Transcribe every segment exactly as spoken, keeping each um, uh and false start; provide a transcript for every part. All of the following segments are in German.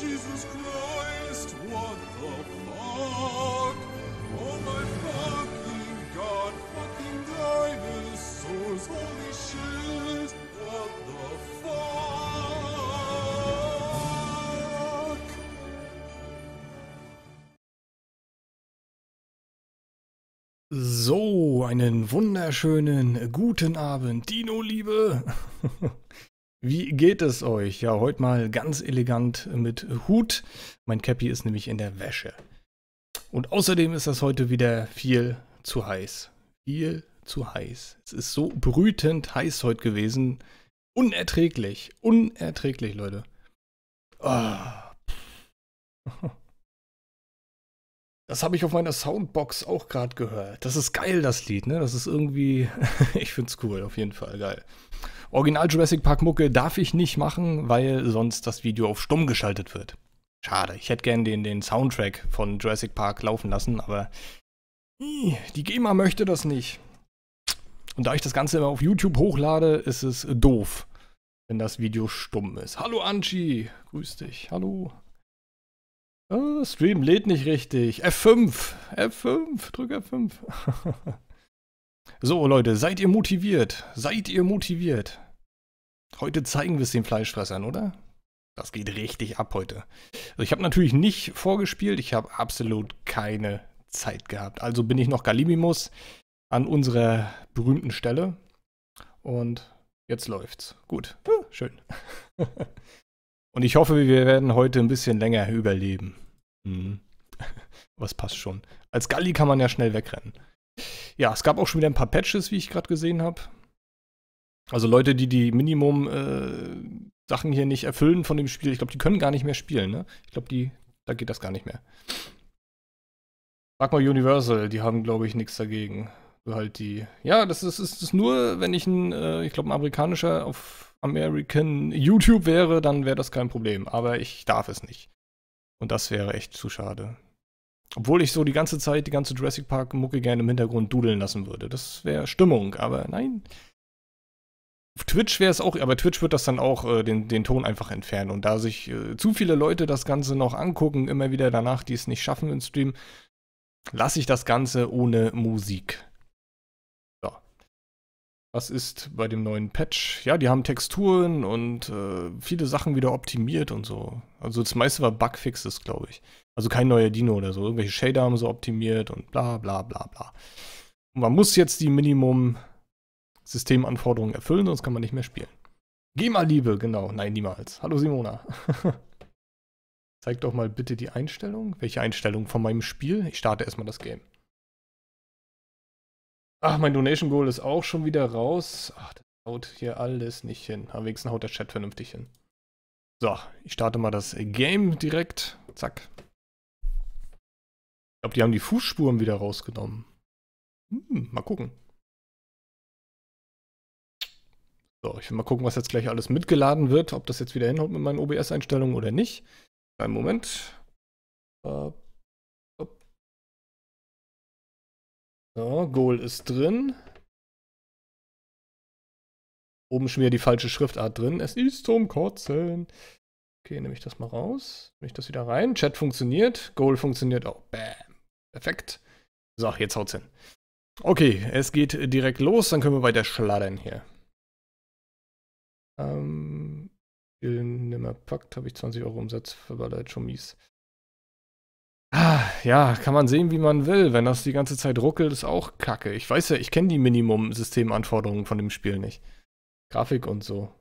Jesus Christ, what the fuck? Oh my fucking god, fucking dinosaurs, holy shit, what the fuck? So, einen wunderschönen guten Abend, Dino-Liebe. Wie geht es euch? Ja, heute mal ganz elegant mit Hut. Mein Cappy ist nämlich in der Wäsche. Und außerdem ist das heute wieder viel zu heiß. Viel zu heiß. Es ist so brütend heiß heute gewesen. Unerträglich. Unerträglich, Leute. Oh. Das habe ich auf meiner Soundbox auch gerade gehört. Das ist geil, das Lied, ne? Das ist irgendwie... Ich find's cool, auf jeden Fall geil. Original Jurassic Park Mucke darf ich nicht machen, weil sonst das Video auf stumm geschaltet wird. Schade, ich hätte gern den, den Soundtrack von Jurassic Park laufen lassen, aber die GEMA möchte das nicht. Und da ich das Ganze immer auf YouTube hochlade, ist es doof, wenn das Video stumm ist. Hallo Anchi, grüß dich, hallo. Oh, Stream lädt nicht richtig. F fünf, F fünf, drück F fünf. So Leute, seid ihr motiviert? Seid ihr motiviert? Heute zeigen wir es den Fleischfressern, oder? Das geht richtig ab heute. Also ich habe natürlich nicht vorgespielt, ich habe absolut keine Zeit gehabt. Also bin ich noch Galimimus an unserer berühmten Stelle. Und jetzt läuft's. Gut, ja, schön. Und ich hoffe, wir werden heute ein bisschen länger überleben. Mhm. Was passt schon. Als Galli kann man ja schnell wegrennen. Ja, es gab auch schon wieder ein paar Patches, wie ich gerade gesehen habe. Also Leute, die die Minimum-Sachen äh, hier nicht erfüllen von dem Spiel, ich glaube, die können gar nicht mehr spielen, ne? Ich glaube, die, da geht das gar nicht mehr. Sag mal Universal, die haben, glaube ich, nichts dagegen. So halt die. Ja, das ist, ist, ist nur, wenn ich ein, äh, ich glaube, ein amerikanischer auf American YouTube wäre, dann wäre das kein Problem. Aber ich darf es nicht. Und das wäre echt zu schade. Obwohl ich so die ganze Zeit die ganze Jurassic Park-Mucke gerne im Hintergrund dudeln lassen würde. Das wäre Stimmung, aber nein. Auf Twitch wäre es auch, aber Twitch wird das dann auch äh, den, den Ton einfach entfernen. Und da sich äh, zu viele Leute das Ganze noch angucken, immer wieder danach, die es nicht schaffen im Stream, lasse ich das Ganze ohne Musik. Was ist bei dem neuen Patch? Ja, die haben Texturen und äh, viele Sachen wieder optimiert und so. Also das meiste war Bugfixes, glaube ich. Also kein neuer Dino oder so. Irgendwelche Shader haben sie optimiert und bla bla bla bla. Und man muss jetzt die Minimum-Systemanforderungen erfüllen, sonst kann man nicht mehr spielen. GEMA-Liebe, genau. Nein, niemals. Hallo Simona. Zeig doch mal bitte die Einstellung. Welche Einstellung von meinem Spiel? Ich starte erstmal das Game. Ach, mein Donation Goal ist auch schon wieder raus. Ach, das haut hier alles nicht hin. Am wenigsten haut der Chat vernünftig hin. So, ich starte mal das Game direkt. Zack. Ich glaube, die haben die Fußspuren wieder rausgenommen. Hm, mal gucken. So, ich will mal gucken, was jetzt gleich alles mitgeladen wird. Ob das jetzt wieder hinhaut mit meinen O B S-Einstellungen oder nicht. Einen Moment. Äh. So, Goal ist drin. Oben schon wieder die falsche Schriftart drin. Es ist zum Kotzen. Okay, nehme ich das mal raus. Nehme ich das wieder rein. Chat funktioniert. Goal funktioniert auch. Bam. Perfekt. So, jetzt haut's hin. Okay, es geht direkt los. Dann können wir weiter schladdern hier. Ähm, nimmer packt. Habe ich zwanzig Euro Umsatz verballert. Schon mies. Ja, kann man sehen, wie man will. Wenn das die ganze Zeit ruckelt, ist auch kacke. Ich weiß ja, ich kenne die Minimum-Systemanforderungen von dem Spiel nicht. Grafik und so.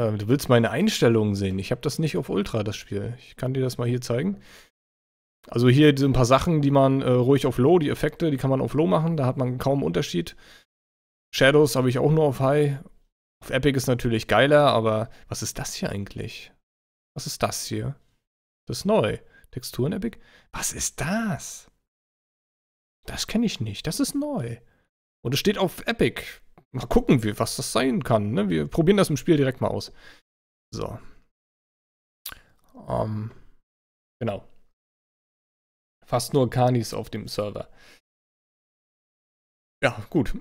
Ähm, du willst meine Einstellungen sehen. Ich habe das nicht auf Ultra, das Spiel. Ich kann dir das mal hier zeigen. Also hier sind ein paar Sachen, die man äh, ruhig auf Low, die Effekte, die kann man auf Low machen. Da hat man kaum Unterschied. Shadows habe ich auch nur auf High. Auf Epic ist natürlich geiler, aber was ist das hier eigentlich? Was ist das hier? Das ist neu. Texturen Epic. Was ist das? Das kenne ich nicht. Das ist neu. Und es steht auf Epic. Mal gucken, wie, was das sein kann. Ne? Wir probieren das im Spiel direkt mal aus. So. Um, genau. Fast nur Kanis auf dem Server. Ja, gut.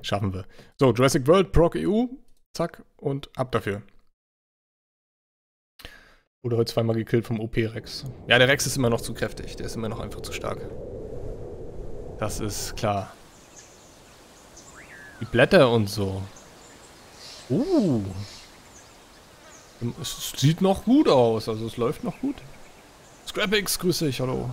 Schaffen wir. So, Jurassic World, Proc E U. Zack. Und ab dafür. Wurde heute zweimal gekillt vom O P-Rex. Ja, der Rex ist immer noch zu kräftig. Der ist immer noch einfach zu stark. Das ist klar. Die Blätter und so. Uh. Es sieht noch gut aus. Also es läuft noch gut. Scrapix, grüße ich. Hallo.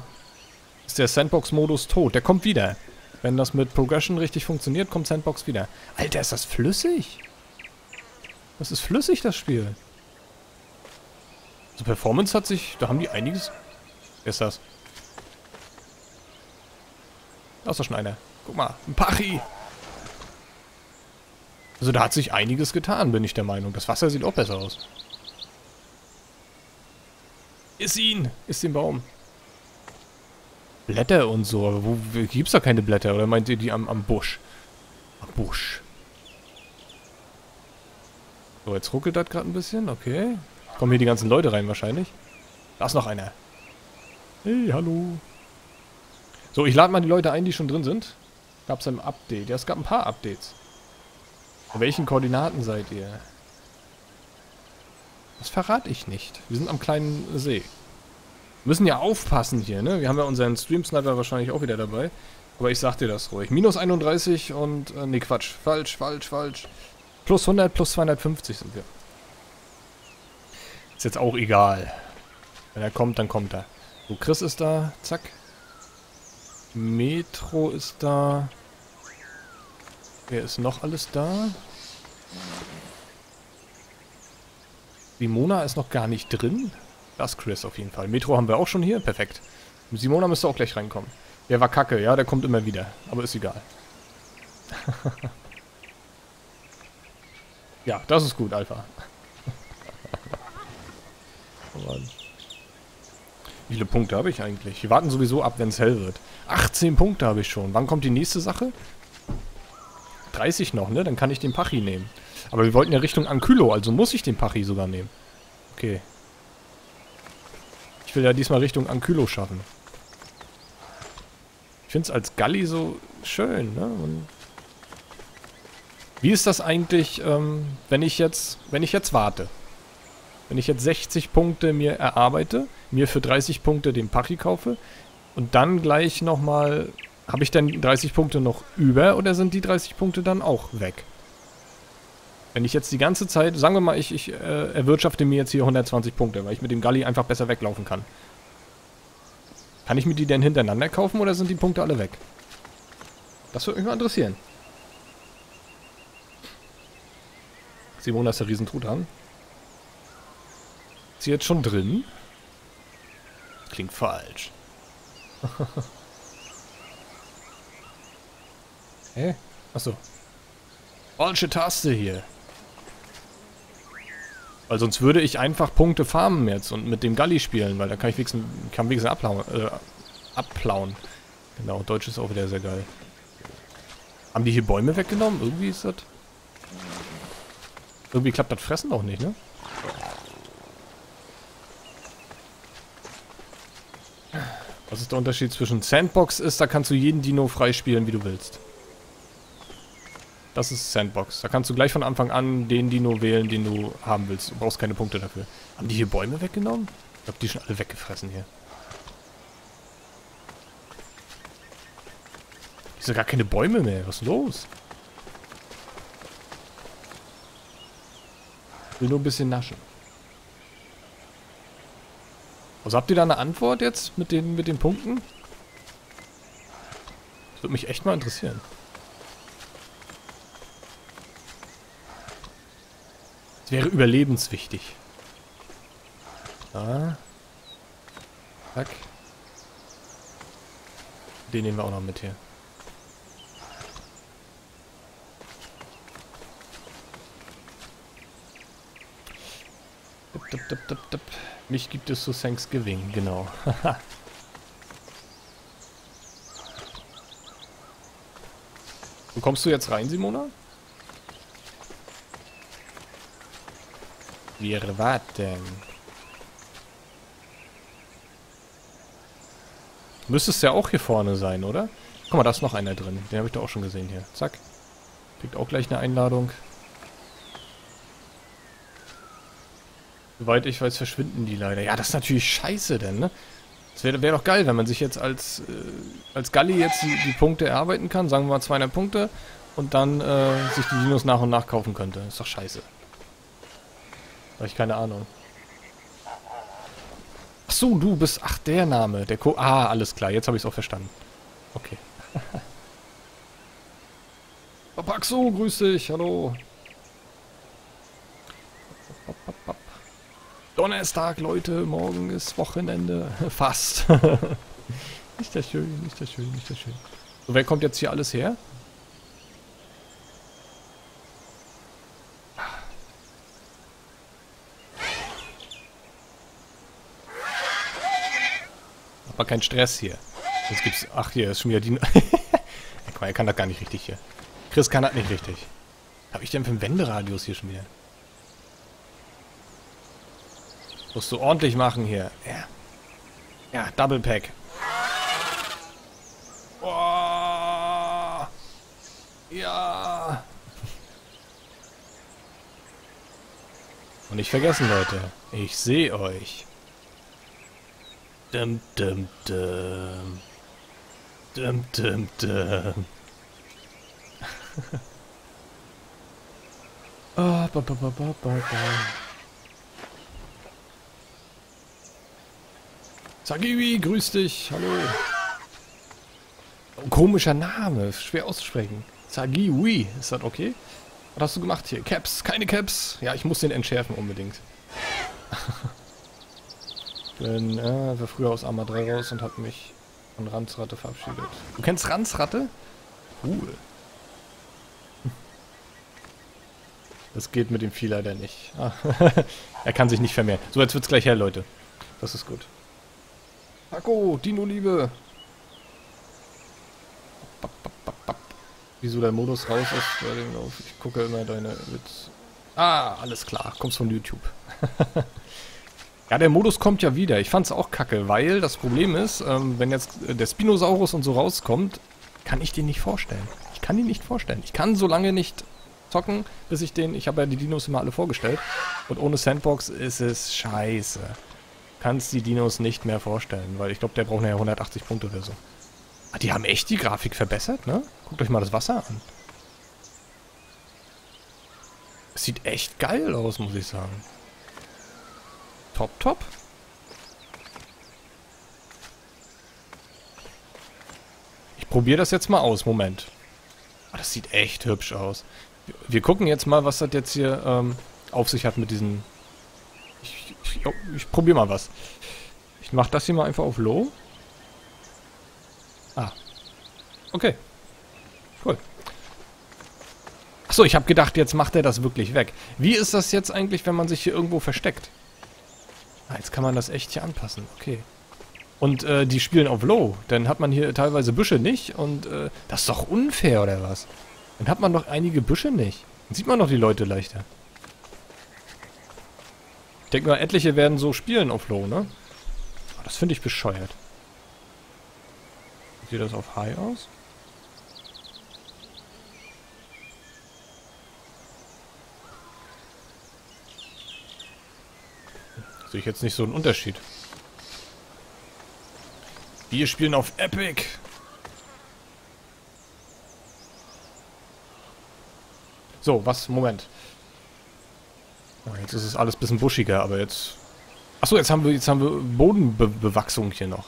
Ist der Sandbox-Modus tot? Der kommt wieder. Wenn das mit Progression richtig funktioniert, kommt Sandbox wieder. Alter, ist das flüssig? Das ist flüssig, das Spiel. Also Performance hat sich... Da haben die einiges... Wer ist das? Da ist doch schon einer. Guck mal, ein Pachi. Also da hat sich einiges getan, bin ich der Meinung. Das Wasser sieht auch besser aus. Iss ihn! Iss den Baum. Blätter und so. Aber wo gibt's da keine Blätter? Oder meint ihr die am, am Busch? Am Busch. So, jetzt ruckelt das gerade ein bisschen. Okay. Kommen hier die ganzen Leute rein wahrscheinlich. Da ist noch einer. Hey, hallo. So, ich lade mal die Leute ein, die schon drin sind. Gab es ein Update? Ja, es gab ein paar Updates. An welchen Koordinaten seid ihr? Das verrate ich nicht. Wir sind am kleinen See. Wir müssen ja aufpassen hier, ne? Wir haben ja unseren Stream-Sniper wahrscheinlich auch wieder dabei. Aber ich sag dir das ruhig. minus einunddreißig und... Äh, ne, Quatsch. Falsch, falsch, falsch. plus hundert, plus zweihundertfünfzig sind wir. Ist jetzt auch egal. Wenn er kommt, dann kommt er. So, Chris ist da. Zack. Metro ist da. Wer ist noch alles da? Simona ist noch gar nicht drin. Das ist Chris auf jeden Fall. Metro haben wir auch schon hier. Perfekt. Simona müsste auch gleich reinkommen. Der war kacke. Ja, der kommt immer wieder. Aber ist egal. Ja, das ist gut, Alpha. Wie viele Punkte habe ich eigentlich? Wir warten sowieso ab, wenn es hell wird. achtzehn Punkte habe ich schon. Wann kommt die nächste Sache? dreißig noch, ne? Dann kann ich den Pachi nehmen. Aber wir wollten ja Richtung Ankylo, also muss ich den Pachi sogar nehmen. Okay. Ich will ja diesmal Richtung Ankylo schaffen. Ich finde es als Galli so schön, ne? Und wie ist das eigentlich, ähm, wenn ich jetzt, wenn ich jetzt warte? Wenn ich jetzt sechzig Punkte mir erarbeite, mir für dreißig Punkte den Pachi kaufe und dann gleich nochmal, habe ich dann dreißig Punkte noch über oder sind die dreißig Punkte dann auch weg? Wenn ich jetzt die ganze Zeit, sagen wir mal, ich, ich äh, erwirtschafte mir jetzt hier hundertzwanzig Punkte, weil ich mit dem Galli einfach besser weglaufen kann. Kann ich mir die denn hintereinander kaufen oder sind die Punkte alle weg? Das würde mich mal interessieren. Simona ist der Riesentrudhahn. Ist sie jetzt schon drin? Klingt falsch. Hä? Achso. Falsche Taste hier. Weil sonst würde ich einfach Punkte farmen jetzt und mit dem Galli spielen, weil da kann ich wenigstens, kann wenigstens abplauen, äh, abplauen. Genau, Deutsch ist auch wieder sehr geil. Haben die hier Bäume weggenommen? Irgendwie ist das... Irgendwie klappt das Fressen auch nicht, ne? Was ist der Unterschied zwischen Sandbox ist, da kannst du jeden Dino freispielen, wie du willst. Das ist Sandbox. Da kannst du gleich von Anfang an den Dino wählen, den du haben willst. Du brauchst keine Punkte dafür. Haben die hier Bäume weggenommen? Ich hab die schon alle weggefressen hier. Hier sind gar keine Bäume mehr. Was ist los? Ich will nur ein bisschen naschen. Also habt ihr da eine Antwort jetzt mit den, mit den Punkten? Das würde mich echt mal interessieren. Das wäre überlebenswichtig. Da. Zack. Den nehmen wir auch noch mit hier. Dup, dup, dup, dup, dup. Mich gibt es zu Thanksgiving, genau. Wo kommst du jetzt rein, Simona? Wir warten. Müsstest ja auch hier vorne sein, oder? Guck mal, da ist noch einer drin. Den habe ich doch auch schon gesehen hier. Zack. Kriegt auch gleich eine Einladung. Soweit ich weiß, verschwinden die leider. Ja, das ist natürlich scheiße denn, ne? Das wäre wär doch geil, wenn man sich jetzt als, äh, als Galli jetzt die, die Punkte erarbeiten kann, sagen wir mal zweihundert Punkte, und dann äh, sich die Dinos nach und nach kaufen könnte. Ist doch scheiße. Da hab ich keine Ahnung. Ach so, du bist... Ach, der Name. Der Co... Ah, alles klar. Jetzt habe ich es auch verstanden. Okay. Paxo, grüß dich. Hallo. Donnerstag, Leute. Morgen ist Wochenende. Fast. Nicht das schön, nicht das schön, nicht das schön. So, wer kommt jetzt hier alles her? Aber kein Stress hier. Jetzt gibt's... Ach, hier ist schon wieder die... Er kann das gar nicht richtig hier. Chris kann das nicht richtig. Was habe ich denn für einen Wenderadius hier schon wieder? Musst du ordentlich machen hier. Ja. Ja, Double Pack. Oh. Ja. Und nicht vergessen, Leute. Ich sehe euch. Dum, dum, dum. Dum, dum, dum. Oh, ba, ba, ba, ba, ba. Sagiwi, grüß dich, hallo. Oh, komischer Name, schwer auszusprechen. Sagiwi, ist das okay? Was hast du gemacht hier? Caps, keine Caps. Ja, ich muss den entschärfen unbedingt. Ich bin äh, war früher aus Arma drei raus und habe mich von Ranzratte verabschiedet. Du kennst Ranzratte? Cool. Das geht mit dem Vieh leider nicht. Ah, er kann sich nicht vermehren. So, jetzt wird's gleich hell, Leute. Das ist gut. Paco, Dino-Liebe. Wieso der Modus raus ist bei dem Lauf? Ich gucke immer deine Witz. Ah, alles klar. Kommst von YouTube. Ja, der Modus kommt ja wieder. Ich fand's auch kacke, weil das Problem ist, ähm, wenn jetzt der Spinosaurus und so rauskommt, kann ich den nicht vorstellen. Ich kann ihn nicht vorstellen. Ich kann so lange nicht zocken, bis ich den... Ich habe ja die Dinos immer alle vorgestellt. Und ohne Sandbox ist es scheiße. Kannst die Dinos nicht mehr vorstellen, weil ich glaube, der braucht nachher hundertachtzig Punkte oder so. Ah, die haben echt die Grafik verbessert, ne? Guckt euch mal das Wasser an. Es sieht echt geil aus, muss ich sagen. Top, top. Ich probiere das jetzt mal aus. Moment. Oh, das sieht echt hübsch aus. Wir, wir gucken jetzt mal, was das jetzt hier ähm, auf sich hat mit diesen... Ich, ich, oh, ich probiere mal was. Ich mache das hier mal einfach auf Low. Ah. Okay. Cool. Achso, ich habe gedacht, jetzt macht er das wirklich weg. Wie ist das jetzt eigentlich, wenn man sich hier irgendwo versteckt? Ah, jetzt kann man das echt hier anpassen, okay. Und äh, die spielen auf Low, dann hat man hier teilweise Büsche nicht und äh, das ist doch unfair, oder was? Dann hat man doch einige Büsche nicht. Dann sieht man doch die Leute leichter. Ich denke mal, etliche werden so spielen auf Low, ne? Oh, das finde ich bescheuert. Sieht das auf High aus? Sehe ich jetzt nicht so einen Unterschied. Wir spielen auf Epic. So, was? Moment. Oh, jetzt ist es alles ein bisschen buschiger, aber jetzt... Achso, jetzt haben wir, jetzt haben wir Bodenbewachsung hier noch.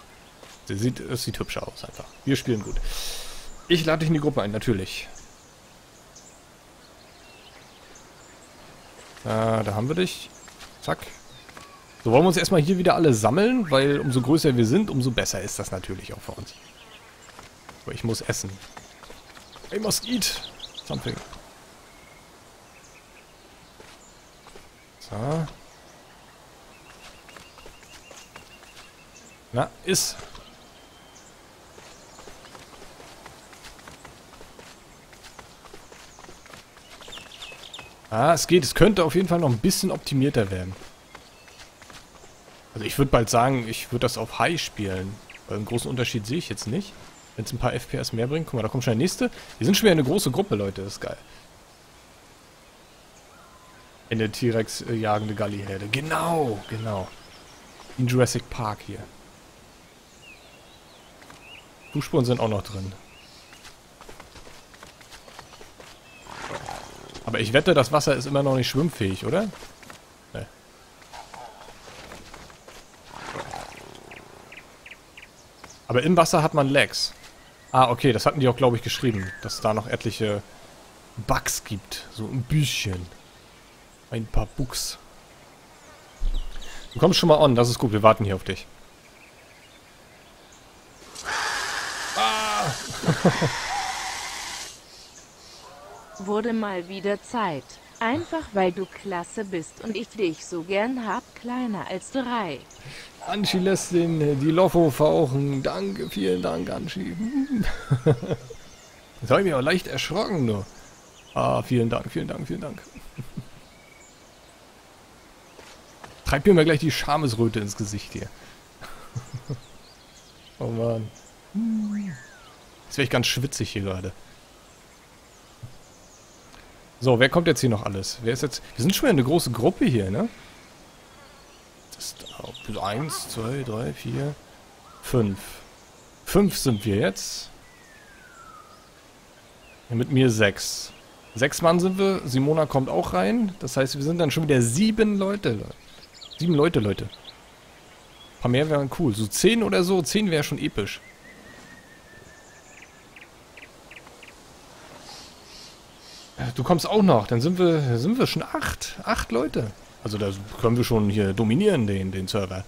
Das sieht, das sieht hübscher aus einfach. Wir spielen gut. Ich lade dich in die Gruppe ein, natürlich. Ah, da haben wir dich. Zack. So, wollen wir uns erstmal hier wieder alle sammeln, weil umso größer wir sind, umso besser ist das natürlich auch für uns. Aber ich muss essen. I must eat something. So. Na, iss. Ah, es geht. Es könnte auf jeden Fall noch ein bisschen optimierter werden. Also ich würde bald sagen, ich würde das auf High spielen. Weil einen großen Unterschied sehe ich jetzt nicht. Wenn es ein paar F P S mehr bringt. Guck mal, da kommt schon der nächste. Wir sind schon wieder eine große Gruppe, Leute. Das ist geil. In der T-Rex äh, jagende Galliherde. Genau, genau. In Jurassic Park hier. Fußspuren sind auch noch drin. Aber ich wette, das Wasser ist immer noch nicht schwimmfähig, oder? Nee. Aber im Wasser hat man Lags. Ah, okay, das hatten die auch, glaube ich, geschrieben. Dass es da noch etliche Bugs gibt. So ein bisschen. Ein paar Bugs. Du kommst schon mal on, das ist gut. Wir warten hier auf dich. Ah! Wurde mal wieder Zeit. Einfach weil du klasse bist und ich dich so gern hab, kleiner als drei. Anschi lässt den die Loffo fauchen. Danke, vielen Dank, Anschi. Das habe ich mich auch leicht erschrocken, nur. Ah, vielen Dank, vielen Dank, vielen Dank. Treibt mir mal gleich die Schamesröte ins Gesicht hier. Oh Mann. Jetzt wäre ich ganz schwitzig hier gerade. So, wer kommt jetzt hier noch alles? Wer ist jetzt... Wir sind schon wieder eine große Gruppe hier, ne? Das ist eins, zwei, drei, vier, fünf. Fünf sind wir jetzt. Mit mir sechs. Sechs Mann sind wir. Simona kommt auch rein. Das heißt, wir sind dann schon wieder sieben Leute. Sieben Leute, Leute. Ein paar mehr wären cool. So zehn oder so. Zehn wäre schon episch. Du kommst auch noch. Dann sind wir, sind wir schon acht. Acht Leute. Also da können wir schon hier dominieren, den, den Server.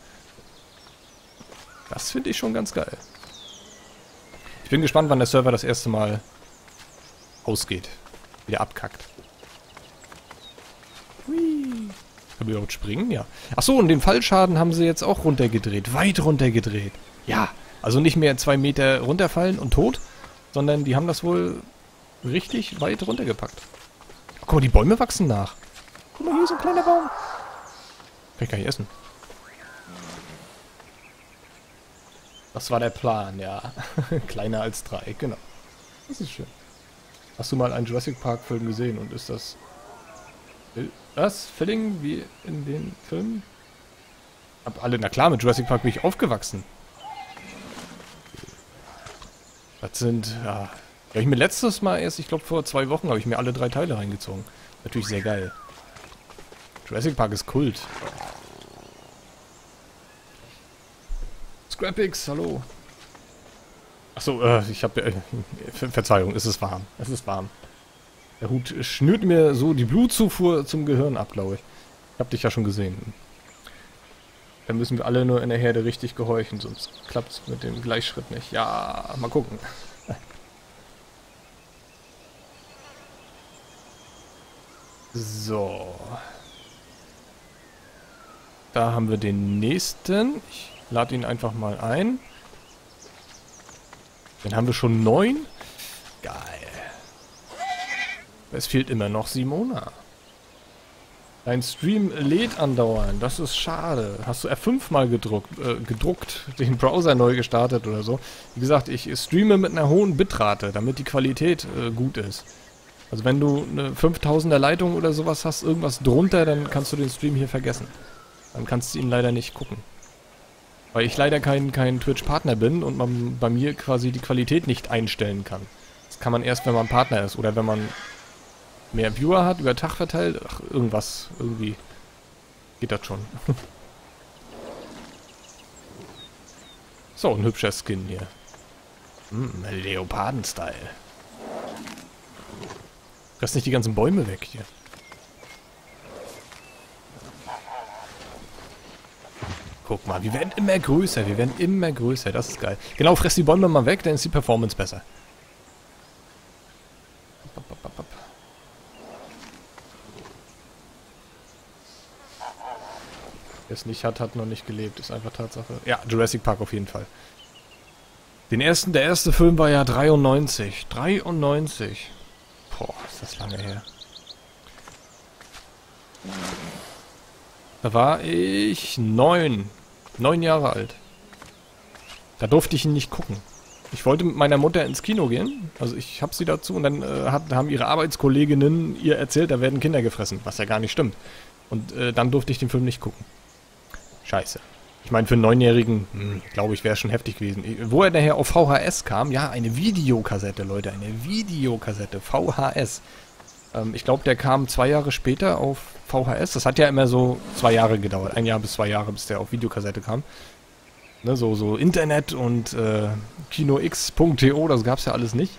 Das finde ich schon ganz geil. Ich bin gespannt, wann der Server das erste Mal ausgeht. Wieder abkackt. Hui. Können wir überhaupt springen? Ja. Achso, und den Fallschaden haben sie jetzt auch runtergedreht. Weit runtergedreht. Ja. Also nicht mehr zwei Meter runterfallen und tot, sondern die haben das wohl richtig weit runtergepackt. Oh, guck mal, die Bäume wachsen nach. Guck mal, hier ist ein kleiner Baum. Kann ich gar nicht essen. Das war der Plan, ja. Kleiner als drei, genau. Das ist schön. Hast du mal einen Jurassic Park Film gesehen und ist das... Was? Filling wie in den Filmen? Hab alle, na klar, mit Jurassic Park bin ich aufgewachsen. Das sind... Ja, ja, ich mir letztes Mal erst, ich glaube vor zwei Wochen, habe ich mir alle drei Teile reingezogen. Natürlich sehr geil. Jurassic Park ist Kult. Scrapix, hallo. Achso, äh, ich habe... Äh, Verzeihung, es ist warm. Es ist warm. Der Hut schnürt mir so die Blutzufuhr zum Gehirn ab, glaube ich. Ich habe dich ja schon gesehen. Dann müssen wir alle nur in der Herde richtig gehorchen, sonst klappt es mit dem Gleichschritt nicht. Ja, mal gucken. So. Da haben wir den nächsten. Ich lade ihn einfach mal ein. Dann haben wir schon neun. Geil. Es fehlt immer noch Simona. Dein Stream lädt andauernd. Das ist schade. Hast du F fünf mal gedruckt, äh, gedruckt, den Browser neu gestartet oder so? Wie gesagt, ich streame mit einer hohen Bitrate, damit die Qualität äh, gut ist. Also wenn du eine fünftausender Leitung oder sowas hast, irgendwas drunter, dann kannst du den Stream hier vergessen. Dann kannst du ihn leider nicht gucken. Weil ich leider kein, kein Twitch-Partner bin und man bei mir quasi die Qualität nicht einstellen kann. Das kann man erst, wenn man Partner ist oder wenn man mehr Viewer hat, über Tag verteilt. Ach, irgendwas. Irgendwie geht das schon. So, ein hübscher Skin hier. Hm, Leoparden-Style. Lass nicht die ganzen Bäume weg hier. Guck mal, wir werden immer größer, wir werden immer größer, das ist geil. Genau, fress die Bäume mal weg, dann ist die Performance besser. Wer es nicht hat, hat noch nicht gelebt, ist einfach Tatsache. Ja, Jurassic Park auf jeden Fall. Den ersten, der erste Film war ja dreiundneunzig. dreiundneunzig. Boah, ist das lange her. Da war ich neun. Neun Jahre alt. Da durfte ich ihn nicht gucken. Ich wollte mit meiner Mutter ins Kino gehen, also ich habe sie dazu, und dann äh, hat, haben ihre Arbeitskolleginnen ihr erzählt, da werden Kinder gefressen, was ja gar nicht stimmt. Und äh, dann durfte ich den Film nicht gucken. Scheiße. Ich meine, für einen Neunjährigen, glaube ich, wäre es schon heftig gewesen. Wo er nachher auf V H S kam, ja, eine Videokassette, Leute, eine Videokassette, V H S. Ähm, ich glaube, der kam zwei Jahre später auf V H S. Das hat ja immer so zwei Jahre gedauert, ein Jahr bis zwei Jahre, bis der auf Videokassette kam. Ne, so, so Internet und äh, Kinox punkt to, das gab's ja alles nicht.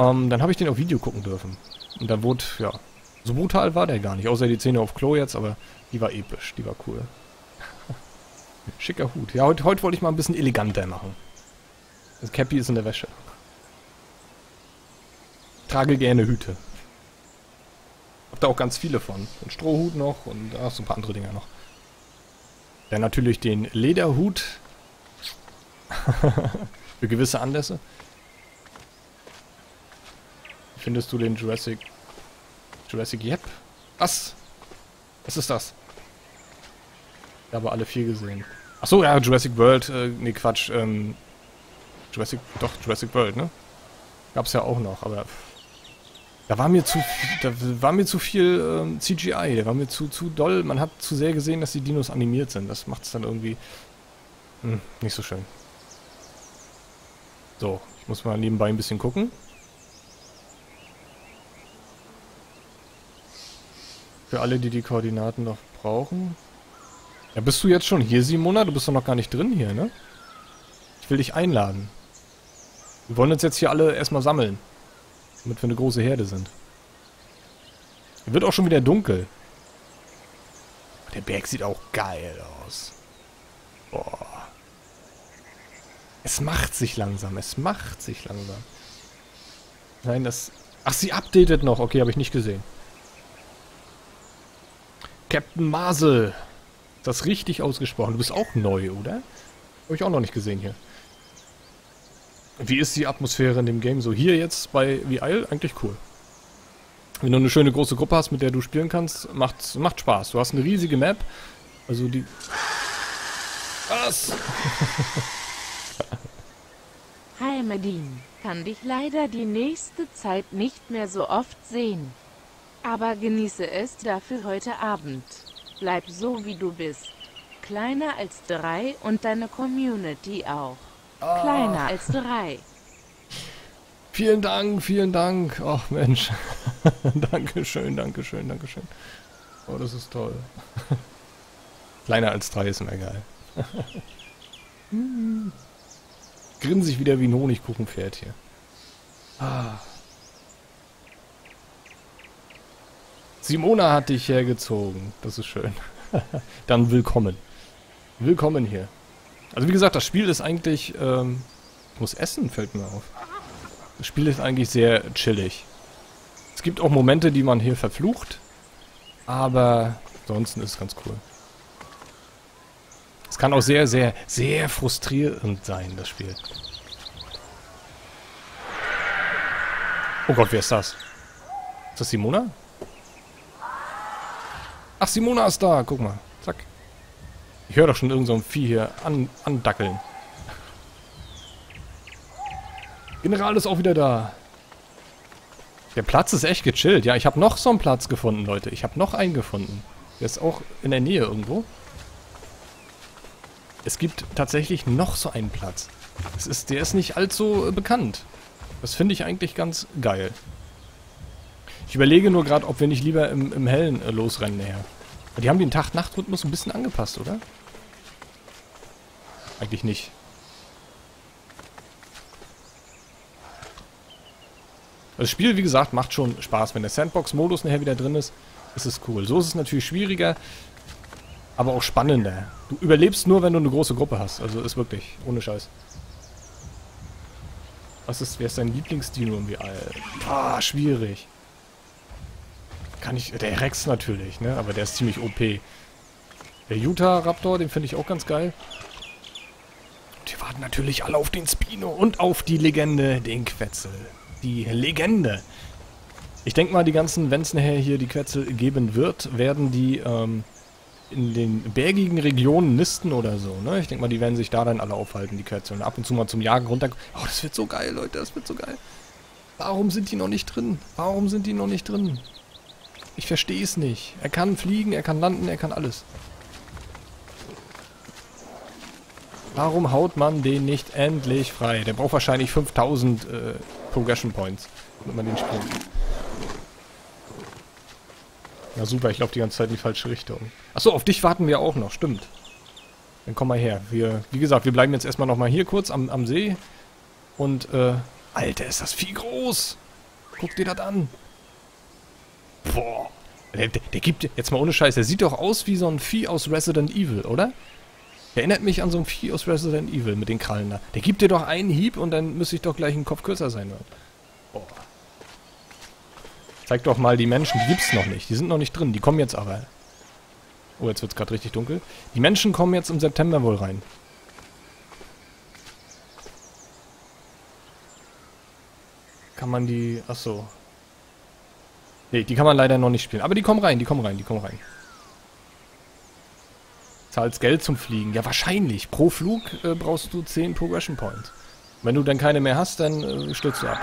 Ähm, dann habe ich den auf Video gucken dürfen. Und da wurde, ja, so brutal war der gar nicht, außer die Szene auf Klo jetzt, aber die war episch, die war cool. Schicker Hut. Ja, heute, heute wollte ich mal ein bisschen eleganter machen. Das Cappy ist in der Wäsche. Ich trage gerne Hüte. Hab da auch ganz viele von. Ein Strohhut noch und ach, so ein paar andere Dinger noch. Dann natürlich den Lederhut. Für gewisse Anlässe. Findest du den Jurassic... Jurassic Yep? Was? Was ist das? Ich habe alle vier gesehen. Achso, ja, Jurassic World. Äh, nee, Quatsch. Ähm, Jurassic... Doch, Jurassic World, ne? Gab's ja auch noch, aber... Da war mir zu, da war mir zu viel ähm, C G I, da war mir zu, zu doll. Man hat zu sehr gesehen, dass die Dinos animiert sind. Das macht es dann irgendwie hm, nicht so schön. So, ich muss mal nebenbei ein bisschen gucken. Für alle, die die Koordinaten noch brauchen. Ja, bist du jetzt schon hier, Simona? Du bist doch noch gar nicht drin hier, ne? Ich will dich einladen. Wir wollen uns jetzt hier alle erstmal sammeln. Damit wir eine große Herde sind. Wird auch schon wieder dunkel. Der Berg sieht auch geil aus. Boah. Es macht sich langsam. Es macht sich langsam. Nein, das... Ach, sie updatet noch. Okay, habe ich nicht gesehen. Captain Marcel. Das richtig ausgesprochen. Du bist auch neu, oder? Habe ich auch noch nicht gesehen hier. Wie ist die Atmosphäre in dem Game so? Hier jetzt bei V I L eigentlich cool. Wenn du eine schöne große Gruppe hast, mit der du spielen kannst, macht's, macht Spaß. Du hast eine riesige Map. Also die... Was? Hi Medin, kann dich leider die nächste Zeit nicht mehr so oft sehen. Aber genieße es dafür heute Abend. Bleib so wie du bist. Kleiner als drei und deine Community auch. Oh. Kleiner als drei. Vielen Dank, vielen Dank. Ach Mensch. Dankeschön, Dankeschön, Dankeschön. Oh, das ist toll. Kleiner als drei ist mir geil. Grinsig wieder wie ein Honigkuchenpferd hier. Ah. Simona hat dich hergezogen. Das ist schön. Dann willkommen. Willkommen hier. Also wie gesagt, das Spiel ist eigentlich, ähm, ich muss essen, fällt mir auf. Das Spiel ist eigentlich sehr chillig. Es gibt auch Momente, die man hier verflucht, aber ansonsten ist es ganz cool. Es kann auch sehr, sehr, sehr frustrierend sein, das Spiel. Oh Gott, wer ist das? Ist das Simona? Ach, Simona ist da, guck mal, zack. Ich höre doch schon irgend so ein Vieh hier an, andackeln. General ist auch wieder da. Der Platz ist echt gechillt. Ja, ich habe noch so einen Platz gefunden, Leute. Ich habe noch einen gefunden. Der ist auch in der Nähe irgendwo. Es gibt tatsächlich noch so einen Platz. Es ist, der ist nicht allzu bekannt. Das finde ich eigentlich ganz geil. Ich überlege nur gerade, ob wir nicht lieber im, im Hellen äh, losrennen näher. Die haben den Tag-Nacht-Rhythmus ein bisschen angepasst, oder? Eigentlich nicht. Das Spiel, wie gesagt, macht schon Spaß. Wenn der Sandbox-Modus nachher wieder drin ist, ist es cool. So ist es natürlich schwieriger, aber auch spannender. Du überlebst nur, wenn du eine große Gruppe hast. Also ist wirklich, ohne Scheiß. Was ist, wer ist dein Lieblingsdino im V R? Ah, schwierig. Kann ich... Der Rex natürlich, ne? Aber der ist ziemlich O P. Der Utah Raptor, den finde ich auch ganz geil. Die warten natürlich alle auf den Spino und auf die Legende, den Quetzal. Die Legende. Ich denke mal, die ganzen, wenn es nachher hier die Quetzal geben wird, werden die ähm, in den bergigen Regionen nisten oder so, ne? Ich denke mal, die werden sich da dann alle aufhalten, die Quetzal. Und ab und zu mal zum Jagen runter... Oh, das wird so geil, Leute, das wird so geil. Warum sind die noch nicht drin? Warum sind die noch nicht drin? Ich verstehe es nicht. Er kann fliegen, er kann landen, er kann alles. Warum haut man den nicht endlich frei? Der braucht wahrscheinlich fünftausend äh, Progression Points, wenn man den springt. Na super, ich laufe die ganze Zeit in die falsche Richtung. Achso, auf dich warten wir auch noch, stimmt. Dann komm mal her. Wir, wie gesagt, wir bleiben jetzt erstmal nochmal hier kurz am, am See. Und, äh, Alter, ist das Vieh groß! Guck dir das an! Boah! Der, der gibt, jetzt mal ohne Scheiß, der sieht doch aus wie so ein Vieh aus Resident Evil, oder? Der erinnert mich an so ein Vieh aus Resident Evil mit den Krallen da. Der gibt dir doch einen Hieb und dann müsste ich doch gleich einen Kopf kürzer sein. Boah. Zeig doch mal die Menschen, die gibt's noch nicht. Die sind noch nicht drin, die kommen jetzt aber. Oh, jetzt wird's gerade richtig dunkel. Die Menschen kommen jetzt im September wohl rein. Kann man die... Achso. Ne, die kann man leider noch nicht spielen. Aber die kommen rein, die kommen rein, die kommen rein. Zahlst Geld zum Fliegen. Ja, wahrscheinlich. Pro Flug äh, brauchst du zehn Progression Points. Wenn du dann keine mehr hast, dann äh, stürzt du ab.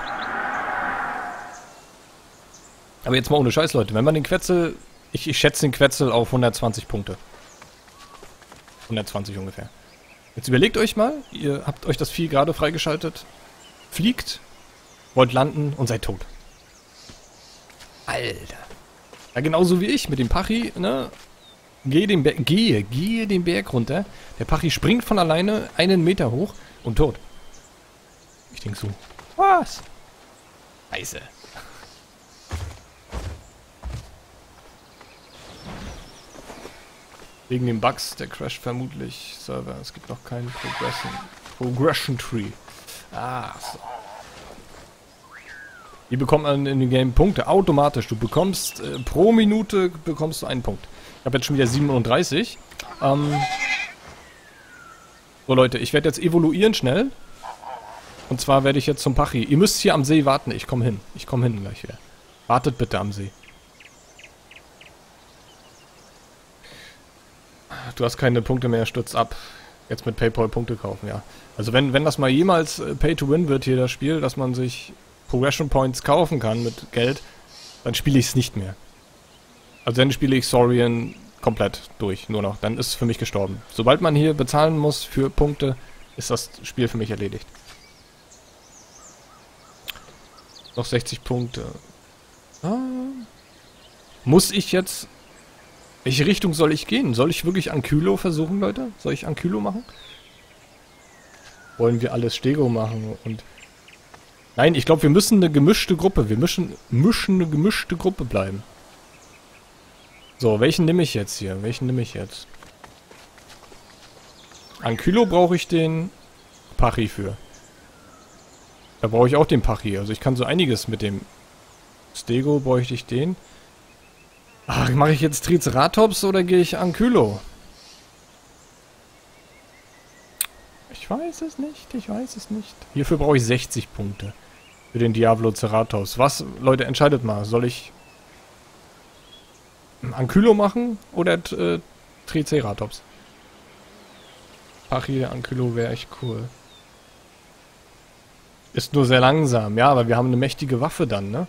Aber jetzt mal ohne Scheiß, Leute. Wenn man den Quetzal... Ich, ich schätze den Quetzal auf hundertzwanzig Punkte. hundertzwanzig ungefähr. Jetzt überlegt euch mal. Ihr habt euch das Vieh gerade freigeschaltet. Fliegt. Wollt landen und seid tot. Alter. Ja, genauso wie ich mit dem Pachy, ne? Gehe den, Be gehe, gehe den Berg runter. Der Pachy springt von alleine einen Meter hoch und tot. Ich denke so. Was? Scheiße. Wegen den Bugs, der Crash vermutlich. Server, es gibt noch keinen Progression. Progression Tree. Ah, so. Die bekommt man in dem Game Punkte automatisch. Du bekommst äh, pro Minute bekommst du einen Punkt. Ich habe jetzt schon wieder siebenunddreißig. Ähm so Leute, ich werde jetzt evoluieren schnell. Und zwar werde ich jetzt zum Pachy. Ihr müsst hier am See warten. Ich komme hin. Ich komme hin gleich wieder. Wartet bitte am See. Du hast keine Punkte mehr, stürzt ab. Jetzt mit PayPal Punkte kaufen, ja. Also wenn, wenn das mal jemals äh, Pay to Win wird hier das Spiel, dass man sich Progression Points kaufen kann mit Geld, dann spiele ich es nicht mehr. Also dann spiele ich Saurian komplett durch, nur noch. Dann ist es für mich gestorben. Sobald man hier bezahlen muss für Punkte, ist das Spiel für mich erledigt. Noch sechzig Punkte. Ah. Muss ich jetzt... Welche Richtung soll ich gehen? Soll ich wirklich Ankylo versuchen, Leute? Soll ich Ankylo machen? Wollen wir alles Stego machen und... Nein, ich glaube, wir müssen eine gemischte Gruppe. Wir müssen, müssen eine gemischte Gruppe bleiben. So, welchen nehme ich jetzt hier? Welchen nehme ich jetzt? Ankylo brauche ich den Pachy für. Da brauche ich auch den Pachy. Also ich kann so einiges mit dem Stego, bräuchte ich den. Ach, mache ich jetzt Triceratops oder gehe ich Ankylo? Ich weiß es nicht, ich weiß es nicht. Hierfür brauche ich sechzig Punkte. Für den Diabloceratops. Was, Leute, entscheidet mal. Soll ich Ankylo machen oder äh, Triceratops? Ach, hier Ankylo wäre echt cool. Ist nur sehr langsam. Ja, aber wir haben eine mächtige Waffe dann, ne?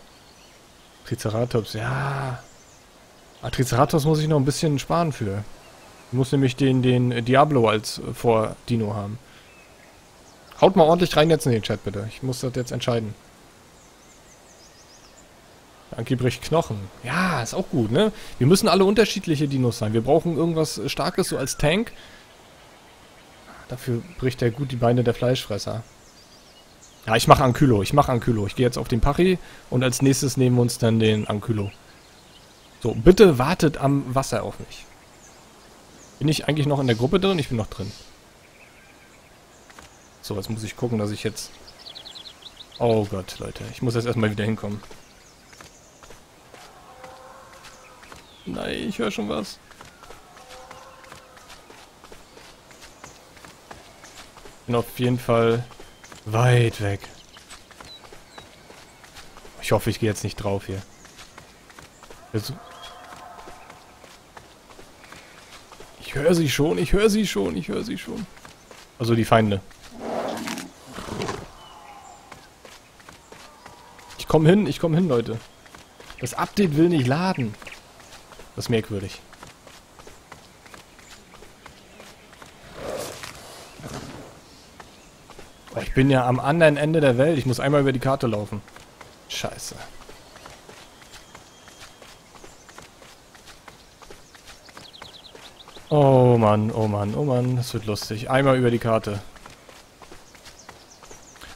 Triceratops, ja. Aber Triceratops muss ich noch ein bisschen sparen für. Ich muss nämlich den, den Diablo als äh, vor Dino haben. Haut mal ordentlich rein jetzt in den Chat, bitte. Ich muss das jetzt entscheiden. Anki bricht Knochen. Ja, ist auch gut, ne? Wir müssen alle unterschiedliche Dinos sein. Wir brauchen irgendwas Starkes, so als Tank. Dafür bricht er gut die Beine der Fleischfresser. Ja, ich mache Ankylo. Ich mache Ankylo. Ich gehe jetzt auf den Pachy und als nächstes nehmen wir uns dann den Ankylo. So, bitte wartet am Wasser auf mich. Bin ich eigentlich noch in der Gruppe drin? Ich bin noch drin. So, jetzt muss ich gucken, dass ich jetzt... Oh Gott, Leute. Ich muss jetzt erstmal wieder hinkommen. Nein, ich höre schon was. Bin auf jeden Fall weit weg. Ich hoffe, ich gehe jetzt nicht drauf hier. Jetzt... Ich höre sie schon, ich höre sie schon, ich höre sie schon. Also die Feinde. Ich komme hin, ich komme hin, Leute. Das Update will nicht laden. Das ist merkwürdig. Oh, ich bin ja am anderen Ende der Welt. Ich muss einmal über die Karte laufen. Scheiße. Oh Mann, oh Mann, oh Mann. Das wird lustig. Einmal über die Karte.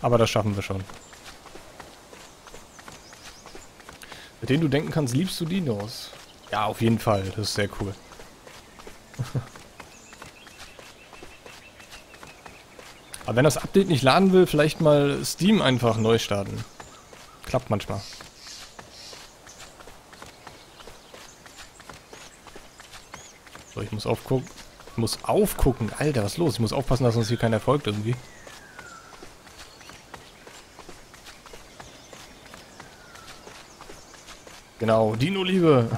Aber das schaffen wir schon. Mit denen du denken kannst, liebst du Dinos? Ja, auf jeden Fall. Das ist sehr cool. Aber wenn das Update nicht laden will, vielleicht mal Steam einfach neu starten. Klappt manchmal. So, ich muss aufgucken. Ich muss aufgucken. Alter, was ist los? Ich muss aufpassen, dass uns hier keiner folgt irgendwie. Genau, Dino-Liebe.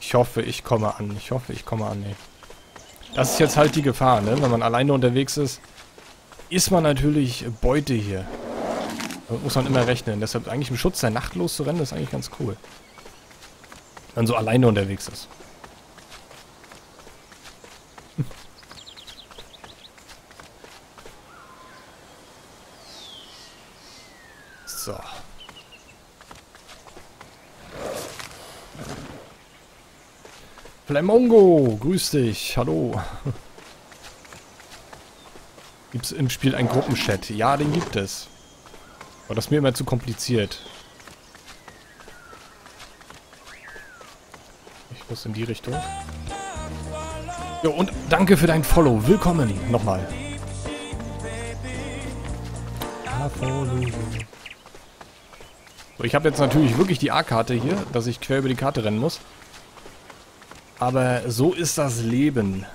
Ich hoffe, ich komme an. Ich hoffe, ich komme an. Ey. Das ist jetzt halt die Gefahr, ne? Wenn man alleine unterwegs ist, ist man natürlich Beute hier. Damit muss man immer rechnen. Deshalb eigentlich im Schutz der Nacht loszurennen, ist eigentlich ganz cool. Wenn man so alleine unterwegs ist. So. Flamongo, grüß dich, hallo. Gibt es im Spiel einen Gruppenchat? Ja, den gibt es. Aber das ist mir immer zu kompliziert. Ich muss in die Richtung. Jo, und danke für dein Follow. Willkommen nochmal. So, ich habe jetzt natürlich wirklich die A-Karte hier, dass ich quer über die Karte rennen muss. Aber so ist das Leben.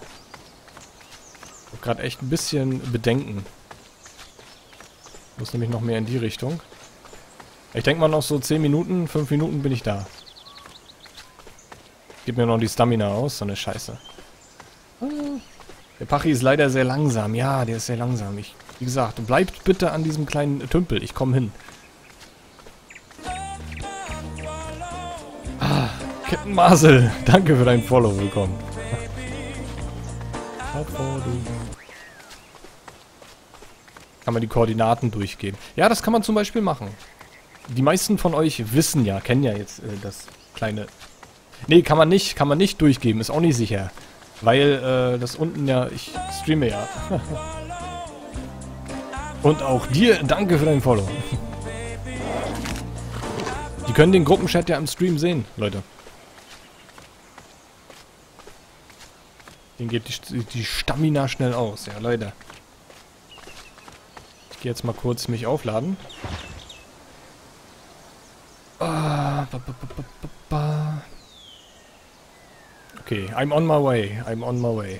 Ich habe gerade echt ein bisschen Bedenken. Ich muss nämlich noch mehr in die Richtung. Ich denke mal noch so zehn Minuten, fünf Minuten bin ich da. Gib mir noch die Stamina aus, so eine Scheiße. Der Pachi ist leider sehr langsam. Ja, der ist sehr langsam. Ich, wie gesagt, bleibt bitte an diesem kleinen Tümpel. Ich komme hin. Captain Marcel, danke für dein Follow, willkommen. Kann man die Koordinaten durchgehen? Ja, das kann man zum Beispiel machen. Die meisten von euch wissen ja, kennen ja jetzt äh, das kleine... Ne, kann man nicht, kann man nicht durchgeben, ist auch nicht sicher. Weil äh, das unten ja, ich streame ja. Und auch dir, danke für dein Follow. Die können den Gruppenchat ja im Stream sehen, Leute. Den geht die, die Stamina schnell aus, ja Leute. Ich gehe jetzt mal kurz mich aufladen. Ah, ba, ba, ba, ba, ba. Okay, I'm on my way, I'm on my way.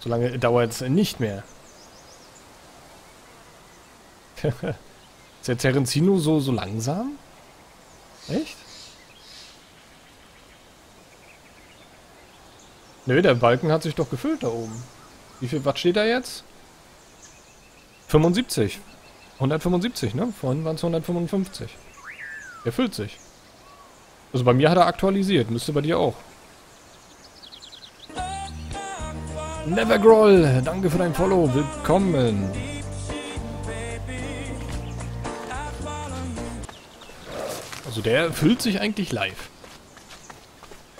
So lange dauert es nicht mehr. Ist der Terenzino so, so langsam? Echt? Nö, der Balken hat sich doch gefüllt da oben. Wie viel Watt steht da jetzt? fünfundsiebzig. hundertfünfundsiebzig, ne? Vorhin waren es hundertfünfundfünfzig. Er füllt sich. Also bei mir hat er aktualisiert. Müsste bei dir auch. Nevergroll, danke für dein Follow. Willkommen. Also der füllt sich eigentlich live.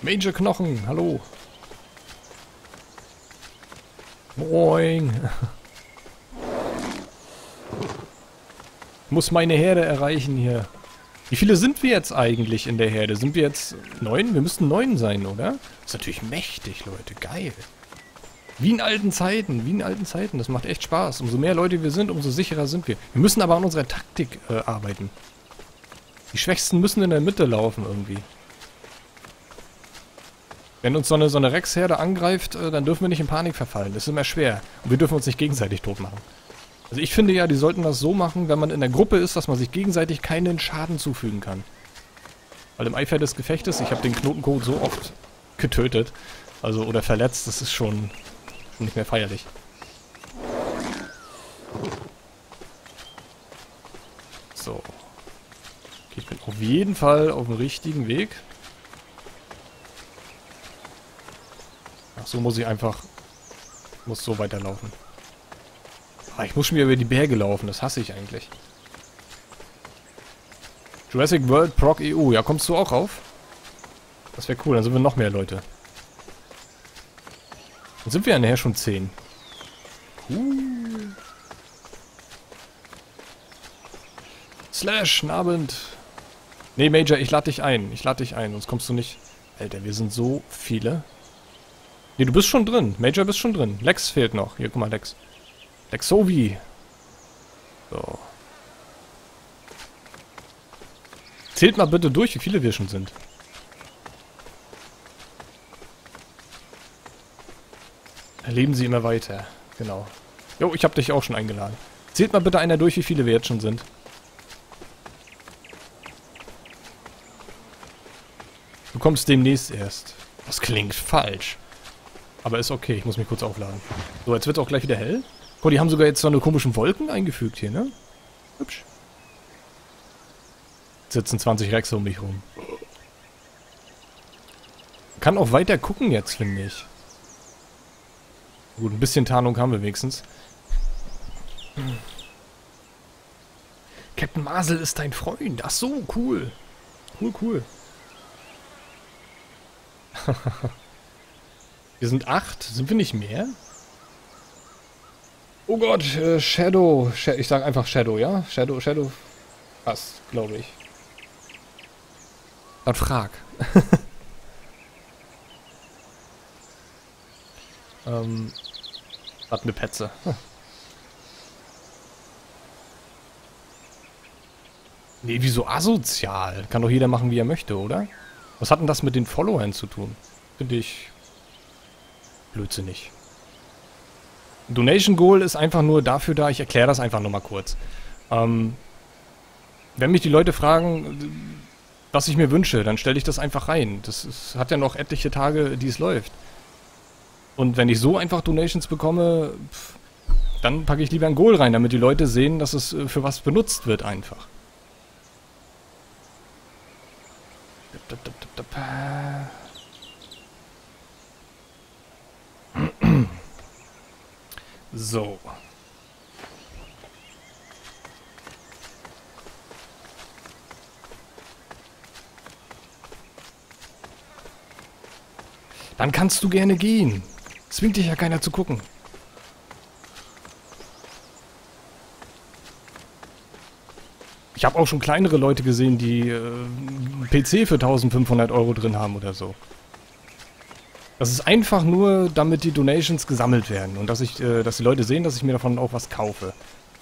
Major Knochen, hallo. Boing. Muss meine Herde erreichen hier. Wie viele sind wir jetzt eigentlich in der Herde? Sind wir jetzt neun? Wir müssten neun sein, oder? Ist natürlich mächtig, Leute. Geil. Wie in alten Zeiten. Wie in alten Zeiten. Das macht echt Spaß. Umso mehr Leute wir sind, umso sicherer sind wir. Wir müssen aber an unserer Taktik äh, arbeiten. Die Schwächsten müssen in der Mitte laufen irgendwie. Wenn uns so eine, so eine Rexherde angreift, dann dürfen wir nicht in Panik verfallen. Das ist immer schwer. Und wir dürfen uns nicht gegenseitig tot machen. Also ich finde ja, die sollten das so machen, wenn man in der Gruppe ist, dass man sich gegenseitig keinen Schaden zufügen kann. Weil im Eifer des Gefechtes, ich habe den Knotenkot so oft getötet, also oder verletzt, das ist schon, schon nicht mehr feierlich. So. Okay, ich bin auf jeden Fall auf dem richtigen Weg. Ach, so muss ich einfach, muss so weiterlaufen. Ah, ich muss schon wieder über die Berge laufen, das hasse ich eigentlich. Jurassic World Proc E U. Ja, kommst du auch rauf? Das wäre cool, dann sind wir noch mehr Leute. Dann sind wir ja nachher schon zehn. Uh. Slash, Abend. Nee, Major, ich lade dich ein. Ich lade dich ein, sonst kommst du nicht. Alter, wir sind so viele. Nee, du bist schon drin. Major, bist schon drin. Lex fehlt noch. Hier, guck mal, Lex. Lexovi. So. Zählt mal bitte durch, wie viele wir schon sind. Erleben Sie immer weiter. Genau. Jo, ich habe dich auch schon eingeladen. Zählt mal bitte einer durch, wie viele wir jetzt schon sind. Du kommst demnächst erst. Das klingt falsch. Aber ist okay, ich muss mich kurz aufladen. So, jetzt wird es auch gleich wieder hell. Boah, die haben sogar jetzt so eine komischen Wolken eingefügt hier, ne? Hübsch. Sitzen zwanzig Rexe um mich rum. Kann auch weiter gucken jetzt, finde ich. Gut, ein bisschen Tarnung haben wir wenigstens. Captain Marcel ist dein Freund. Ach so, cool. Cool, cool. Wir sind acht. Sind wir nicht mehr? Oh Gott, äh, Shadow. Ich sage einfach Shadow, ja? Shadow, Shadow. Was, glaube ich. Dann frag. ähm, hat eine Petze. Hm. Nee, wieso asozial? Kann doch jeder machen, wie er möchte, oder? Was hat denn das mit den Followern zu tun? Finde ich blödsinnig. Donation Goal ist einfach nur dafür da, ich erkläre das einfach nochmal kurz. Ähm, wenn mich die Leute fragen, was ich mir wünsche, dann stelle ich das einfach rein. Das ist, hat ja noch etliche Tage, die es läuft. Und wenn ich so einfach Donations bekomme, pf, dann packe ich lieber ein Goal rein, damit die Leute sehen, dass es für was benutzt wird einfach. So. Dann kannst du gerne gehen. Zwingt dich ja keiner zu gucken. Ich habe auch schon kleinere Leute gesehen, die äh, einen P C für eintausendfünfhundert Euro drin haben oder so. Das ist einfach nur, damit die Donations gesammelt werden und dass ich, äh, dass die Leute sehen, dass ich mir davon auch was kaufe.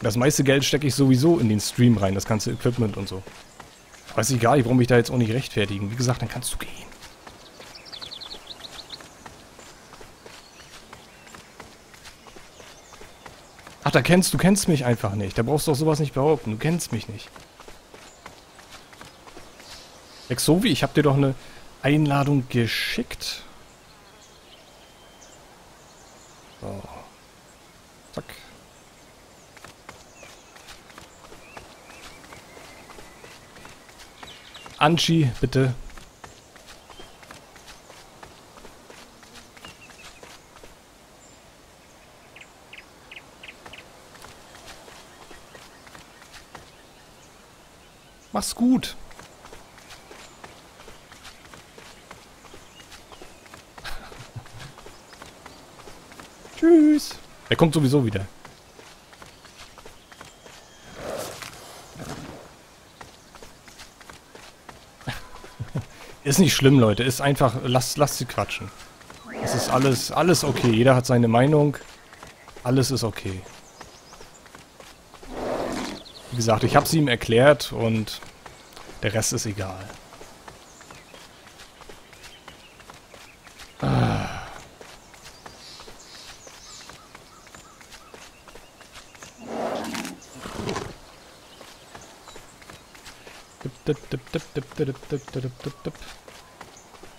Das meiste Geld stecke ich sowieso in den Stream rein, das ganze Equipment und so. Aber ist egal, ich brauche mich da jetzt auch nicht rechtfertigen. Wie gesagt, dann kannst du gehen. Ach, da kennst du kennst mich einfach nicht. Da brauchst du doch sowas nicht behaupten. Du kennst mich nicht. Exovi, ich hab dir doch eine Einladung geschickt. So. Zack. Anchi, bitte. Mach's gut. Tschüss. Er kommt sowieso wieder. Ist nicht schlimm, Leute. Ist einfach, lasst, lasst sie quatschen. Es ist alles, alles okay. Jeder hat seine Meinung. Alles ist okay. Wie gesagt, ich habe es ihm erklärt und der Rest ist egal. Ah.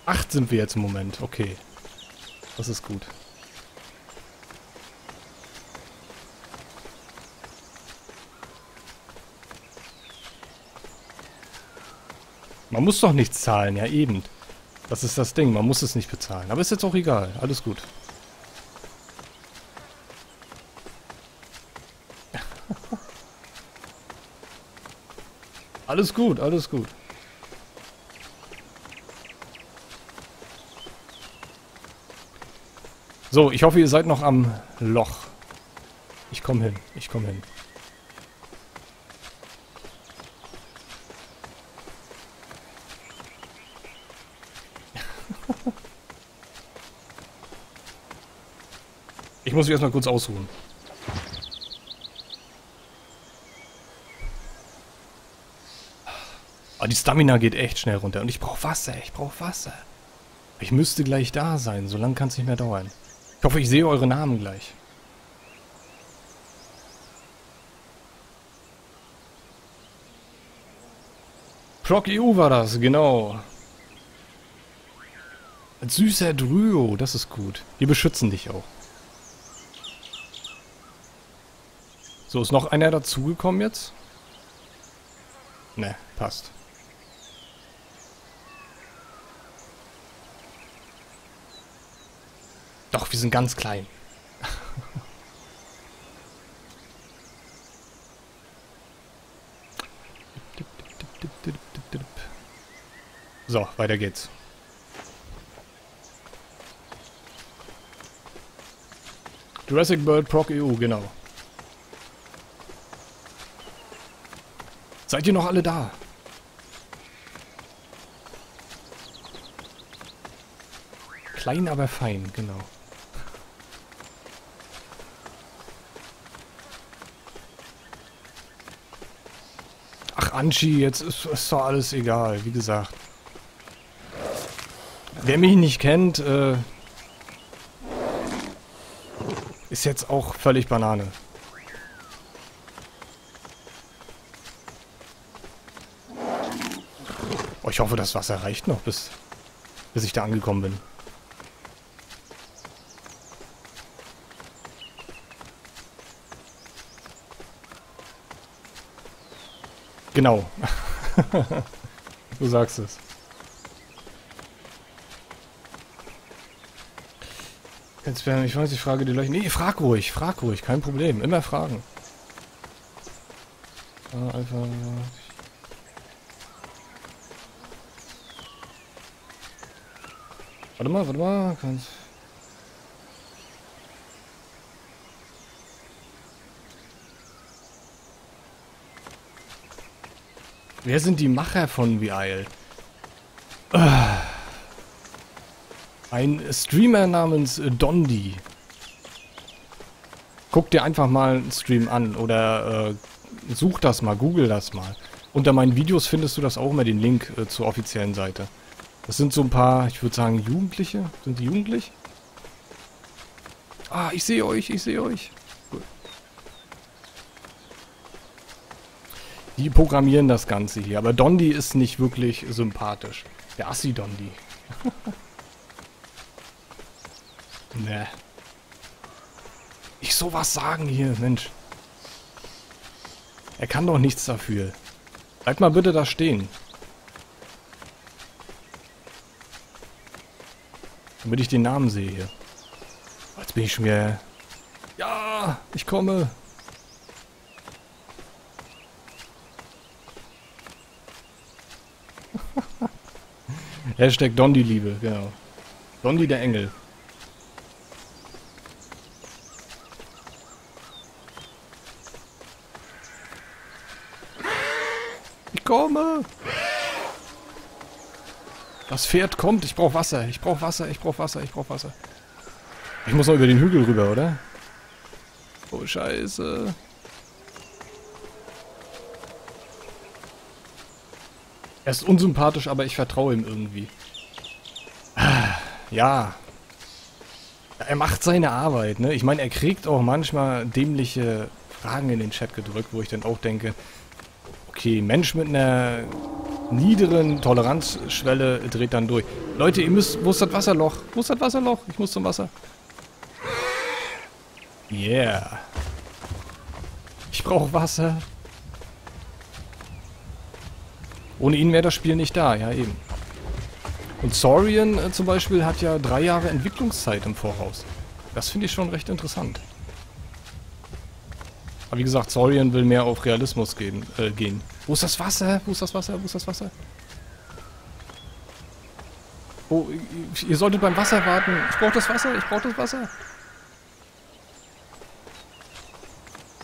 acht sind wir jetzt im Moment. Okay. Das ist gut. Man muss doch nichts zahlen, ja eben. Das ist das Ding, man muss es nicht bezahlen. Aber ist jetzt auch egal, alles gut. Alles gut, alles gut. So, ich hoffe, ihr seid noch am Loch. Ich komme hin, ich komme hin. Ich muss mich erstmal kurz ausruhen. Aber die Stamina geht echt schnell runter. Und ich brauche Wasser, ich brauche Wasser. Ich müsste gleich da sein, so lange kann es nicht mehr dauern. Ich hoffe, ich sehe eure Namen gleich. Proc E U war das, genau. Ein süßer Dryo, das ist gut. Wir beschützen dich auch. So, ist noch einer dazugekommen jetzt? Ne, passt. Doch, wir sind ganz klein. So, weiter geht's. Jurassic World Proc E U, genau. Seid ihr noch alle da? Klein, aber fein, genau. Anchi, jetzt ist, ist doch alles egal, wie gesagt. Wer mich nicht kennt, äh, ist jetzt auch völlig Banane. Oh, ich hoffe, das Wasser reicht noch, bis, bis ich da angekommen bin. Genau. Du sagst es. Jetzt werden, ich weiß, ich frage die Leute. Nee, frag ruhig, frag ruhig, kein Problem. Immer fragen. Äh, einfach. Warte mal, warte mal. Kannst. Wer sind die Macher von V I L? Ein Streamer namens Dondi. Guck dir einfach mal einen Stream an oder äh, such das mal, google das mal. Unter meinen Videos findest du das auch immer, den Link äh, zur offiziellen Seite. Das sind so ein paar, ich würde sagen, Jugendliche. Sind die jugendlich? Ah, ich sehe euch, ich sehe euch. Die programmieren das Ganze hier, aber Dondi ist nicht wirklich sympathisch. Der Assi-Dondi. Nee. Ich sowas sagen hier, Mensch. Er kann doch nichts dafür. Bleibt mal bitte da stehen. Damit ich den Namen sehe hier. Jetzt bin ich schon wieder... Ja, ich komme. Hashtag Dondi-Liebe, genau. Dondi der Engel. Ich komme! Das Pferd kommt, ich brauche Wasser, ich brauche Wasser, ich brauche Wasser, ich brauche Wasser. Ich muss noch über den Hügel rüber, oder? Oh, scheiße. Er ist unsympathisch, aber ich vertraue ihm irgendwie. Ja. Er macht seine Arbeit, ne? Ich meine, er kriegt auch manchmal dämliche Fragen in den Chat gedrückt, wo ich dann auch denke, okay, Mensch mit einer niederen Toleranzschwelle dreht dann durch. Leute, ihr müsst... Wo ist das Wasserloch? Wo ist das Wasserloch? Ich muss zum Wasser. Yeah. Ich brauche Wasser. Ohne ihn wäre das Spiel nicht da, ja eben. Und Saurian äh, zum Beispiel hat ja drei Jahre Entwicklungszeit im Voraus. Das finde ich schon recht interessant. Aber wie gesagt, Saurian will mehr auf Realismus gehen. Äh, gehen. Wo ist das Wasser? Wo ist das Wasser? Wo ist das Wasser? Oh, ihr solltet beim Wasser warten. Ich brauche das Wasser, ich brauche das Wasser.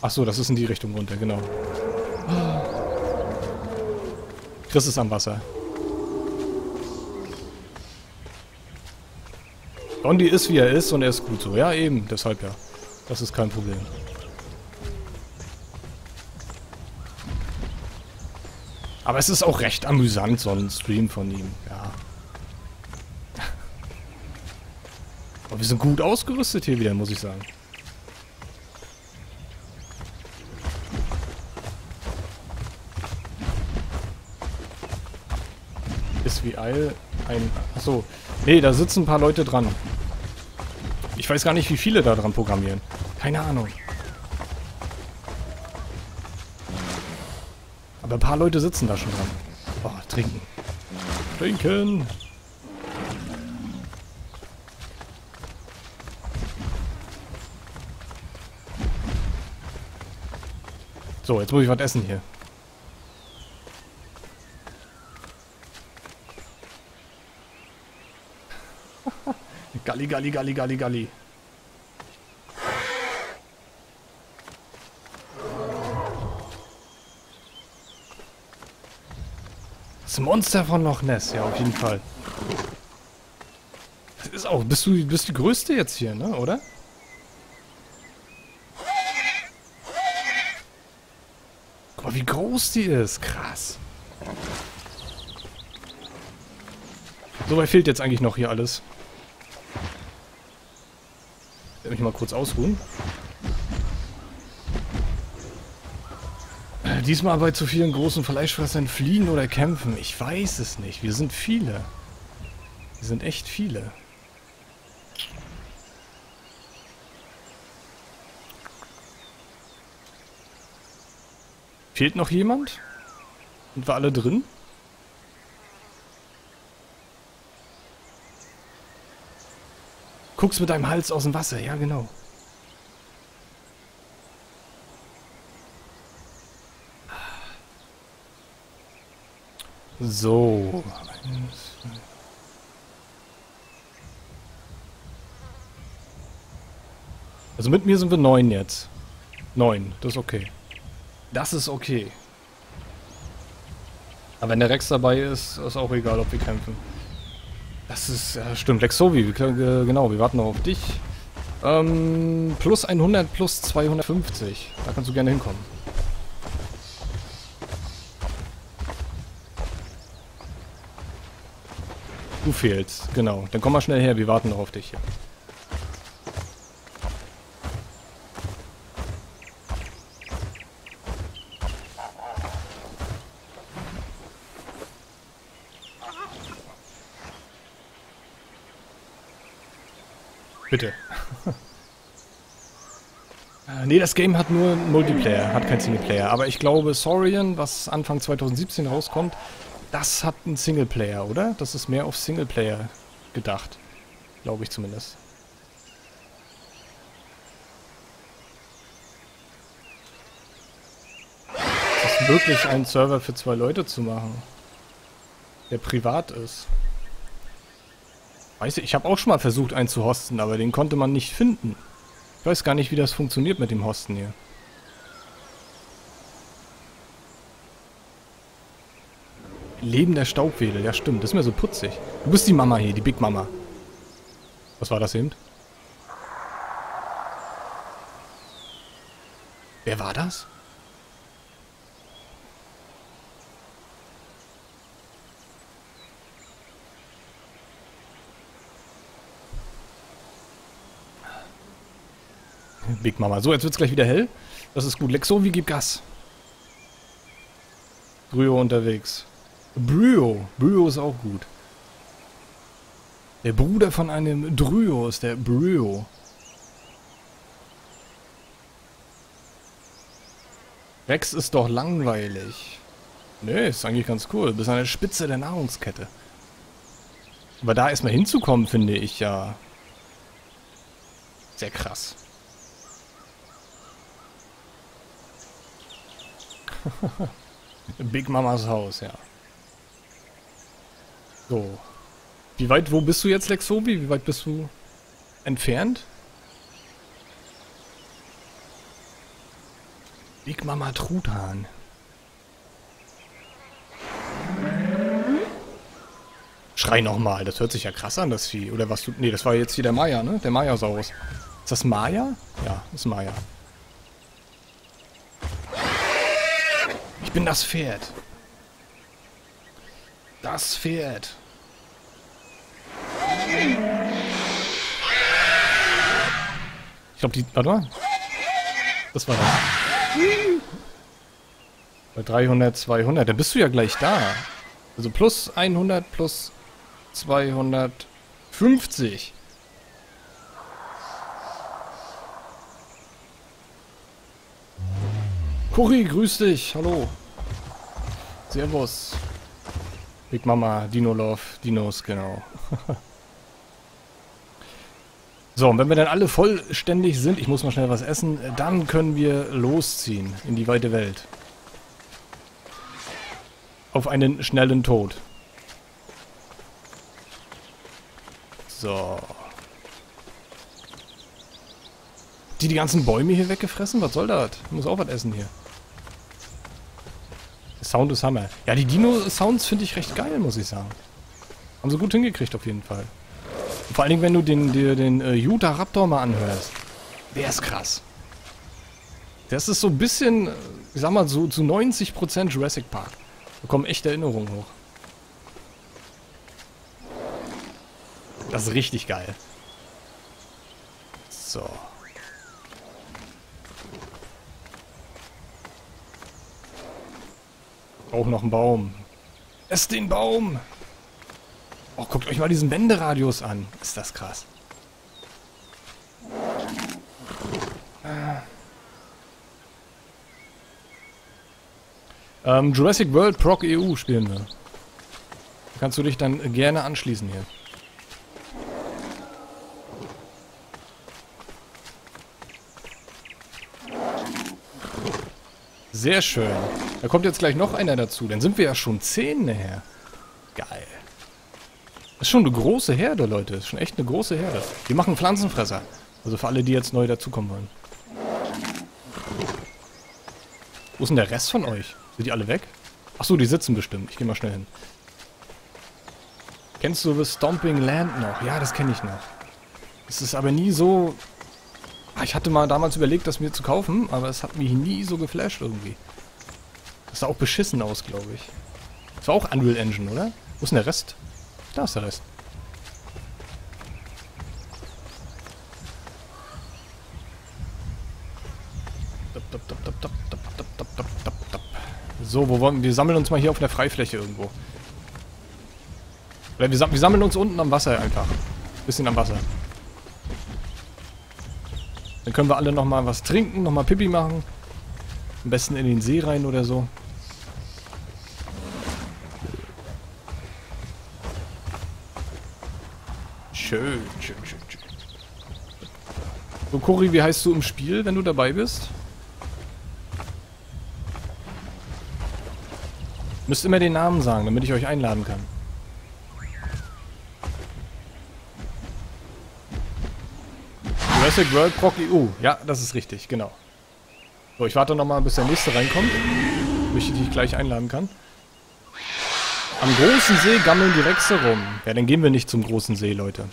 Ach so, das ist in die Richtung runter, genau. Chris ist am Wasser. Dondi ist, wie er ist, und er ist gut so. Ja, eben, deshalb ja. Das ist kein Problem. Aber es ist auch recht amüsant, so ein Stream von ihm, ja. Aber wir sind gut ausgerüstet hier wieder, muss ich sagen. Ist wie Eil ein... Achso. Nee, da sitzen ein paar Leute dran. Ich weiß gar nicht, wie viele da dran programmieren. Keine Ahnung. Aber ein paar Leute sitzen da schon dran. Oh, trinken. Trinken! So, jetzt muss ich was essen hier. Galli, galli, galli, galli, galli. Das Monster von Loch Ness, ja, auf jeden Fall. Das ist auch, bist du bist die Größte jetzt hier, ne, oder? Guck mal, wie groß die ist, krass. So, weit fehlt jetzt eigentlich noch hier alles. Ich werde mich mal kurz ausruhen. Diesmal bei zu vielen großen Fleischfressern fliehen oder kämpfen. Ich weiß es nicht. Wir sind viele. Wir sind echt viele. Fehlt noch jemand? Sind wir alle drin? Guckst mit deinem Hals aus dem Wasser, ja genau. So. Also mit mir sind wir neun jetzt. Neun, das ist okay. Das ist okay. Aber wenn der Rex dabei ist, ist auch egal, ob wir kämpfen. Das ist, ja, stimmt, Lexovi, äh, genau, wir warten noch auf dich. Ähm, plus hundert, plus zweihundertfünfzig, da kannst du gerne hinkommen. Du fehlst, genau, dann komm mal schnell her, wir warten noch auf dich hier. Bitte. Ne, das Game hat nur Multiplayer, hat kein Singleplayer. Aber ich glaube, Saurian, was Anfang zweitausendsiebzehn rauskommt, das hat einen Singleplayer, oder? Das ist mehr auf Singleplayer gedacht. Glaube ich zumindest. Es ist möglich, einen Server für zwei Leute zu machen, der privat ist. Weißt du, ich habe auch schon mal versucht, einen zu hosten, aber den konnte man nicht finden. Ich weiß gar nicht, wie das funktioniert mit dem Hosten hier. Leben der Staubwedel, ja stimmt, das ist mir so putzig. Du bist die Mama hier, die Big Mama. Was war das eben? Wer war das? Big Mama. So, jetzt wird's gleich wieder hell. Das ist gut. Lexovi, gib Gas. Brühe unterwegs. Bryo. Bryo ist auch gut. Der Bruder von einem Dryo ist der Bryo. Rex ist doch langweilig. Nee, ist eigentlich ganz cool. Bis an der Spitze der Nahrungskette. Aber da erstmal hinzukommen, finde ich ja sehr krass. Big Mamas Haus, ja. So. Wie weit, wo bist du jetzt, Lexobi? Wie weit bist du entfernt? Big Mama Truthahn. Schrei nochmal, das hört sich ja krass an, das Vieh. Oder was du. Nee, das war jetzt hier der Maya, ne? Der Mayasaurus. Ist das Maya? Ja, ist Maya. Ich bin das Pferd. Das Pferd. Ich glaube, die. Warte mal. Das war das. Bei dreihundert, zweihundert. Dann bist du ja gleich da. Also plus hundert, plus zweihundertfünfzig. Kuri, grüß dich. Hallo. Servus. Big Mama, Dino Love, Dinos, genau. So, und wenn wir dann alle vollständig sind, ich muss mal schnell was essen, dann können wir losziehen in die weite Welt. Auf einen schnellen Tod. So. Die die ganzen Bäume hier weggefressen? Was soll das? Ich muss auch was essen hier. Der Sound ist Hammer. Ja, die Dino-Sounds finde ich recht geil, muss ich sagen. Haben sie gut hingekriegt auf jeden Fall. Und vor allen Dingen, wenn du den, den, den äh, Utah Raptor mal anhörst. Der ist krass. Das ist so ein bisschen, ich sag mal, so zu neunzig Prozent Jurassic Park. Da kommen echt Erinnerungen hoch. Das ist richtig geil. So. Auch noch ein Baum. Ess den Baum! Oh, guckt euch mal diesen Wenderadius an. Ist das krass. Ähm, Jurassic World Proc E U spielen wir. Da kannst du dich dann gerne anschließen hier. Sehr schön. Da kommt jetzt gleich noch einer dazu. Dann sind wir ja schon zehn nachher. Geil. Das ist schon eine große Herde, Leute. Das ist schon echt eine große Herde. Wir machen Pflanzenfresser. Also für alle, die jetzt neu dazukommen wollen. Wo ist denn der Rest von euch? Sind die alle weg? Achso, die sitzen bestimmt. Ich gehe mal schnell hin. Kennst du The Stomping Land noch? Ja, das kenne ich noch. Es ist aber nie so... Ich hatte mal damals überlegt, das mir zu kaufen, aber es hat mich nie so geflasht irgendwie. Das sah auch beschissen aus, glaube ich. Das war auch Unreal Engine, oder? Wo ist denn der Rest? Da ist der Rest. So, wo wollen wir? Wir sammeln uns mal hier auf einer Freifläche irgendwo. Oder wir, sam wir sammeln uns unten am Wasser einfach. Bisschen am Wasser. Dann können wir alle nochmal was trinken, nochmal Pipi machen. Am besten in den See rein oder so. Schön, schön, schön, schön. So, Cory, wie heißt du im Spiel, wenn du dabei bist? Müsst immer den Namen sagen, damit ich euch einladen kann. Jurassic World Proc E U. Ja, das ist richtig, genau. So, ich warte nochmal, bis der nächste reinkommt. Damit ich dich gleich einladen kann. Am großen See gammeln die Rechse rum. Ja, dann gehen wir nicht zum großen See, Leute.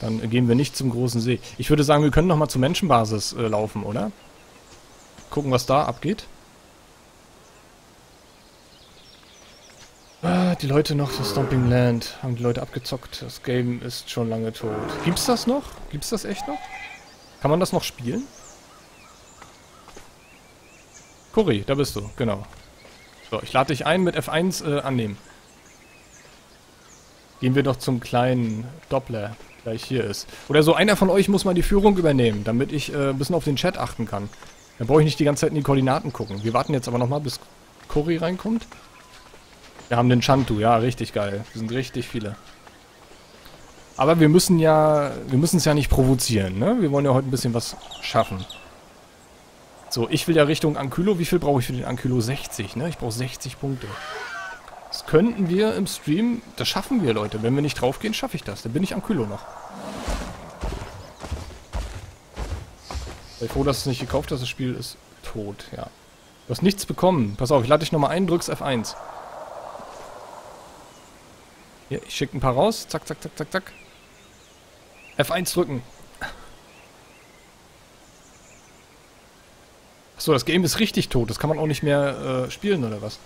Dann gehen wir nicht zum großen See. Ich würde sagen, wir können nochmal zur Menschenbasis äh, laufen, oder? Gucken, was da abgeht. Ah, die Leute noch, das Stomping Land. Haben die Leute abgezockt. Das Game ist schon lange tot. Gibt's das noch? Gibt's das echt noch? Kann man das noch spielen? Cory, da bist du, genau. So, ich lade dich ein mit F eins äh, annehmen. Gehen wir doch zum kleinen Doppler, der gleich hier ist. Oder so, einer von euch muss mal die Führung übernehmen, damit ich äh, ein bisschen auf den Chat achten kann. Dann brauche ich nicht die ganze Zeit in die Koordinaten gucken. Wir warten jetzt aber nochmal, bis Cory reinkommt. Wir haben den Chantu, ja, richtig geil. Wir sind richtig viele. Aber wir müssen ja, wir müssen es ja nicht provozieren, ne? Wir wollen ja heute ein bisschen was schaffen. So, ich will ja Richtung Ankylo. Wie viel brauche ich für den Ankylo? sechzig, ne? Ich brauche sechzig Punkte. Das könnten wir im Stream... Das schaffen wir, Leute. Wenn wir nicht draufgehen, schaffe ich das. Dann bin ich Ankylo noch. Ich bin froh, dass es nicht gekauft ist. Das Spiel ist tot, ja. Du hast nichts bekommen. Pass auf, ich lade dich nochmal ein, drückst F eins. Hier, ich schicke ein paar raus. Zack, zack, zack, zack, zack. F eins drücken. Achso, das Game ist richtig tot. Das kann man auch nicht mehr äh, spielen, oder was?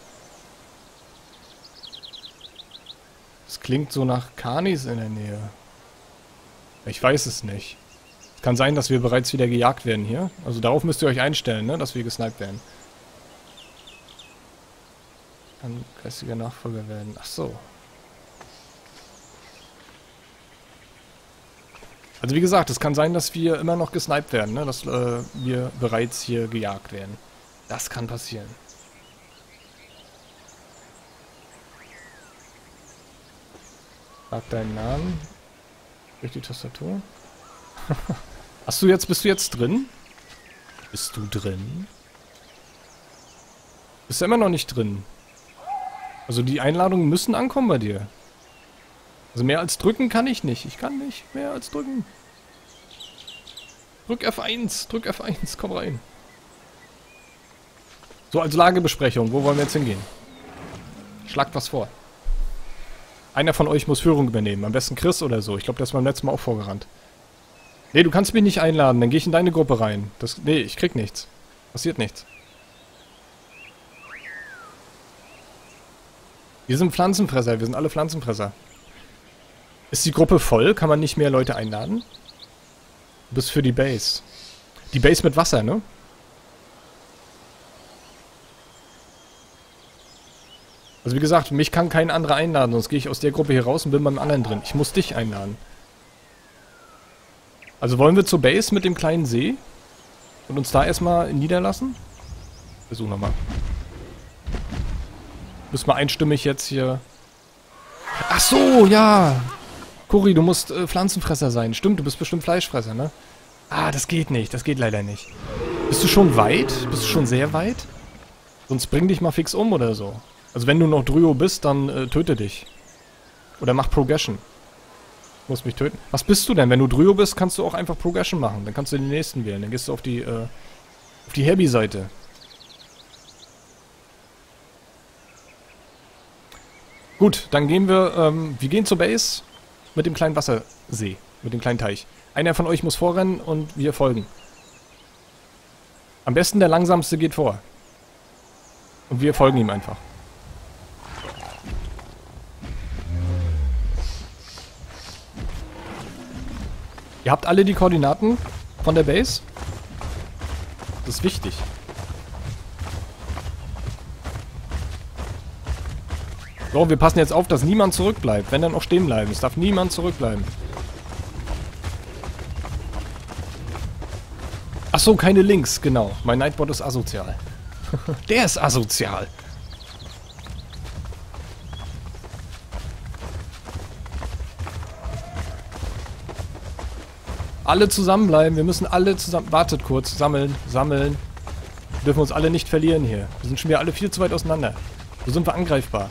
Das klingt so nach Kanis in der Nähe. Ich weiß es nicht. Es kann sein, dass wir bereits wieder gejagt werden hier. Also darauf müsst ihr euch einstellen, ne? Dass wir gesniped werden. Kann geistiger Nachfolger werden. Achso. Also wie gesagt, es kann sein, dass wir immer noch gesniped werden, ne? Dass äh, wir bereits hier gejagt werden. Das kann passieren. Sag deinen Namen. Durch die Tastatur. Hast du jetzt, bist du jetzt drin? Bist du drin? Bist du immer noch nicht drin? Also die Einladungen müssen ankommen bei dir. Also mehr als drücken kann ich nicht. Ich kann nicht mehr als drücken. Drück F eins. Drück F eins. Komm rein. So, als Lagebesprechung. Wo wollen wir jetzt hingehen? Schlagt was vor. Einer von euch muss Führung übernehmen. Am besten Chris oder so. Ich glaube, der ist beim letzten Mal auch vorgerannt. Nee, du kannst mich nicht einladen. Dann gehe ich in deine Gruppe rein. Das, nee, ich krieg nichts. Passiert nichts. Wir sind Pflanzenfresser. Wir sind alle Pflanzenfresser. Ist die Gruppe voll? Kann man nicht mehr Leute einladen? Du bist für die Base. Die Base mit Wasser, ne? Also wie gesagt, mich kann kein anderer einladen, sonst gehe ich aus der Gruppe hier raus und bin beim anderen drin. Ich muss dich einladen. Also wollen wir zur Base mit dem kleinen See? Und uns da erstmal niederlassen? Versuchen wir mal. Müssen wir einstimmig jetzt hier... Ach so, ja! Cory, du musst äh, Pflanzenfresser sein. Stimmt, du bist bestimmt Fleischfresser, ne? Ah, das geht nicht. Das geht leider nicht. Bist du schon weit? Bist du schon sehr weit? Sonst bring dich mal fix um oder so. Also wenn du noch Dryo bist, dann äh, töte dich. Oder mach Progression. Du musst mich töten. Was bist du denn? Wenn du Dryo bist, kannst du auch einfach Progression machen. Dann kannst du den nächsten wählen. Dann gehst du auf die, äh, auf die Heavy-Seite. Gut, dann gehen wir, ähm, wir gehen zur Base... Mit dem kleinen Wassersee. Mit dem kleinen Teich. Einer von euch muss vorrennen und wir folgen. Am besten der Langsamste geht vor. Und wir folgen ihm einfach. Ihr habt alle die Koordinaten von der Base. Das ist wichtig. So, wir passen jetzt auf, dass niemand zurückbleibt. Wenn, dann auch stehen bleiben. Es darf niemand zurückbleiben. Achso, keine Links, genau. Mein Nightbot ist asozial. Der ist asozial. Alle zusammenbleiben. Wir müssen alle zusammen... Wartet kurz. Sammeln, sammeln. Wir dürfen uns alle nicht verlieren hier. Wir sind schon wieder alle viel zu weit auseinander. So sind wir angreifbar.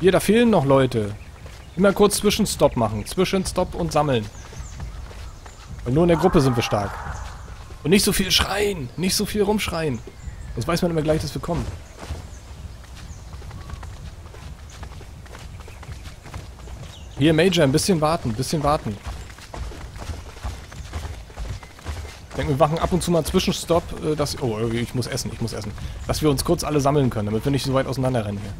Hier, da fehlen noch Leute. Immer kurz Zwischenstopp machen. Zwischenstopp und sammeln. Weil nur in der Gruppe sind wir stark. Und nicht so viel schreien. Nicht so viel rumschreien. Sonst weiß man immer gleich, dass wir kommen. Hier, Major, ein bisschen warten. Ein bisschen warten. Ich denke, wir machen ab und zu mal Zwischenstopp, dass... Oh, ich muss essen. Ich muss essen. Dass wir uns kurz alle sammeln können, damit wir nicht so weit auseinander rennen hier.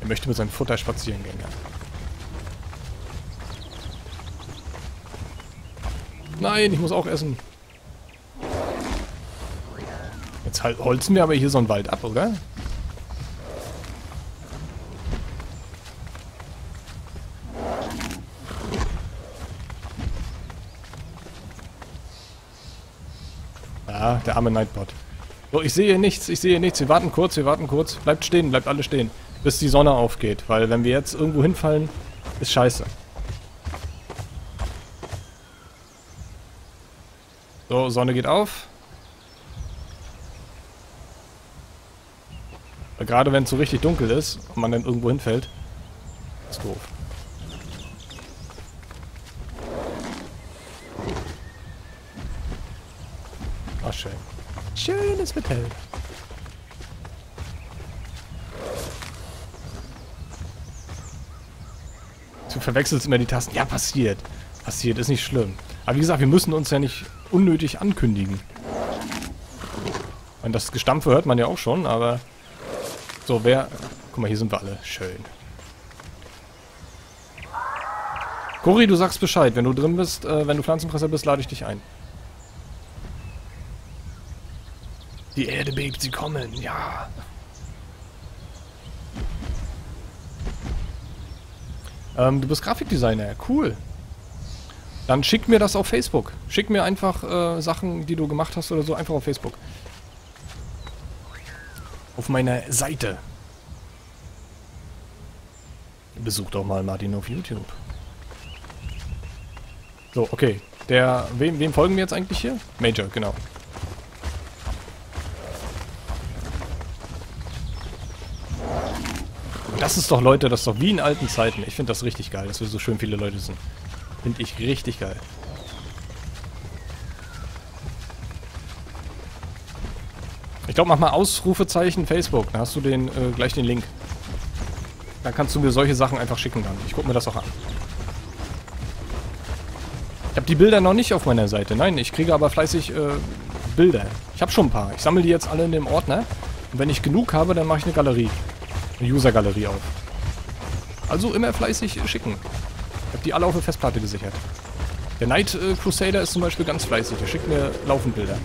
Er möchte mit seinem Futter spazieren gehen, ja. Nein, ich muss auch essen. Jetzt halt holzen wir aber hier so einen Wald ab, oder? Ah, der arme Nightbot. So, ich sehe nichts, ich sehe nichts. Wir warten kurz, wir warten kurz. Bleibt stehen, bleibt alle stehen. Bis die Sonne aufgeht, weil wenn wir jetzt irgendwo hinfallen, ist scheiße. So, Sonne geht auf. Gerade wenn es so richtig dunkel ist und man dann irgendwo hinfällt, ist doof. Ach, schön. Schön, es wird hell. Du verwechselst immer die Tasten. Ja, passiert. Passiert, ist nicht schlimm. Aber wie gesagt, wir müssen uns ja nicht unnötig ankündigen. Und das Gestampfe hört man ja auch schon, aber... So, wer... Guck mal, hier sind wir alle. Schön. Cory, du sagst Bescheid. Wenn du drin bist, äh, wenn du Pflanzenfresser bist, lade ich dich ein. Die Erde bebt, sie kommen. Ja. Ähm, du bist Grafikdesigner. Cool. Dann schick mir das auf Facebook. Schick mir einfach äh, Sachen, die du gemacht hast oder so, einfach auf Facebook. Auf meiner Seite. Besuch doch mal Martin auf YouTube. So, okay. Der, wem, wem folgen wir jetzt eigentlich hier? Major, genau. Das ist doch, Leute, das ist doch wie in alten Zeiten. Ich finde das richtig geil, dass wir so schön viele Leute sind. Finde ich richtig geil. Ich glaube, mach mal Ausrufezeichen Facebook. Dann hast du den, äh, gleich den Link. Dann kannst du mir solche Sachen einfach schicken dann. Ich gucke mir das auch an. Ich habe die Bilder noch nicht auf meiner Seite. Nein, ich kriege aber fleißig äh, Bilder. Ich habe schon ein paar. Ich sammle die jetzt alle in dem Ordner. Und wenn ich genug habe, dann mache ich eine Galerie. Eine User-Galerie auf. Also immer fleißig schicken. Ich habe die alle auf eine Festplatte gesichert. Der Night äh, Crusader ist zum Beispiel ganz fleißig. Der schickt mir laufend Bilder.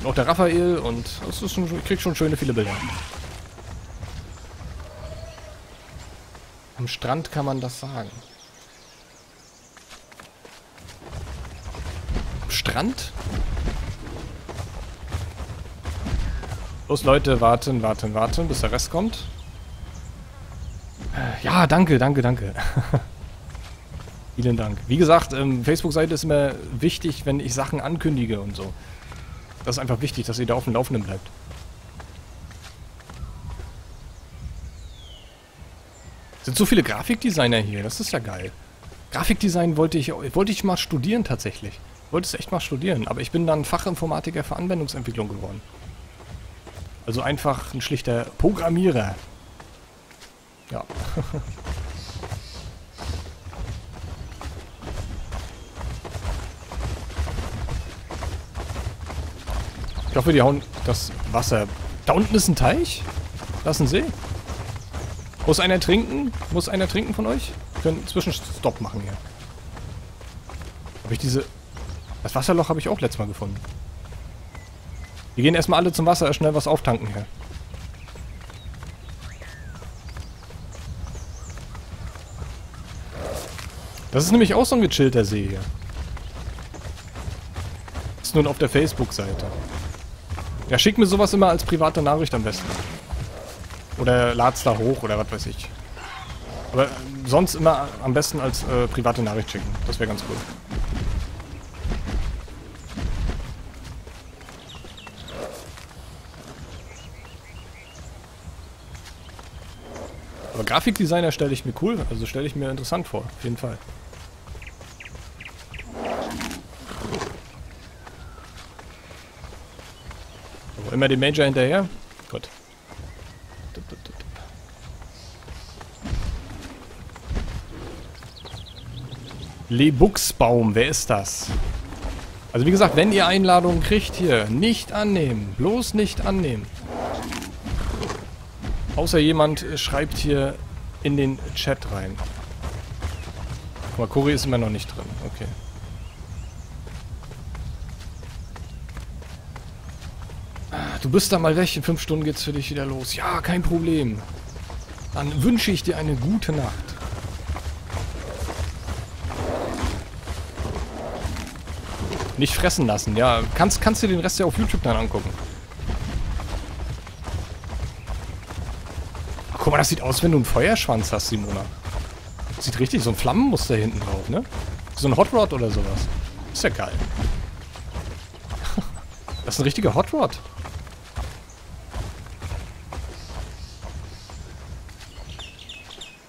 Und auch der Raphael und das ist schon, ich krieg schon schöne viele Bilder. Am Strand kann man das sagen. Am Strand? Los Leute, warten, warten, warten, bis der Rest kommt. Ja, danke, danke, danke. Vielen Dank. Wie gesagt, Facebook-Seite ist immer wichtig, wenn ich Sachen ankündige und so. Das ist einfach wichtig, dass ihr da auf dem Laufenden bleibt. Es sind so viele Grafikdesigner hier, das ist ja geil. Grafikdesign wollte ich, wollte ich mal studieren tatsächlich. Ich wollte es echt mal studieren, aber ich bin dann Fachinformatiker für Anwendungsentwicklung geworden. Also einfach ein schlichter Programmierer. Ja. Ich hoffe, die hauen das Wasser. Da unten ist ein Teich? Da ist ein See? Muss einer trinken? Muss einer trinken von euch? Wir können einen Zwischenstopp machen hier. Habe ich diese... Das Wasserloch habe ich auch letztes Mal gefunden. Wir gehen erstmal alle zum Wasser, schnell was auftanken hier. Das ist nämlich auch so ein gechillter See hier. Ist nun auf der Facebook-Seite. Ja, schick mir sowas immer als private Nachricht am besten. Oder lad's da hoch oder was weiß ich. Aber sonst immer am besten als äh, private Nachricht schicken. Das wäre ganz cool. Aber Grafikdesigner stelle ich mir cool, also stelle ich mir interessant vor, auf jeden Fall. Immer den Major hinterher. Gut. Lebuchsbaum, wer ist das? Also wie gesagt, wenn ihr Einladungen kriegt hier, nicht annehmen. Bloß nicht annehmen. Außer jemand schreibt hier in den Chat rein. Guck mal, Cory ist immer noch nicht drin. Okay. Du bist da mal weg, in fünf Stunden geht's für dich wieder los. Ja, kein Problem. Dann wünsche ich dir eine gute Nacht. Nicht fressen lassen, ja. Kannst, kannst du den Rest ja auf YouTube dann angucken. Ach, guck mal, das sieht aus, wenn du einen Feuerschwanz hast, Simona. Das sieht richtig, so ein Flammenmuster hinten drauf, ne? So ein Hot Rod oder sowas. Ist ja geil. Das ist ein richtiger Hot Rod.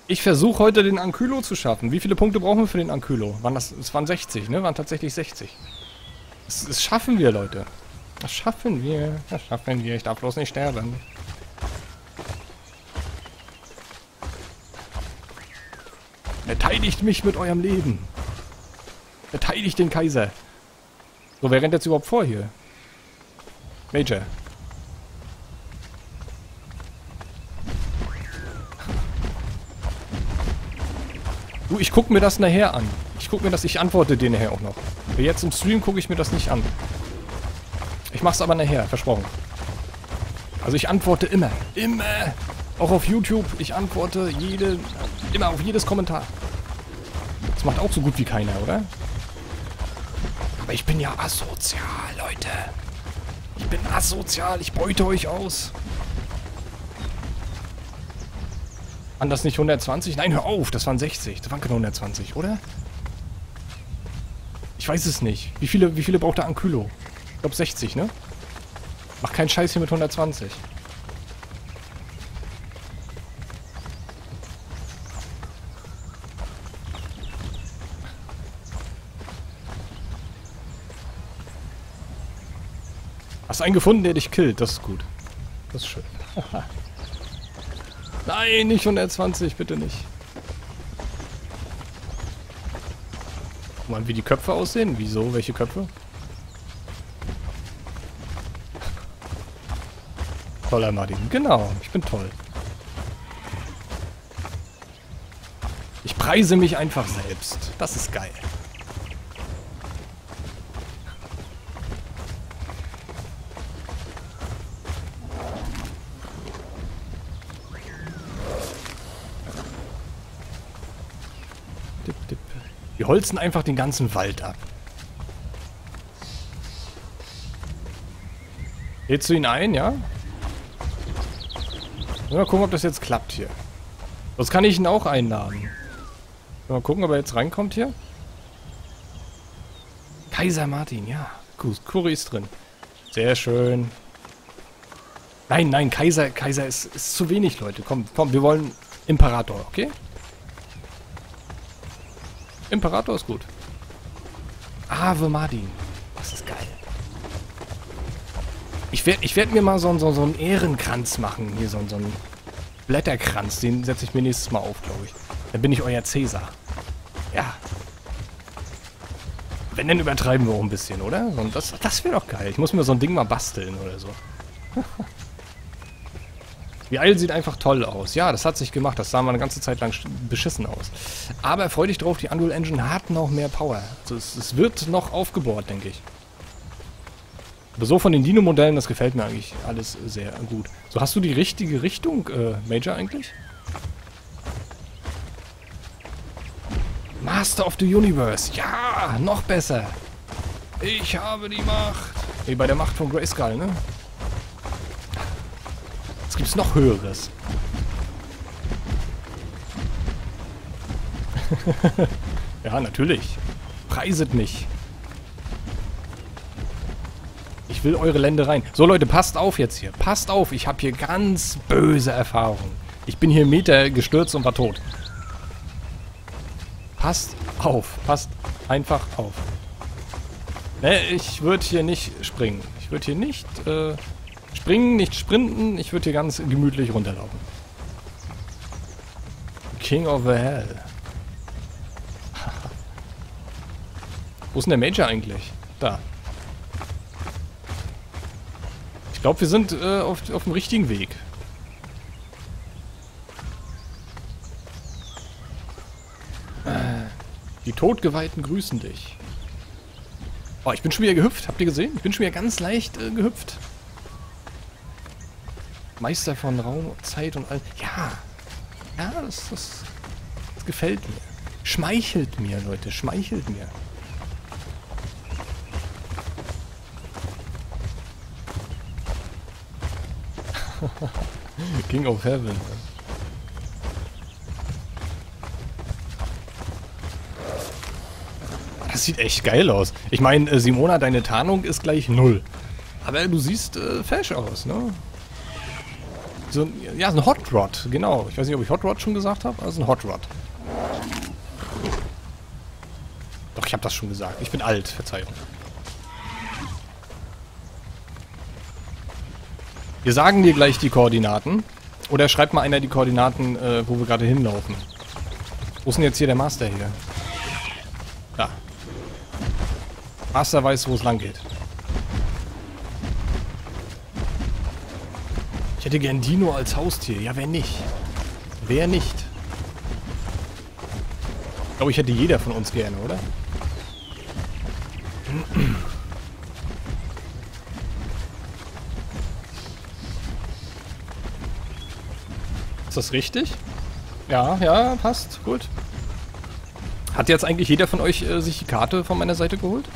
Ich versuche heute den Ankylo zu schaffen. Wie viele Punkte brauchen wir für den Ankylo? Waren das, es waren sechzig, ne? Waren tatsächlich sechzig. Das, das schaffen wir, Leute. Das schaffen wir. Das schaffen wir. Ich darf bloß nicht sterben. Verteidigt mich mit eurem Leben. Verteidigt den Kaiser. So, wer rennt jetzt überhaupt vor hier? Major. Du, ich guck mir das nachher an. Ich guck mir das, ich antworte dir nachher auch noch. Jetzt im Stream gucke ich mir das nicht an. Ich mach's aber nachher, versprochen. Also ich antworte immer. Immer. Auch auf YouTube. Ich antworte jede, immer auf jedes Kommentar. Das macht auch so gut wie keiner, oder? Aber ich bin ja asozial, Leute. Ich bin asozial. Ich beute euch aus. Waren das nicht hundertzwanzig? Nein, hör auf, das waren sechzig. Das waren keine hundertzwanzig, oder? Ich weiß es nicht. Wie viele, wie viele braucht der Ankylo? Ich glaube sechzig, ne? Mach keinen Scheiß hier mit hundertzwanzig. Hast einen gefunden, der dich killt. Das ist gut. Das ist schön. Nein, nicht hundertzwanzig, bitte nicht. Guck mal, wie die Köpfe aussehen. Wieso? Welche Köpfe? Toller Martin. Genau, ich bin toll. Ich preise mich einfach selbst. Das ist geil. Wir holzen einfach den ganzen Wald ab. Lädst du ihn ein, ja? Mal gucken, ob das jetzt klappt hier. Sonst kann ich ihn auch einladen. Mal gucken, ob er jetzt reinkommt hier. Kaiser Martin, ja. Gut, Curry ist drin. Sehr schön. Nein, nein, Kaiser, Kaiser ist, ist zu wenig, Leute. Komm, komm, wir wollen Imperator, okay? Imperator ist gut. Ave Martin. Das ist geil. Ich werde ich werd mir mal so, so, so einen Ehrenkranz machen. Hier, so, so einen Blätterkranz. Den setze ich mir nächstes Mal auf, glaube ich. Dann bin ich euer Cäsar. Ja. Wenn, dann übertreiben wir auch ein bisschen, oder? So, das das wäre doch geil. Ich muss mir so ein Ding mal basteln oder so. Die Eil sieht einfach toll aus. Ja, das hat sich gemacht. Das sah mal eine ganze Zeit lang beschissen aus. Aber freu dich drauf, die Unreal Engine hat noch mehr Power. Also es, es wird noch aufgebohrt, denke ich. Aber so von den Dino-Modellen, das gefällt mir eigentlich alles sehr gut. So, hast du die richtige Richtung, äh, Major, eigentlich? Master of the Universe. Ja, noch besser. Ich habe die Macht. Wie bei der Macht von Grayskull, ne? Gibt's noch Höheres? Ja, natürlich. Preiset mich. Ich will eure Länder rein. So, Leute, passt auf jetzt hier. Passt auf, ich habe hier ganz böse Erfahrungen. Ich bin hier Meter gestürzt und war tot. Passt auf. Passt einfach auf. Ne, ich würde hier nicht springen. Ich würde hier nicht, äh... springen, nicht sprinten. Ich würde hier ganz gemütlich runterlaufen. King of the Hell. Wo ist denn der Major eigentlich? Da. Ich glaube, wir sind äh, auf, auf dem richtigen Weg. Äh, die Todgeweihten grüßen dich. Oh, ich bin schon wieder gehüpft. Habt ihr gesehen? Ich bin schon wieder ganz leicht äh, gehüpft. Meister von Raum, Zeit und allem. Ja, ja, das, das, das gefällt mir. Schmeichelt mir, Leute, schmeichelt mir. King of Heaven. Das sieht echt geil aus. Ich meine, Simona, deine Tarnung ist gleich null. Aber du siehst äh, fesch aus, ne? So ein, ja, so ein Hot Rod, genau. Ich weiß nicht, ob ich Hot Rod schon gesagt habe, aber so ein Hot Rod. Doch, ich habe das schon gesagt. Ich bin alt, Verzeihung. Wir sagen dir gleich die Koordinaten. Oder schreibt mal einer die Koordinaten, äh, wo wir gerade hinlaufen. Wo ist denn jetzt hier der Master hier? Da. Master weiß, wo es lang geht. Ich hätte gern Dino als Haustier. Ja, wer nicht? Wer nicht? Ich glaube, ich hätte jeder von uns gerne, oder? Ist das richtig? Ja, ja, passt. Gut. Hat jetzt eigentlich jeder von euch äh, sich die Karte von meiner Seite geholt?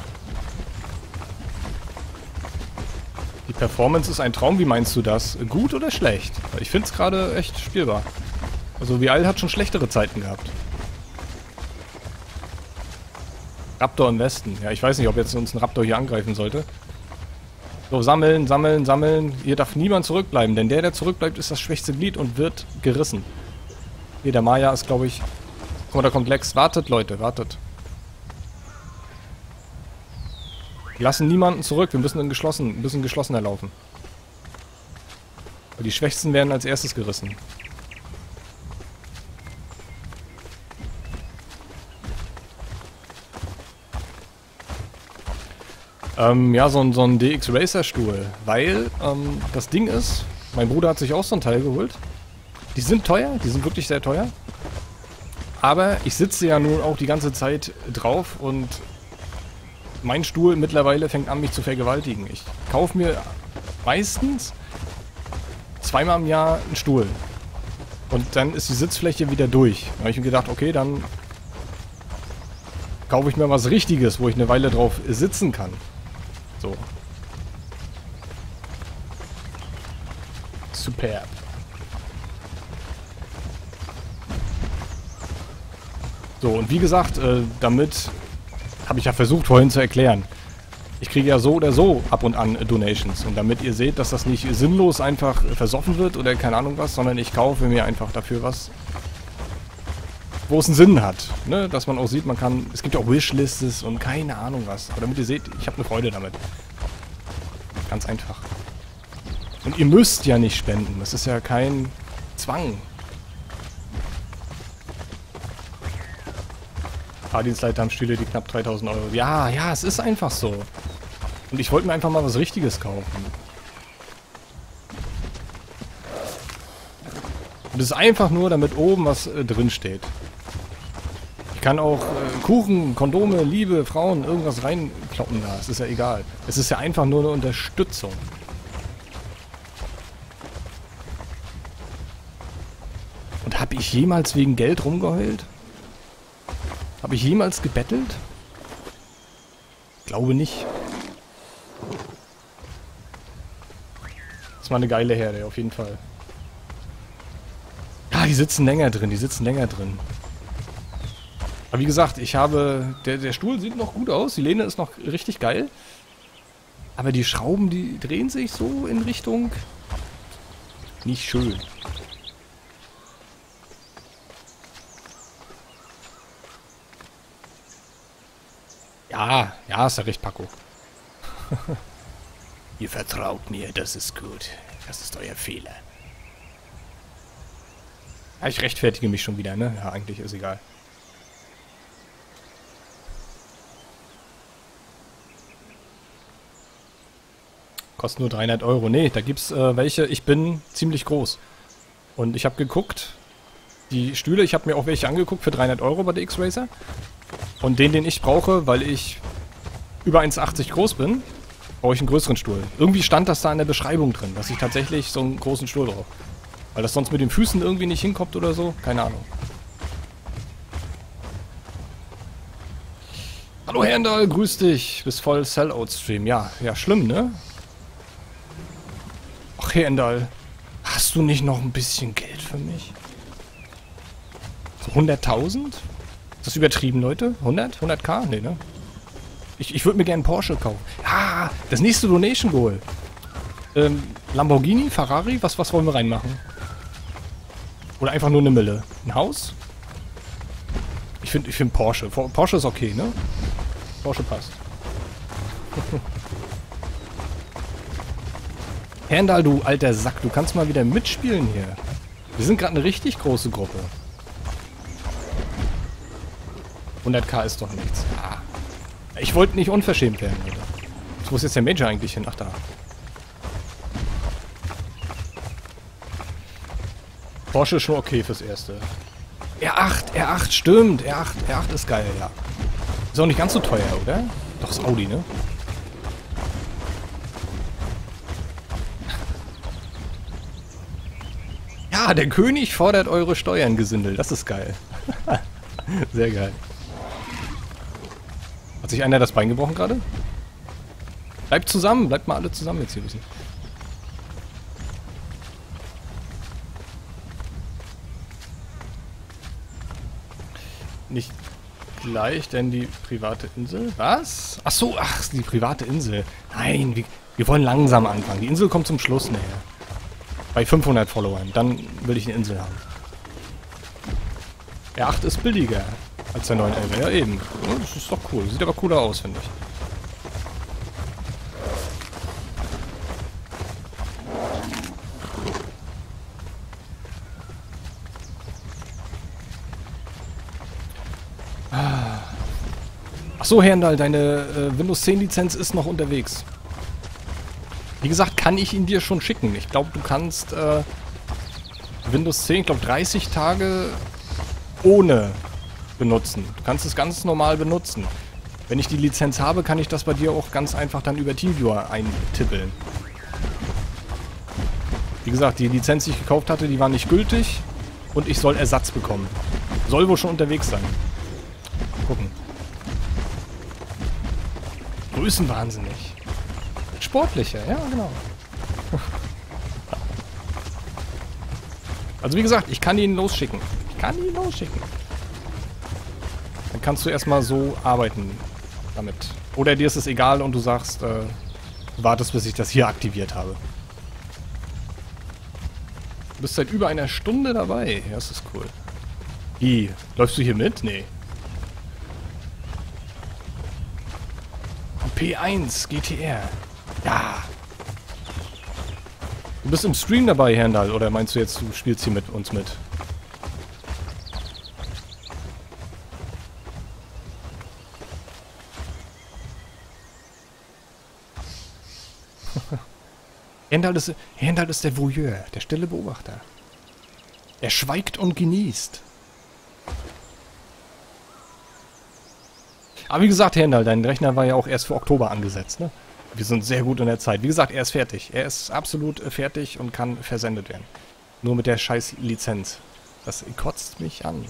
Die Performance ist ein Traum. Wie meinst du das? Gut oder schlecht? Ich finde es gerade echt spielbar. Also Vial hat schon schlechtere Zeiten gehabt. Raptor im Westen. Ja, ich weiß nicht, ob jetzt uns ein Raptor hier angreifen sollte. So, sammeln, sammeln, sammeln. Hier darf niemand zurückbleiben, denn der, der zurückbleibt, ist das schwächste Glied und wird gerissen. Hier, der Maya ist, glaube ich... Guck mal, da kommt Lex. Wartet, Leute, wartet. Wir lassen niemanden zurück. Wir müssen in geschlossen, ein bisschen geschlossener laufen. Die Schwächsten werden als erstes gerissen. Ähm, ja, so ein, so ein D X-Racer-Stuhl, weil ähm, das Ding ist, mein Bruder hat sich auch so ein Teil geholt. Die sind teuer, die sind wirklich sehr teuer. Aber ich sitze ja nun auch die ganze Zeit drauf und mein Stuhl mittlerweile fängt an, mich zu vergewaltigen. Ich kaufe mir meistens zweimal im Jahr einen Stuhl. Und dann ist die Sitzfläche wieder durch. Da habe ich mir gedacht, okay, dann kaufe ich mir was Richtiges, wo ich eine Weile drauf sitzen kann. So. Superb. So, und wie gesagt, äh, damit habe ich ja versucht vorhin zu erklären. Ich kriege ja so oder so ab und an äh, Donations. Und damit ihr seht, dass das nicht sinnlos einfach äh, versoffen wird oder keine Ahnung was, sondern ich kaufe mir einfach dafür was, wo es einen Sinn hat. Ne? Dass man auch sieht, man kann... Es gibt ja auch Wishlists und keine Ahnung was. Aber damit ihr seht, ich habe eine Freude damit. Ganz einfach. Und ihr müsst ja nicht spenden. Das ist ja kein Zwang. Fahrdienstleiter haben Stühle, die knapp dreitausend Euro... Ja, ja, es ist einfach so. Und ich wollte mir einfach mal was Richtiges kaufen. Und es ist einfach nur, damit oben was äh, drin steht. Ich kann auch äh, Kuchen, Kondome, Liebe, Frauen, irgendwas reinkloppen da. Es ist ja egal. Es ist ja einfach nur eine Unterstützung. Und habe ich jemals wegen Geld rumgeheult? Habe ich jemals gebettelt? Glaube nicht. Das ist mal eine geile Herde, auf jeden Fall. Ja, die sitzen länger drin, die sitzen länger drin. Aber wie gesagt, ich habe... Der, der Stuhl sieht noch gut aus, die Lehne ist noch richtig geil. Aber die Schrauben, die drehen sich so in Richtung... Nicht schön. Ja, ja, ist ja recht, Paco. Ihr vertraut mir, das ist gut. Das ist euer Fehler. Ja, ich rechtfertige mich schon wieder, ne? Ja, eigentlich ist egal. Kostet nur dreihundert Euro. Nee, da gibt's äh, welche. Ich bin ziemlich groß. Und ich habe geguckt, die Stühle, ich habe mir auch welche angeguckt für dreihundert Euro bei der D X-Racer. Und den, den ich brauche, weil ich über eins achtzig groß bin, brauche ich einen größeren Stuhl. Irgendwie stand das da in der Beschreibung drin, dass ich tatsächlich so einen großen Stuhl brauche. Weil das sonst mit den Füßen irgendwie nicht hinkommt oder so. Keine Ahnung. Hallo Herndal, grüß dich. Bist voll Sellout-Stream. Ja, ja, schlimm, ne? Ach Herndal, hast du nicht noch ein bisschen Geld für mich? So hunderttausend? Ist das übertrieben, Leute? hundert? hunderttausend? Nee, ne? Ich, ich würde mir gerne einen Porsche kaufen. Ah, das nächste Donation-Goal. Ähm, Lamborghini, Ferrari, was, was wollen wir reinmachen? Oder einfach nur eine Mille. Ein Haus? Ich finde ich find Porsche. Porsche ist okay, ne? Porsche passt. Herndal, du alter Sack, du kannst mal wieder mitspielen hier. Wir sind gerade eine richtig große Gruppe. hunderttausend ist doch nichts. Ah. Ich wollte nicht unverschämt werden, Alter. Wo ist jetzt der Major eigentlich hin? Ach, da. Porsche ist schon okay fürs Erste. R acht, R acht, stimmt. R acht, R acht ist geil, ja. Ist auch nicht ganz so teuer, oder? Doch, ist Audi, ne? Ja, der König fordert eure Steuern, Gesindel. Das ist geil. Sehr geil. Hat sich einer das Bein gebrochen gerade? Bleibt zusammen, bleibt mal alle zusammen jetzt hier ein bisschen. Nicht gleich, denn die private Insel. Was? Ach so, ach, die private Insel. Nein, wir, wir wollen langsam anfangen. Die Insel kommt zum Schluss näher. Bei fünfhundert Followern, dann will ich eine Insel haben. Der R acht ist billiger. Als der neun elf. Ja, eben. Das ist doch cool. Sieht aber cooler aus, finde ich. Achso, Herndal, deine äh, Windows zehn Lizenz ist noch unterwegs. Wie gesagt, kann ich ihn dir schon schicken. Ich glaube, du kannst äh, Windows zehn, ich glaube, dreißig Tage ohne benutzen. Du kannst es ganz normal benutzen. Wenn ich die Lizenz habe, kann ich das bei dir auch ganz einfach dann über TeamViewer eintippeln. Wie gesagt, die Lizenz, die ich gekauft hatte, die war nicht gültig und ich soll Ersatz bekommen. Soll wohl schon unterwegs sein. Gucken. Größenwahnsinnig. Sportlicher, ja genau. Also wie gesagt, ich kann ihn losschicken. Ich kann ihn losschicken. Dann kannst du erstmal so arbeiten damit. Oder dir ist es egal und du sagst, äh, du wartest, bis ich das hier aktiviert habe. Du bist seit über einer Stunde dabei. Ja, das ist cool. Wie? Läufst du hier mit? Nee. P eins G T R. Ja. Du bist im Stream dabei, Herndal. Oder meinst du jetzt, du spielst hier mit uns mit? Herndal ist, Herndal ist der Voyeur, der stille Beobachter. Er schweigt und genießt. Aber wie gesagt, Herndal, dein Rechner war ja auch erst für Oktober angesetzt, ne? Wir sind sehr gut in der Zeit. Wie gesagt, er ist fertig. Er ist absolut fertig und kann versendet werden. Nur mit der scheiß Lizenz. Das kotzt mich an.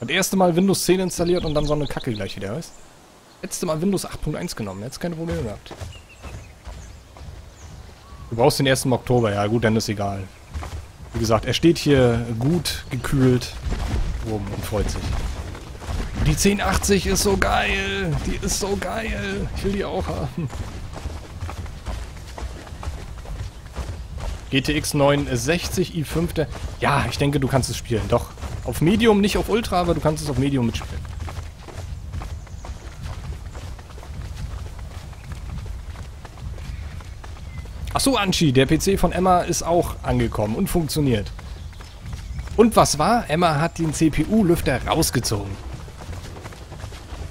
Das erste Mal Windows zehn installiert und dann so eine Kacke gleich wieder, weißt? Letzte Mal Windows acht Punkt eins genommen, jetzt keine Probleme gehabt. Du brauchst den ersten Oktober, ja gut, dann ist egal. Wie gesagt, er steht hier gut gekühlt rum und freut sich. Die zehn achtzig ist so geil! Die ist so geil! Ich will die auch haben. G T X neun sechzig i fünf. Ja, ich denke, du kannst es spielen. Doch. Auf Medium, nicht auf Ultra, aber du kannst es auf Medium mitspielen. Achso, Anschi, der P C von Emma ist auch angekommen und funktioniert. Und was war? Emma hat den C P U-Lüfter rausgezogen.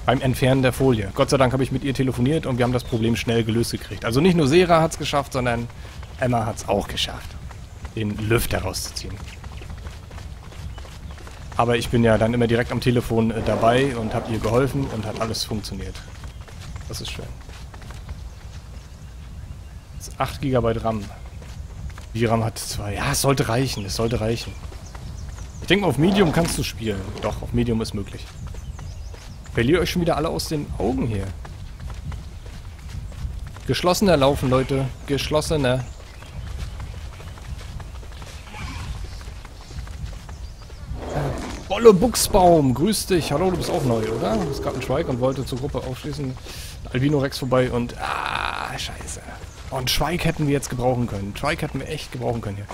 Beim Entfernen der Folie. Gott sei Dank habe ich mit ihr telefoniert und wir haben das Problem schnell gelöst gekriegt. Also nicht nur Sera hat es geschafft, sondern Emma hat es auch geschafft, den Lüfter rauszuziehen. Aber ich bin ja dann immer direkt am Telefon äh, dabei und habe ihr geholfen und hat alles funktioniert. Das ist schön. acht Gigabyte RAM. Die RAM hat zwar... Ja, es sollte reichen, es sollte reichen. Ich denke mal, auf Medium kannst du spielen. Doch, auf Medium ist möglich. Verliert euch schon wieder alle aus den Augen hier. Geschlossener laufen, Leute. Geschlossener. Bolle Buchsbaum, grüß dich. Hallo, du bist auch neu, oder? Du bist gerade ein Schweig und wollte zur Gruppe aufschließen. Albino Rex vorbei und... Ah, scheiße. Und Schweig hätten wir jetzt gebrauchen können. Schweig hätten wir echt gebrauchen können hier.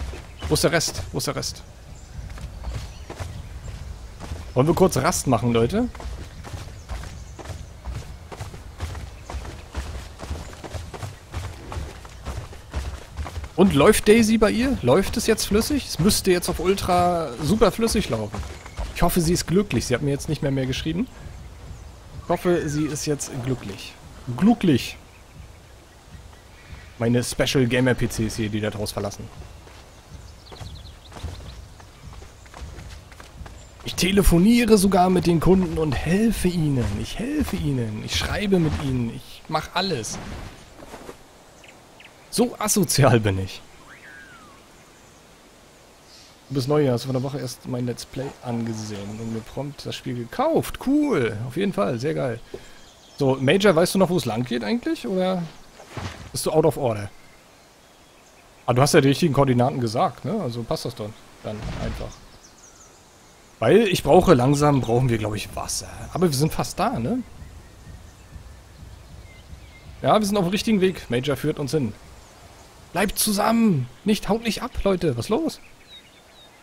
Wo ist der Rest? Wo ist der Rest? Wollen wir kurz Rast machen, Leute? Und läuft Daisy bei ihr? Läuft es jetzt flüssig? Es müsste jetzt auf Ultra super flüssig laufen. Ich hoffe, sie ist glücklich. Sie hat mir jetzt nicht mehr mehr geschrieben. Ich hoffe, sie ist jetzt glücklich. Glücklich. Meine Special Gamer P Cs hier, die das Haus verlassen. Ich telefoniere sogar mit den Kunden und helfe ihnen. Ich helfe ihnen. Ich schreibe mit ihnen. Ich mache alles. So asozial bin ich. Bis Neujahr hast du von der Woche erst mein Let's Play angesehen und mir prompt das Spiel gekauft. Cool, auf jeden Fall, sehr geil. So, Major, weißt du noch, wo es lang geht eigentlich? Oder bist du out of order? Ah, du hast ja die richtigen Koordinaten gesagt, ne? Also passt das doch dann einfach. Weil ich brauche langsam, brauchen wir, glaube ich, Wasser. Aber wir sind fast da, ne? Ja, wir sind auf dem richtigen Weg. Major führt uns hin. Bleibt zusammen! Nicht, haut nicht ab, Leute. Was ist los?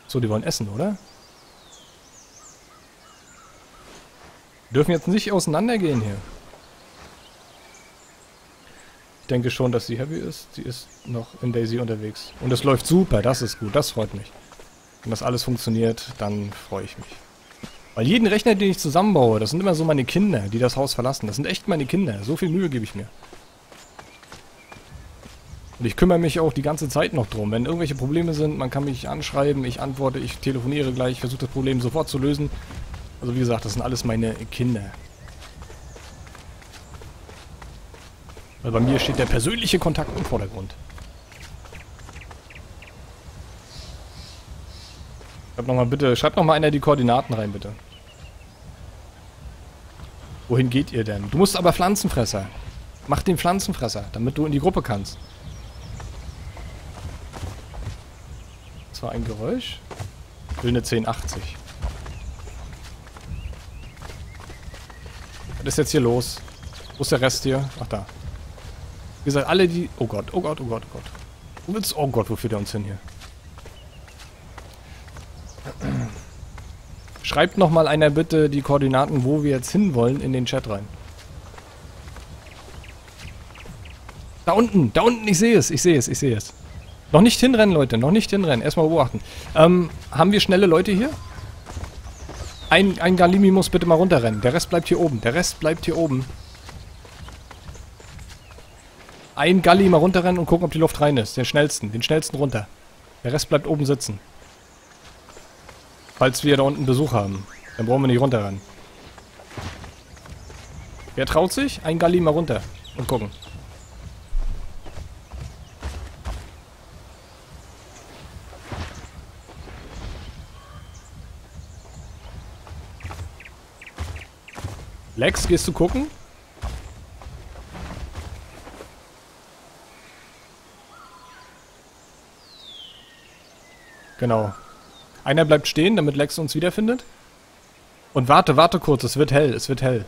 So, die wollen essen, oder? Dürfen jetzt nicht auseinandergehen hier. Ich denke schon, dass sie happy ist. Sie ist noch in Daisy unterwegs. Und es läuft super, das ist gut, das freut mich. Wenn das alles funktioniert, dann freue ich mich. Weil jeden Rechner, den ich zusammenbaue, das sind immer so meine Kinder, die das Haus verlassen. Das sind echt meine Kinder. So viel Mühe gebe ich mir. Und ich kümmere mich auch die ganze Zeit noch drum. Wenn irgendwelche Probleme sind, man kann mich anschreiben, ich antworte, ich telefoniere gleich, ich versuche das Problem sofort zu lösen. Also wie gesagt, das sind alles meine Kinder. Weil bei mir steht der persönliche Kontakt im Vordergrund. Schreibt nochmal bitte, schreibt nochmal einer die Koordinaten rein, bitte. Wohin geht ihr denn? Du musst aber Pflanzenfresser. Mach den Pflanzenfresser, damit du in die Gruppe kannst. Das war ein Geräusch. Ich will eine zehn achtzig. Was ist jetzt hier los? Wo ist der Rest hier? Ach, da. Wie gesagt, alle die... Oh Gott, oh Gott, oh Gott, oh Gott. Wo willst du... Oh Gott, wo führt er uns hin hier? Schreibt nochmal einer bitte die Koordinaten, wo wir jetzt hinwollen, in den Chat rein. Da unten, da unten, ich sehe es, ich sehe es, ich sehe es. Noch nicht hinrennen, Leute, noch nicht hinrennen. Erstmal beobachten. Ähm, haben wir schnelle Leute hier? Ein, ein Galimi muss bitte mal runterrennen. Der Rest bleibt hier oben. Der Rest bleibt hier oben. Ein Galli mal runterrennen und gucken, ob die Luft rein ist. Den schnellsten, den schnellsten runter. Der Rest bleibt oben sitzen. Falls wir da unten Besuch haben. Dann brauchen wir nicht runterrennen. Wer traut sich? Ein Galli mal runter und gucken. Lex, gehst du gucken? Genau. Einer bleibt stehen, damit Lex uns wiederfindet. Und warte, warte kurz, es wird hell, es wird hell.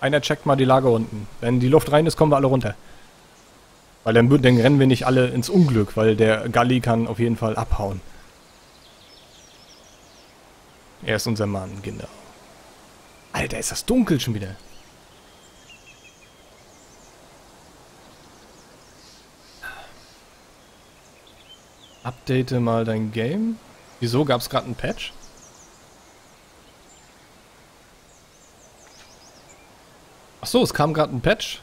Einer checkt mal die Lage unten. Wenn die Luft rein ist, kommen wir alle runter. Weil dann, dann rennen wir nicht alle ins Unglück, weil der Galli kann auf jeden Fall abhauen. Er ist unser Mann, genau. Alter, ist das dunkel schon wieder. Update mal dein Game. Wieso gab es gerade einen Patch? Ach so, es kam gerade ein Patch.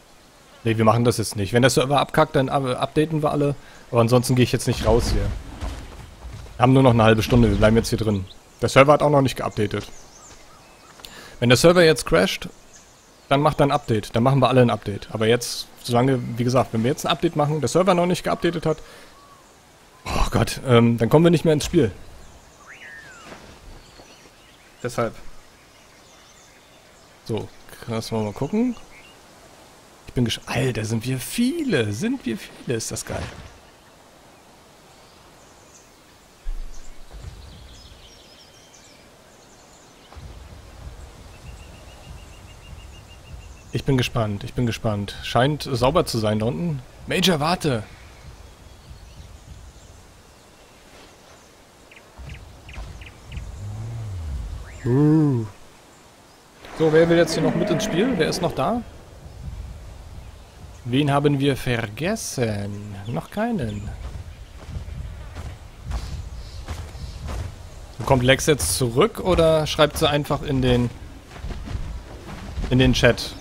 Ne, wir machen das jetzt nicht. Wenn der Server abkackt, dann updaten wir alle. Aber ansonsten gehe ich jetzt nicht raus hier. Wir haben nur noch eine halbe Stunde. Wir bleiben jetzt hier drin. Der Server hat auch noch nicht geupdatet. Wenn der Server jetzt crasht, Dann macht dann ein Update. Dann machen wir alle ein Update. Aber jetzt, solange, wie gesagt, wenn wir jetzt ein Update machen, der Server noch nicht geupdatet hat, oh Gott, ähm, dann kommen wir nicht mehr ins Spiel. Deshalb. So, lass mal mal gucken. Ich bin gesch... Alter, sind wir viele! Sind wir viele! Ist das geil. Ich bin gespannt, ich bin gespannt. Scheint sauber zu sein da unten. Major, warte! Uh. So, wer will jetzt hier noch mit ins Spiel? Wer ist noch da? Wen haben wir vergessen? Noch keinen. Kommt Lex jetzt zurück oder schreibt sie einfach in den in den Chat?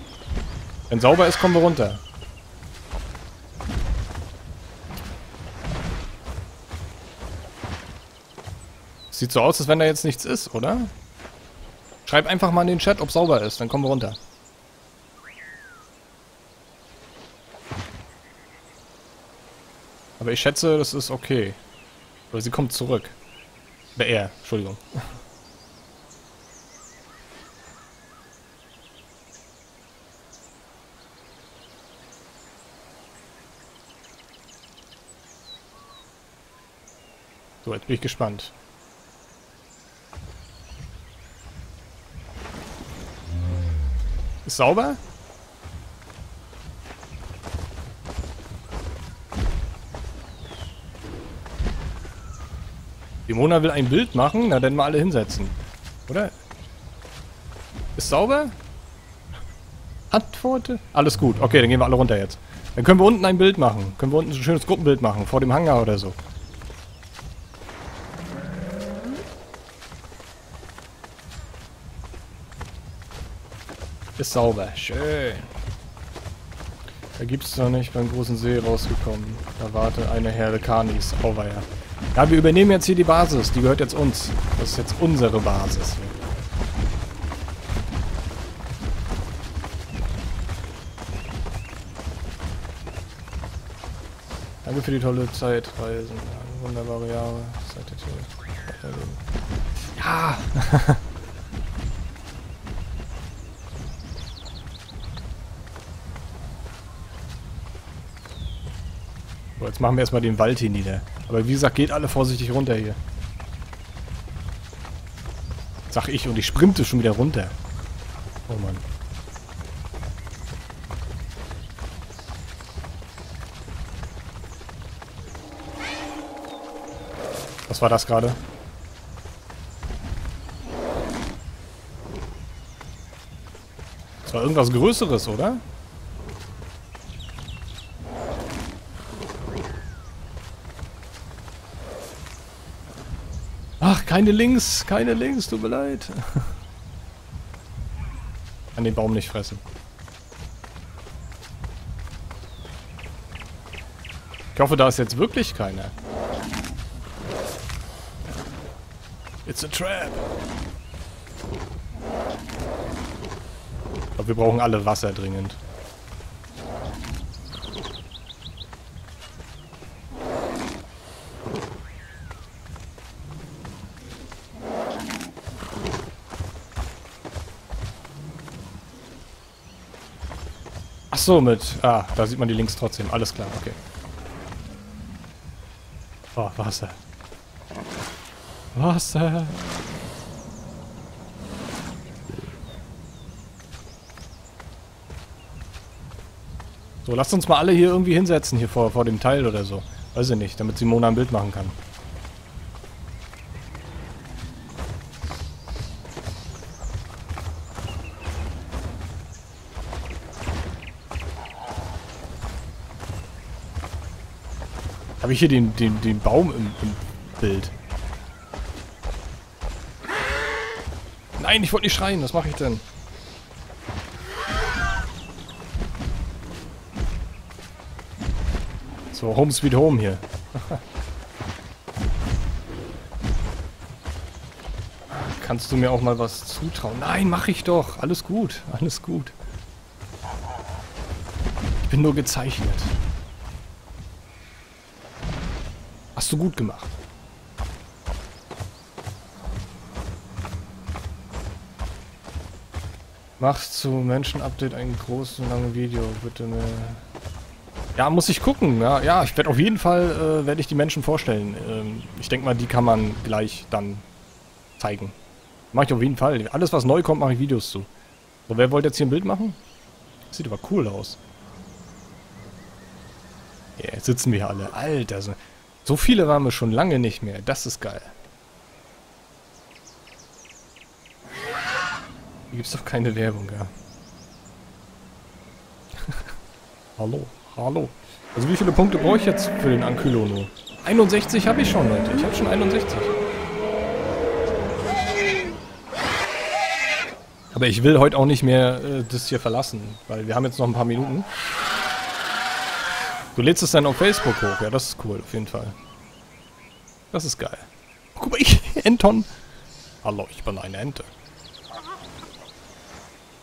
Wenn sauber ist, kommen wir runter. Sieht so aus, als wenn da jetzt nichts ist, oder? Schreib einfach mal in den Chat, ob sauber ist, dann kommen wir runter. Aber ich schätze, das ist okay. Oder sie kommt zurück. Oder er, Entschuldigung. So, jetzt bin ich gespannt. Ist sauber? Die Mona will ein Bild machen, na dann mal alle hinsetzen. Oder? Ist sauber? Antworte? Alles gut. Okay, dann gehen wir alle runter jetzt. Dann können wir unten ein Bild machen. Können wir unten so ein schönes Gruppenbild machen, vor dem Hangar oder so. Ist sauber. Schön. Da gibt's noch nicht beim großen See rausgekommen. Da wartet eine Herde Kanis. Auweia. Ja, wir übernehmen jetzt hier die Basis. Die gehört jetzt uns. Das ist jetzt unsere Basis. Danke für die tolle Zeitreisen. Ja, wunderbare Jahre. Ja! Jetzt machen wir erstmal den Wald hier nieder. Aber wie gesagt, geht alle vorsichtig runter hier. Sag ich, und ich sprinte schon wieder runter. Oh Mann. Was war das gerade? Das war irgendwas Größeres, oder? Keine Links, keine Links, tut mir leid. An den Baum nicht fressen. Ich hoffe, da ist jetzt wirklich keiner. It's a trap. Aber wir brauchen alle Wasser dringend. So, mit... Ah, da sieht man die Links trotzdem. Alles klar, okay. Oh, Wasser. Wasser. So, lasst uns mal alle hier irgendwie hinsetzen, hier vor, vor dem Teil oder so. Weiß ich nicht, damit Simona ein Bild machen kann. Habe ich hier den, den, den Baum im, im Bild? Nein, ich wollte nicht schreien. Was mache ich denn? So, Home Sweet Home hier. Kannst du mir auch mal was zutrauen? Nein, mache ich doch. Alles gut, alles gut. Ich bin nur gezeichnet. Hast du gut gemacht. Machst zu Menschen-Update einen großen, langen Video, bitte. Ne. Ja, muss ich gucken. Ja, ja, ich werde auf jeden Fall, äh, werde ich die Menschen vorstellen. Ähm, ich denke mal, die kann man gleich dann zeigen. Mache ich auf jeden Fall. Alles, was neu kommt, mache ich Videos zu. So, wer wollte jetzt hier ein Bild machen? Das sieht aber cool aus. Ja, jetzt sitzen wir hier alle. Alter, so, so viele waren wir schon lange nicht mehr. Das ist geil. Hier gibt's doch keine Werbung, ja. Hallo, hallo. Also wie viele Punkte brauche ich jetzt für den Ankylono? einundsechzig habe ich schon, Leute. Ich habe schon einundsechzig. Aber ich will heute auch nicht mehr äh, das hier verlassen, weil wir haben jetzt noch ein paar Minuten. Du lädst es dann auf Facebook hoch. Ja, das ist cool, auf jeden Fall. Das ist geil. Guck mal, ich, Anton. Hallo, ich bin eine Ente.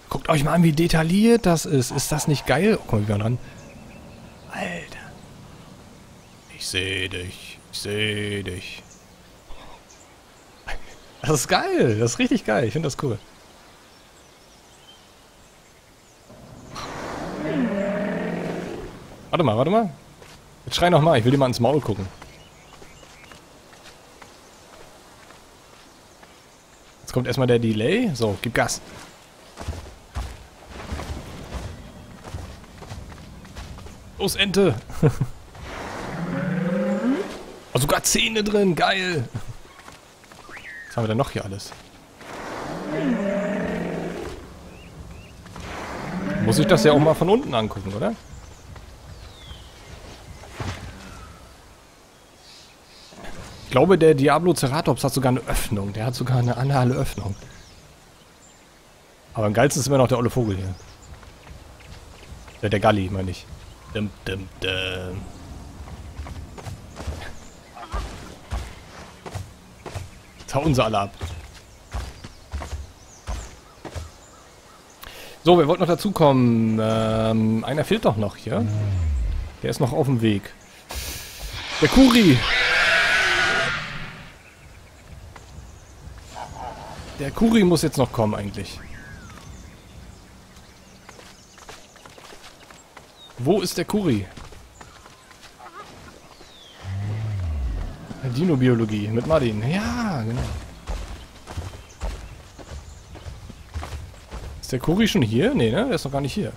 Guckt euch mal an, wie detailliert das ist. Ist das nicht geil? Oh, guck mal ran. Alter. Ich sehe dich. Ich sehe dich. Das ist geil. Das ist richtig geil. Ich finde das cool. Warte mal, warte mal. Jetzt schrei noch mal. Ich will dir mal ins Maul gucken. Jetzt kommt erstmal der Delay. So, gib Gas. Los, Ente! Oh, sogar Zähne drin, geil! Was haben wir denn noch hier alles? Muss ich das ja auch mal von unten angucken, oder? Ich glaube, der Diabloceratops hat sogar eine Öffnung. Der hat sogar eine anale Öffnung. Aber am geilsten ist immer noch der olle Vogel hier. Der, der Galli, meine ich. Dum, dum, dum. Jetzt hauen sie alle ab. So, wir wollten noch dazukommen. Ähm, einer fehlt doch noch hier. Der ist noch auf dem Weg. Der Kuri. Der Kuri muss jetzt noch kommen eigentlich. Wo ist der Kuri? Dinobiologie mit Martin. Ja, genau. Ist der Kuri schon hier? Nee, ne? Der ist noch gar nicht hier.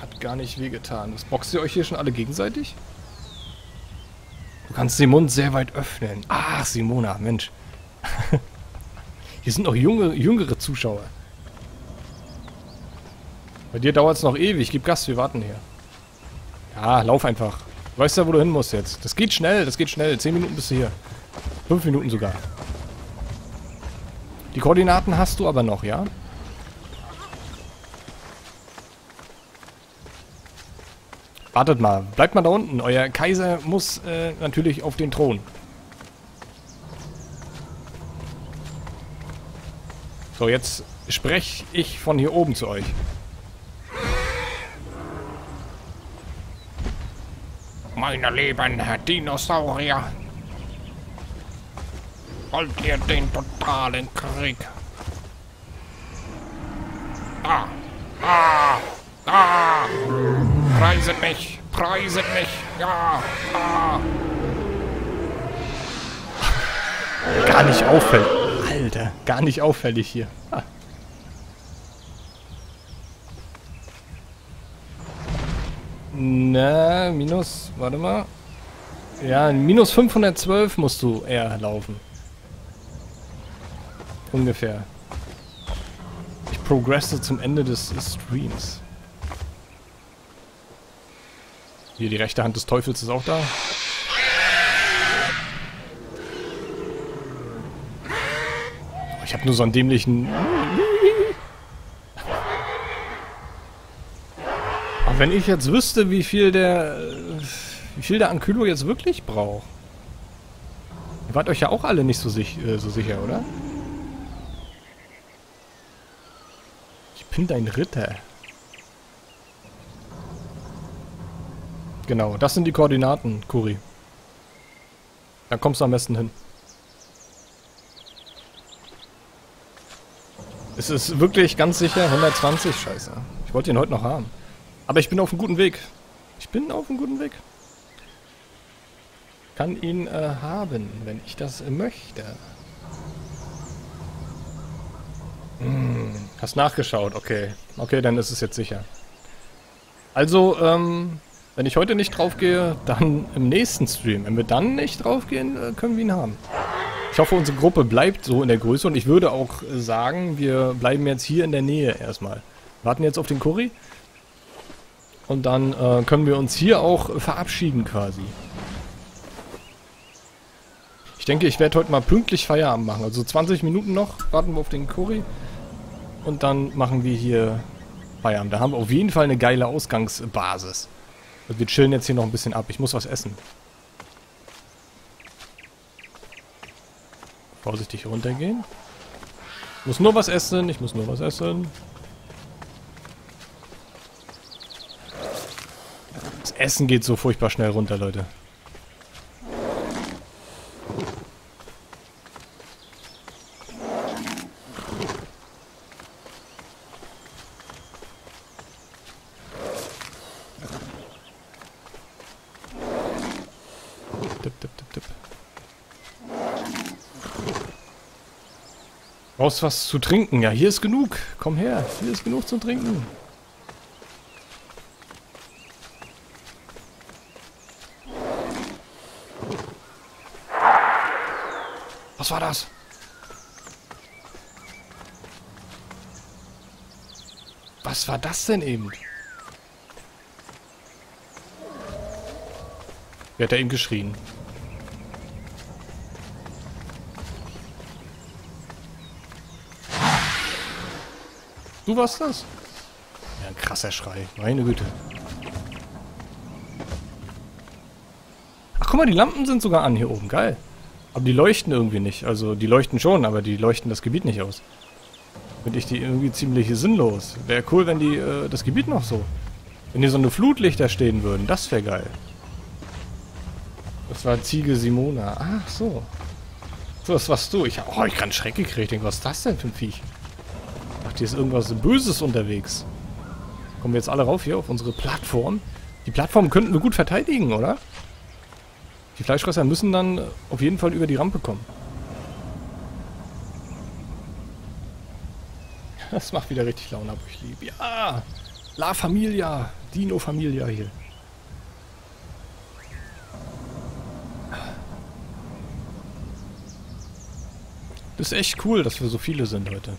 Hat gar nicht wehgetan. Was boxt ihr euch hier schon alle gegenseitig? Du kannst den Mund sehr weit öffnen. Ach, Simona, Mensch. Hier sind noch junge, jüngere Zuschauer. Bei dir dauert es noch ewig. Gib Gas, wir warten hier. Ja, lauf einfach. Du weißt ja, wo du hin musst jetzt. Das geht schnell, das geht schnell. Zehn Minuten bist du hier. Fünf Minuten sogar. Die Koordinaten hast du aber noch, ja? Wartet mal. Bleibt mal da unten. Euer Kaiser muss äh, natürlich auf den Thron. So, jetzt spreche ich von hier oben zu euch. Meine lieben Dinosaurier, wollt ihr den totalen Krieg? Ah, ah, ah, preiset mich, preiset mich, ja, ah. Gar nicht auffällig, Alter, gar nicht auffällig hier. Ah. Na, minus, warte mal. Ja, minus fünfhundertzwölf musst du eher laufen. Ungefähr. Ich progresse zum Ende des Streams. Hier, die rechte Hand des Teufels ist auch da. Ich habe nur so einen dämlichen... Wenn ich jetzt wüsste, wie viel der wie viel der Ankylo jetzt wirklich braucht. Ihr wart euch ja auch alle nicht so, sich, äh, so sicher, oder? Ich bin dein Ritter. Genau, das sind die Koordinaten, Kuri. Da kommst du am besten hin. Es ist wirklich ganz sicher hundertzwanzig, scheiße. Ich wollte ihn heute noch haben. Aber ich bin auf einem guten Weg. Ich bin auf einem guten Weg. Kann ihn äh, haben, wenn ich das möchte. Hm, hast nachgeschaut, okay. Okay, dann ist es jetzt sicher. Also, ähm, wenn ich heute nicht drauf gehe, dann im nächsten Stream. Wenn wir dann nicht drauf gehen, können wir ihn haben. Ich hoffe, unsere Gruppe bleibt so in der Größe und ich würde auch sagen, wir bleiben jetzt hier in der Nähe erstmal. Warten jetzt auf den Curry und dann äh, können wir uns hier auch verabschieden quasi. Ich denke, ich werde heute mal pünktlich Feierabend machen. Also zwanzig Minuten noch, warten wir auf den Curry und dann machen wir hier Feierabend. Da haben wir auf jeden Fall eine geile Ausgangsbasis. Wir chillen jetzt hier noch ein bisschen ab. Ich muss was essen. Vorsichtig runtergehen. Ich muss nur was essen. Ich muss nur was essen. Das Essen geht so furchtbar schnell runter, Leute. Brauchst was zu trinken? Ja, hier ist genug. Komm her, hier ist genug zum Trinken. Was war das? Was war das denn eben? Wer hat da eben geschrien? Du warst das? Ja, ein krasser Schrei. Meine Güte. Ach, guck mal, die Lampen sind sogar an hier oben. Geil. Aber die leuchten irgendwie nicht. Also, die leuchten schon, aber die leuchten das Gebiet nicht aus. Finde ich die irgendwie ziemlich sinnlos. Wäre cool, wenn die äh, das Gebiet noch so... Wenn hier so eine Flutlichter stehen würden. Das wäre geil. Das war Ziege Simona. Ach so. So, das warst du. Ich, oh, ich hab einen Schreck gekriegt. Ich denke, was ist das denn für ein Viech? Hier ist irgendwas Böses unterwegs. Kommen wir jetzt alle rauf hier auf unsere Plattform. Die Plattform könnten wir gut verteidigen, oder? Die Fleischfresser müssen dann auf jeden Fall über die Rampe kommen. Das macht wieder richtig Laune ab, ich liebe. Ja! La Familia! Dino Familia hier. Das ist echt cool, dass wir so viele sind heute.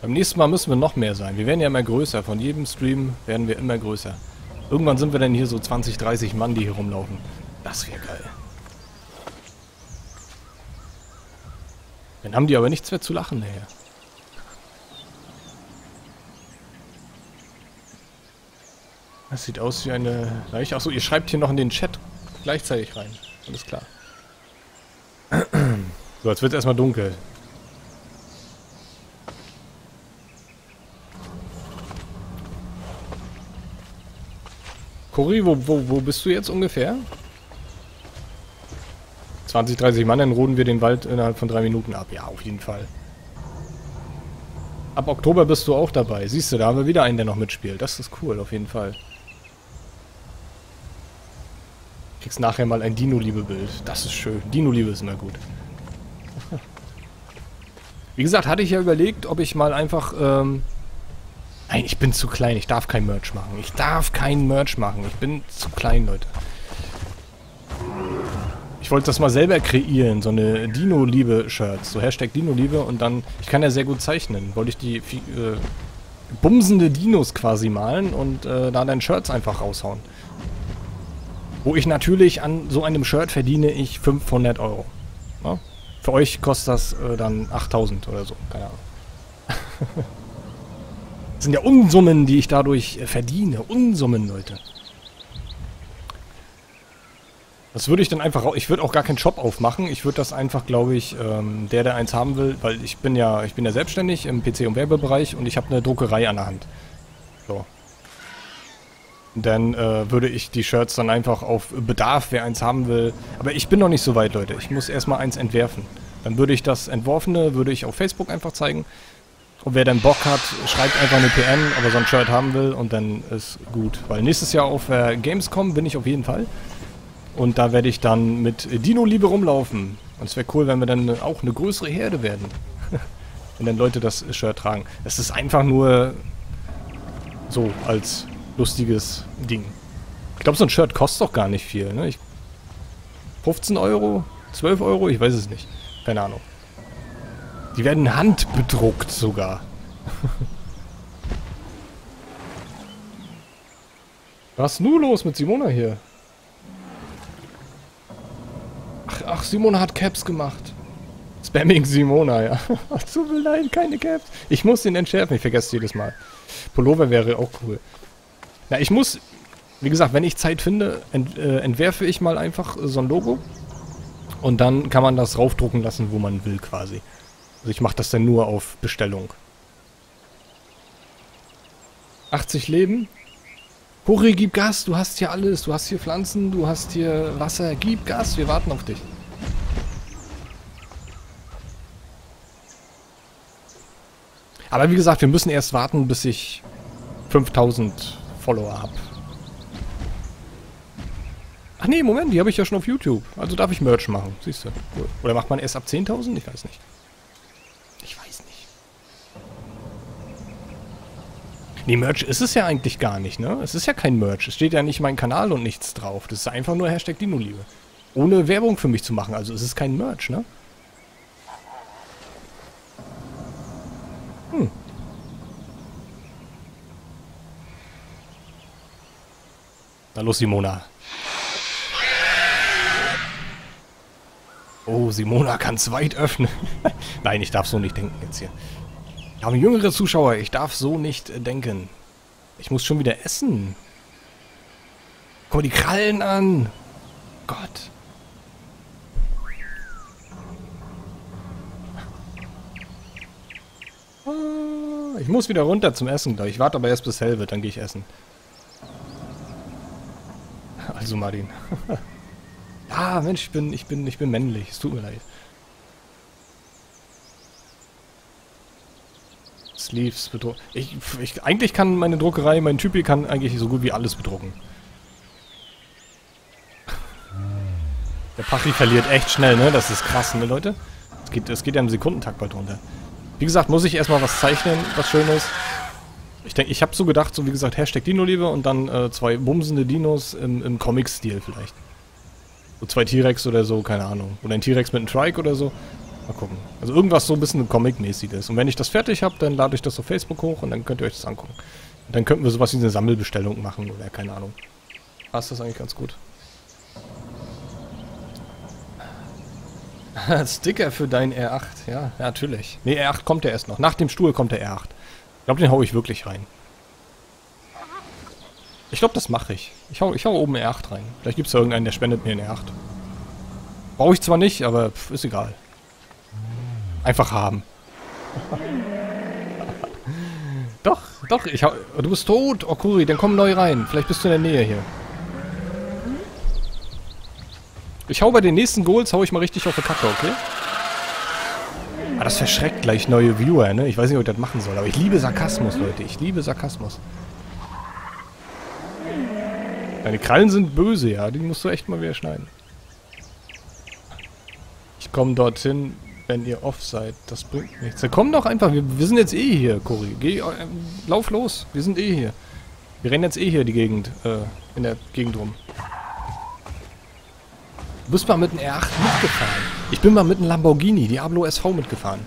Beim nächsten Mal müssen wir noch mehr sein. Wir werden ja immer größer. Von jedem Stream werden wir immer größer. Irgendwann sind wir dann hier so zwanzig, dreißig Mann, die hier rumlaufen. Das wäre geil. Dann haben die aber nichts mehr zu lachen nachher. Das sieht aus wie eine Leiche. Achso, ihr schreibt hier noch in den Chat gleichzeitig rein. Alles klar. So, jetzt wird es erstmal dunkel. Cory, wo, wo, wo bist du jetzt ungefähr? zwanzig, dreißig Mann, dann roden wir den Wald innerhalb von drei Minuten ab. Ja, auf jeden Fall. Ab Oktober bist du auch dabei. Siehst du, da haben wir wieder einen, der noch mitspielt. Das ist cool, auf jeden Fall. Kriegst nachher mal ein Dino-Liebe-Bild. Das ist schön. Dino-Liebe ist immer gut. Wie gesagt, hatte ich ja überlegt, ob ich mal einfach... Ähm Nein, ich bin zu klein. Ich darf kein Merch machen. Ich darf kein Merch machen. Ich bin zu klein, Leute. Ich wollte das mal selber kreieren. So eine Dino-Liebe-Shirts. So Hashtag Dino-Liebe und dann... Ich kann ja sehr gut zeichnen. Wollte ich die äh, bumsende Dinos quasi malen und äh, da dann Shirts einfach raushauen. Wo ich natürlich an so einem Shirt verdiene ich fünfhundert Euro. Ja? Für euch kostet das äh, dann achttausend oder so. Keine Ahnung. Das sind ja Unsummen, die ich dadurch verdiene. Unsummen, Leute. Das würde ich dann einfach... Ich würde auch gar keinen Shop aufmachen. Ich würde das einfach, glaube ich, ähm, der, der eins haben will, weil ich bin ja ich bin ja selbstständig im P C- und Werbebereich und ich habe eine Druckerei an der Hand. So. Dann äh, würde ich die Shirts dann einfach auf Bedarf, wer eins haben will. Aber ich bin noch nicht so weit, Leute. Ich muss erstmal eins entwerfen. Dann würde ich das Entworfene, würde ich auf Facebook einfach zeigen. Und wer dann Bock hat, schreibt einfach eine P M, ob er so ein Shirt haben will. Und dann ist gut. Weil nächstes Jahr auf äh, Gamescom bin ich auf jeden Fall. Und da werde ich dann mit Dino-Liebe rumlaufen. Und es wäre cool, wenn wir dann auch eine größere Herde werden. Wenn dann Leute das Shirt tragen. Es ist einfach nur so als lustiges Ding. Ich glaube, so ein Shirt kostet doch gar nicht viel, ne? Ich fünfzehn Euro? zwölf Euro? Ich weiß es nicht. Keine Ahnung. Die werden handbedruckt sogar. Was ist nun los mit Simona hier? Ach, ach, Simona hat Caps gemacht. Spamming Simona, ja. Tut mir leid, keine Caps. Ich muss den entschärfen, ich vergesse es jedes Mal. Pullover wäre auch cool. Na, ich muss, wie gesagt, wenn ich Zeit finde, ent, äh, entwerfe ich mal einfach äh, so ein Logo. Und dann kann man das raufdrucken lassen, wo man will quasi. Also ich mache das dann nur auf Bestellung. achtzig Leben. Hurri, gib Gas, du hast hier alles. Du hast hier Pflanzen, du hast hier Wasser. Gib Gas, wir warten auf dich. Aber wie gesagt, wir müssen erst warten, bis ich fünftausend Follower habe. Ach nee, Moment, die habe ich ja schon auf YouTube. Also darf ich Merch machen, siehst du. Cool. Oder macht man erst ab zehntausend? Ich weiß nicht. Ich weiß nicht. Nee, Merch ist es ja eigentlich gar nicht, ne? Es ist ja kein Merch. Es steht ja nicht mein Kanal und nichts drauf. Das ist einfach nur Hashtag Dino-Liebe. Ohne Werbung für mich zu machen. Also es ist kein Merch, ne? Hm. Na los, Simona. Oh, Simona kann es weit öffnen. Nein, ich darf so nicht denken jetzt hier. Wir haben jüngere Zuschauer, ich darf so nicht denken. Ich muss schon wieder essen. Guck mal die Krallen an. Gott. Ah, ich muss wieder runter zum Essen, glaube ich. Ich warte aber erst bis hell wird, dann gehe ich essen. Also, Martin. Ah, Mensch, ich bin, ich bin, ich bin männlich. Es tut mir leid. Sleeves bedruckt. Ich, ich, eigentlich kann meine Druckerei, mein Typi kann eigentlich so gut wie alles bedrucken. Der Pachi verliert echt schnell, ne? Das ist krass, ne, Leute? Es geht, es geht ja im Sekundentakt bald runter. Wie gesagt, muss ich erstmal was zeichnen, was Schönes. Ich denke, ich habe so gedacht, so wie gesagt, Hashtag Dino-Liebe und dann äh, zwei bumsende Dinos im, im Comic-Stil vielleicht. So zwei T-Rex oder so, keine Ahnung. Oder ein T-Rex mit einem Trike oder so. Mal gucken. Also irgendwas so ein bisschen Comic-mäßig ist. Und wenn ich das fertig habe, dann lade ich das auf Facebook hoch und dann könnt ihr euch das angucken. Und dann könnten wir sowas wie eine Sammelbestellung machen oder keine Ahnung. Passt das eigentlich ganz gut. Sticker für deinen R acht. Ja, natürlich. Ne, R acht kommt ja erst noch. Nach dem Stuhl kommt der R acht. Ich glaube, den hau ich wirklich rein. Ich glaube, das mache ich. Ich hau, ich hau oben R acht rein. Vielleicht gibt es da irgendeinen, der spendet mir einen R acht. Brauche ich zwar nicht, aber pf, ist egal. Einfach haben. Doch, doch. Ich hau, du bist tot, Okuri. Dann komm neu rein. Vielleicht bist du in der Nähe hier. Ich hau bei den nächsten Goals, hau ich mal richtig auf die Kacke, okay? Ah, das verschreckt gleich neue Viewer, ne? Ich weiß nicht, ob ich das machen soll, aber ich liebe Sarkasmus, Leute. Ich liebe Sarkasmus. Deine Krallen sind böse, ja. Die musst du echt mal wieder schneiden. Ich komme dorthin, wenn ihr off seid. Das bringt nichts. Dann komm doch einfach. Wir, wir sind jetzt eh hier, Cory. Geh, äh, lauf los. Wir sind eh hier. Wir rennen jetzt eh hier die Gegend, äh, in der Gegend rum. Du bist mal mit einem R acht mitgefahren. Ich bin mal mit einem Lamborghini, Diablo S V mitgefahren.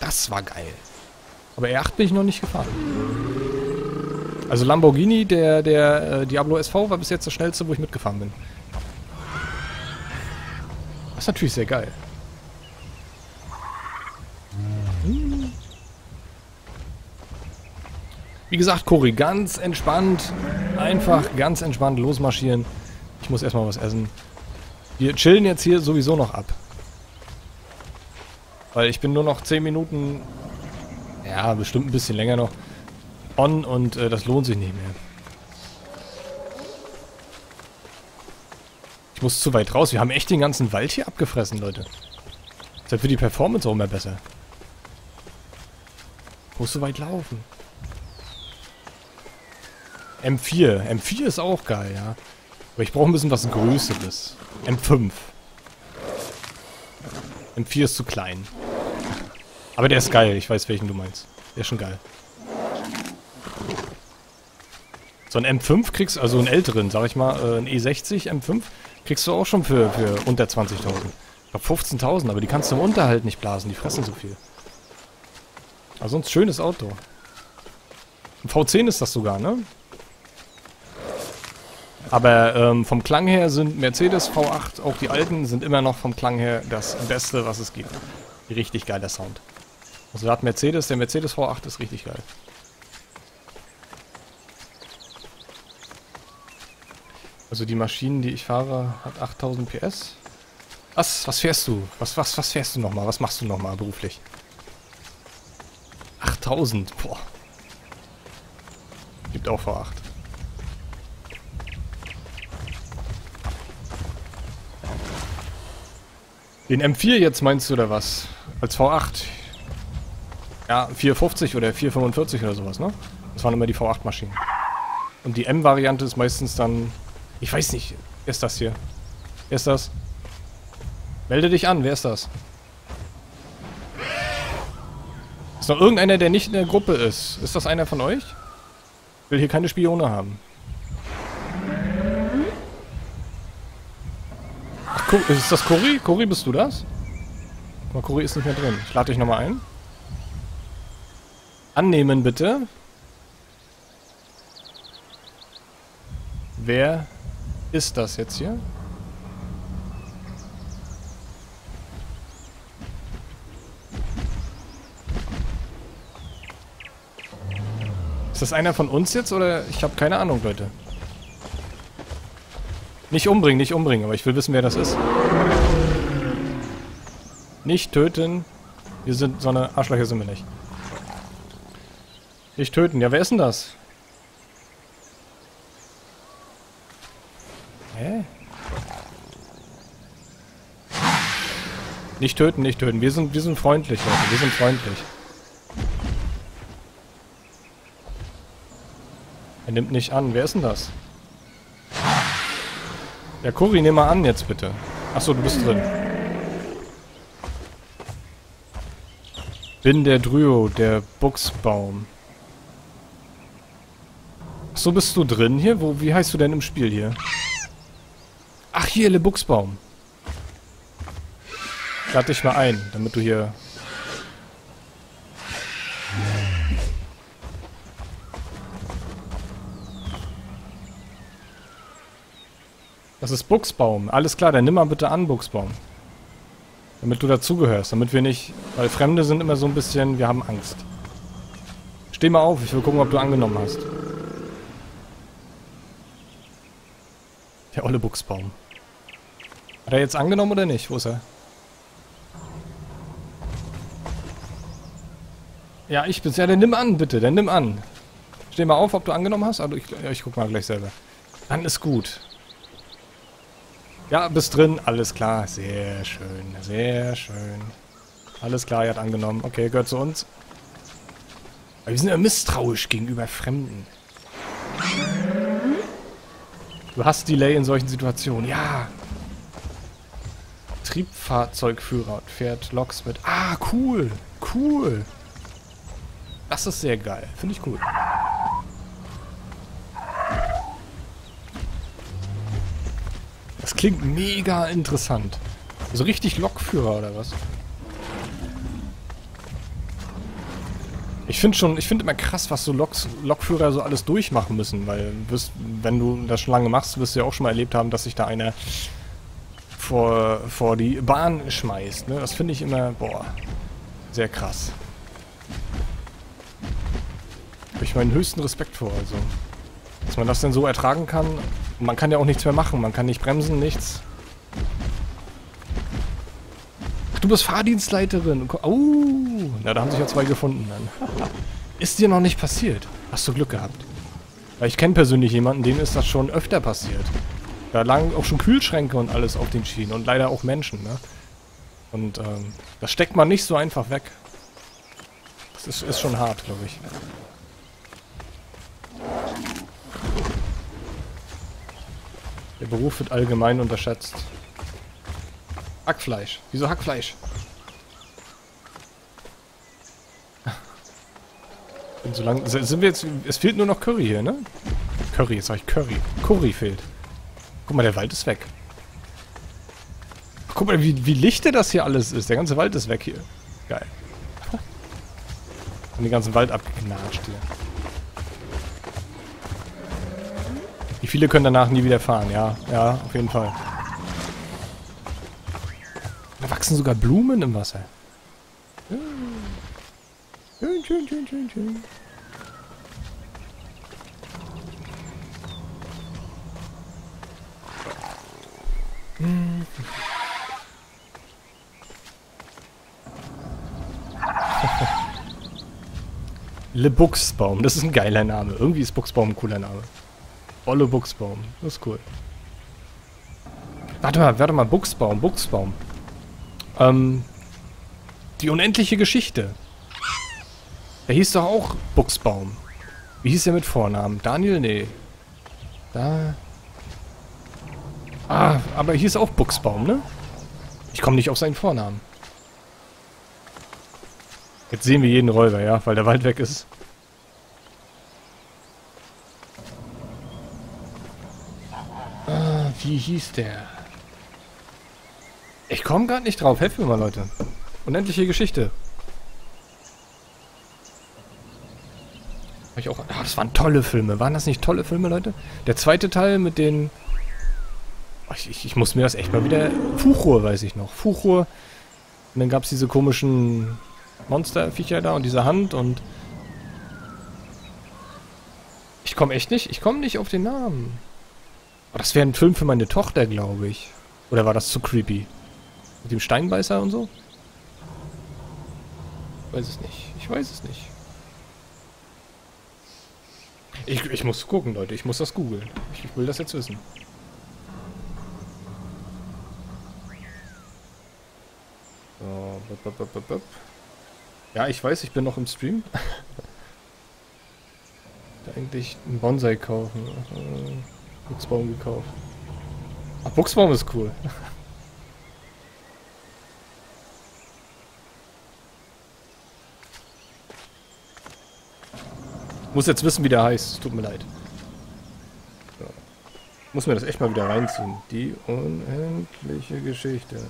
Das war geil. Aber R acht bin ich noch nicht gefahren. Also Lamborghini, der, der äh, Diablo S V war bis jetzt das schnellste, wo ich mitgefahren bin. Das ist natürlich sehr geil. Hm. Wie gesagt, Cory, ganz entspannt, einfach ganz entspannt losmarschieren. Ich muss erstmal was essen. Wir chillen jetzt hier sowieso noch ab. Weil ich bin nur noch zehn Minuten, ja, bestimmt ein bisschen länger noch. On und äh, das lohnt sich nicht mehr. Ich muss zu weit raus. Wir haben echt den ganzen Wald hier abgefressen, Leute. Deshalb wird die Performance auch immer besser. Ich muss so weit laufen. M vier. M vier ist auch geil, ja. Aber ich brauche ein bisschen was Größeres. M fünf. M vier ist zu klein. Aber der ist geil. Ich weiß, welchen du meinst. Der ist schon geil. So ein M fünf kriegst du, also einen älteren, sag ich mal, äh, ein E sechzig M fünf, kriegst du auch schon für, für unter zwanzigtausend. Ich glaube fünfzehntausend, aber die kannst du im Unterhalt nicht blasen, die fressen so viel. Aber sonst schönes Auto. Ein V zehn ist das sogar, ne? Aber ähm, vom Klang her sind Mercedes V acht, auch die alten, sind immer noch vom Klang her das Beste, was es gibt. Richtig geiler Sound. Also da hat Mercedes, der Mercedes V acht ist richtig geil. Also die Maschinen, die ich fahre, hat achttausend P S. Was? Was fährst du? Was, was, was fährst du nochmal? Was machst du nochmal beruflich? achttausend? Boah. Gibt auch V acht. Den M vier jetzt meinst du oder was? Als V acht? Ja, vierhundertfünfzig oder vierhundertfünfundvierzig oder sowas, ne? Das waren immer die V acht-Maschinen. Und die M-Variante ist meistens dann... Ich weiß nicht. Wer ist das hier? Wer ist das? Melde dich an. Wer ist das? Ist noch irgendeiner, der nicht in der Gruppe ist? Ist das einer von euch? Ich will hier keine Spione haben. Ach, ist das Cory? Cory, bist du das? Aber Cory ist nicht mehr drin. Ich lade dich nochmal ein. Annehmen, bitte. Wer... Ist das jetzt hier? Ist das einer von uns jetzt oder? Ich habe keine Ahnung, Leute. Nicht umbringen, nicht umbringen, aber ich will wissen, wer das ist. Nicht töten. Wir sind so eine Arschlöcher, sind wir nicht. Nicht töten. Ja, wer ist denn das? Hä? Nicht töten, nicht töten. Wir sind, wir sind freundlich, Leute. Wir sind freundlich. Er nimmt nicht an. Wer ist denn das? Ja, Cory, nimm mal an jetzt bitte. Achso, du bist drin. Bin der Dryo, der Buchsbaum. Achso, bist du drin hier? Wo, wie heißt du denn im Spiel hier? Ach, hier, Le Buchsbaum. Lade dich mal ein, damit du hier... Das ist Buchsbaum. Alles klar, dann nimm mal bitte an, Buchsbaum. Damit du dazugehörst, damit wir nicht... Weil Fremde sind immer so ein bisschen... Wir haben Angst. Steh mal auf, ich will gucken, ob du angenommen hast. Der olle Buchsbaum. Hat er jetzt angenommen oder nicht? Wo ist er? Ja, ich bin's. Ja, dann nimm an, bitte. Dann nimm an. Steh mal auf, ob du angenommen hast. Also ich, ich guck mal gleich selber. Dann ist gut. Ja, bist drin. Alles klar. Sehr schön. Sehr schön. Alles klar, er hat angenommen. Okay, gehört zu uns. Aber wir sind ja misstrauisch gegenüber Fremden. Du hast Delay in solchen Situationen. Ja! Triebfahrzeugführer und fährt Loks mit. Ah, cool! Cool! Das ist sehr geil. Finde ich cool. Das klingt mega interessant. Also richtig Lokführer oder was? Ich finde schon, ich finde immer krass, was so Loks, Lokführer so alles durchmachen müssen, weil wirst, wenn du das schon lange machst, wirst du ja auch schon mal erlebt haben, dass sich da einer vor, vor die Bahn schmeißt. Ne? Das finde ich immer, boah, sehr krass. Habe ich meinen höchsten Respekt vor, also. Dass man das denn so ertragen kann. Man kann ja auch nichts mehr machen, man kann nicht bremsen, nichts. Du bist Fahrdienstleiterin. Oh, na, da haben sich ja zwei gefunden dann. Ist dir noch nicht passiert? Hast du Glück gehabt. Weil ich kenne persönlich jemanden, dem ist das schon öfter passiert. Da lagen auch schon Kühlschränke und alles auf den Schienen und leider auch Menschen, ne? Und ähm, das steckt man nicht so einfach weg. Das ist, ist schon hart, glaube ich. Der Beruf wird allgemein unterschätzt. Hackfleisch. Wieso Hackfleisch? Bin so lang, sind wir jetzt... Es fehlt nur noch Curry hier, ne? Curry, jetzt sag ich Curry. Curry fehlt. Guck mal, der Wald ist weg. Guck mal, wie, wie lichte das hier alles ist. Der ganze Wald ist weg hier. Geil. Und den ganzen Wald abgeknatscht hier. Wie viele können danach nie wieder fahren, ja. Ja, auf jeden Fall. Da wachsen sogar Blumen im Wasser. Schön, schön, schön, schön, schön. Le Buchsbaum, das ist ein geiler Name. Irgendwie ist Buchsbaum ein cooler Name. Olle Buchsbaum, das ist cool. Warte mal, warte mal, Buchsbaum, Buchsbaum. Ähm, die unendliche Geschichte. Der hieß doch auch Buchsbaum. Wie hieß der mit Vornamen? Daniel? Nee. Da... Ah, aber hier ist auch Buchsbaum, ne? Ich komme nicht auf seinen Vornamen. Jetzt sehen wir jeden Räuber, ja, weil der Wald weg ist. Ah, wie hieß der? Ich komme gerade nicht drauf. Helft mir mal, Leute. Unendliche Geschichte. Hab ich auch. Ah, das waren tolle Filme. Waren das nicht tolle Filme, Leute? Der zweite Teil mit den... Ich, ich, ich muss mir das echt mal wieder... Fuchur, weiß ich noch. Fuchur. Und dann gab es diese komischen Monsterviecher da und diese Hand und... Ich komme echt nicht... Ich komme nicht auf den Namen. Oh, das wäre ein Film für meine Tochter, glaube ich. Oder war das zu creepy? Mit dem Steinbeißer und so? Ich weiß es nicht. Ich weiß es nicht. Ich, ich muss gucken, Leute. Ich muss das googeln. Ich, ich will das jetzt wissen. So, bup, bup, bup, bup. Ja, ich weiß, ich bin noch im Stream. Ich hätte eigentlich einen Bonsai kaufen. Äh, Buchsbaum gekauft. Ach, Buchsbaum ist cool. Muss jetzt wissen, wie der heißt. Tut mir leid. So. Muss mir das echt mal wieder reinziehen. Die unendliche Geschichte.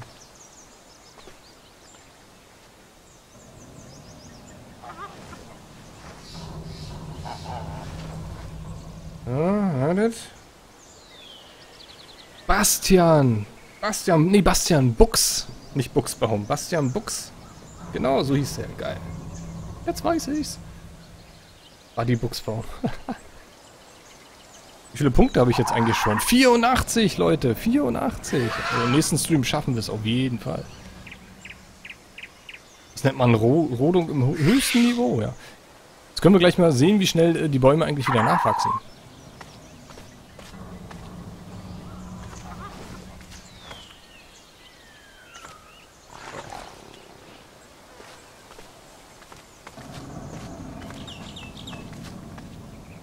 Ah, das? Bastian! Bastian, nee, Bastian Bux. Nicht Buchsbaum, Bastian Bux. Genau, so hieß der. Geil. Jetzt weiß ich's. War die Buchsbaum. Wie viele Punkte habe ich jetzt eigentlich schon? vierundachtzig, Leute, vierundachtzig. Also im nächsten Stream schaffen wir es auf jeden Fall. Das nennt man Ro- Rodung im höchsten Niveau, ja. Jetzt können wir gleich mal sehen, wie schnell die Bäume eigentlich wieder nachwachsen.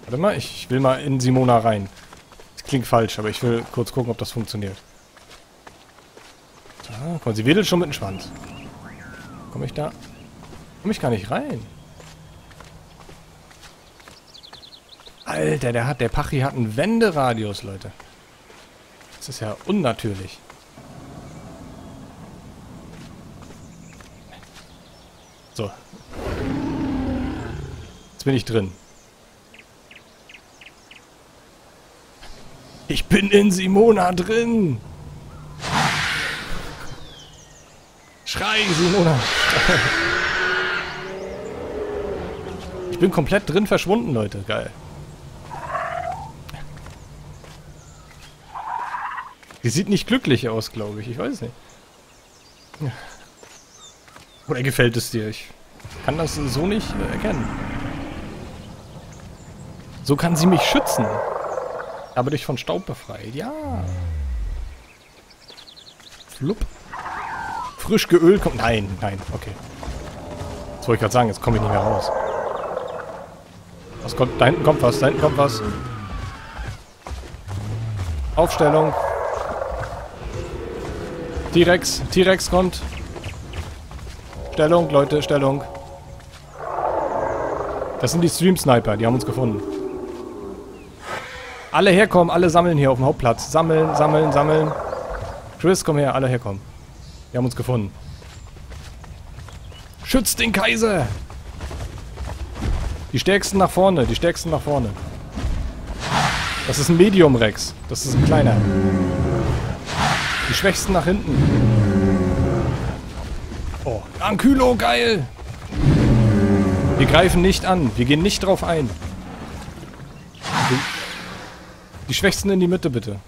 Warte mal, ich will mal in Simona rein. Das klingt falsch, aber ich will kurz gucken, ob das funktioniert. Ah, guck mal, sie wedelt schon mit dem Schwanz. Komme ich da? Komme ich gar nicht rein. Alter, der hat, der Pachi hat einen Wenderadius, Leute. Das ist ja unnatürlich. So. Jetzt bin ich drin. Ich bin in Simona drin! Schrei, Simona! Ich bin komplett drin verschwunden, Leute. Geil. Die sieht nicht glücklich aus, glaube ich. Ich weiß nicht. Oder gefällt es dir? Ich kann das so nicht erkennen. So kann sie mich schützen. Aber dich von Staub befreit. Ja. Flupp. Frisch geölt kommt... Nein, nein. Okay. Das wollte ich gerade sagen. Jetzt komme ich nicht mehr raus. Was kommt? Da hinten kommt was. Da hinten kommt was. Aufstellung. T-Rex. T-Rex kommt. Stellung, Leute. Stellung. Das sind die Stream-Sniper. Die haben uns gefunden. Alle herkommen, alle sammeln hier auf dem Hauptplatz. Sammeln, sammeln, sammeln. Chris, komm her, alle herkommen. Wir haben uns gefunden. Schützt den Kaiser! Die stärksten nach vorne, die stärksten nach vorne. Das ist ein Medium-Rex. Das ist ein kleiner. Die schwächsten nach hinten. Oh, Ankylo, geil! Wir greifen nicht an. Wir gehen nicht drauf ein. Wir Die Schwächsten in die Mitte, bitte.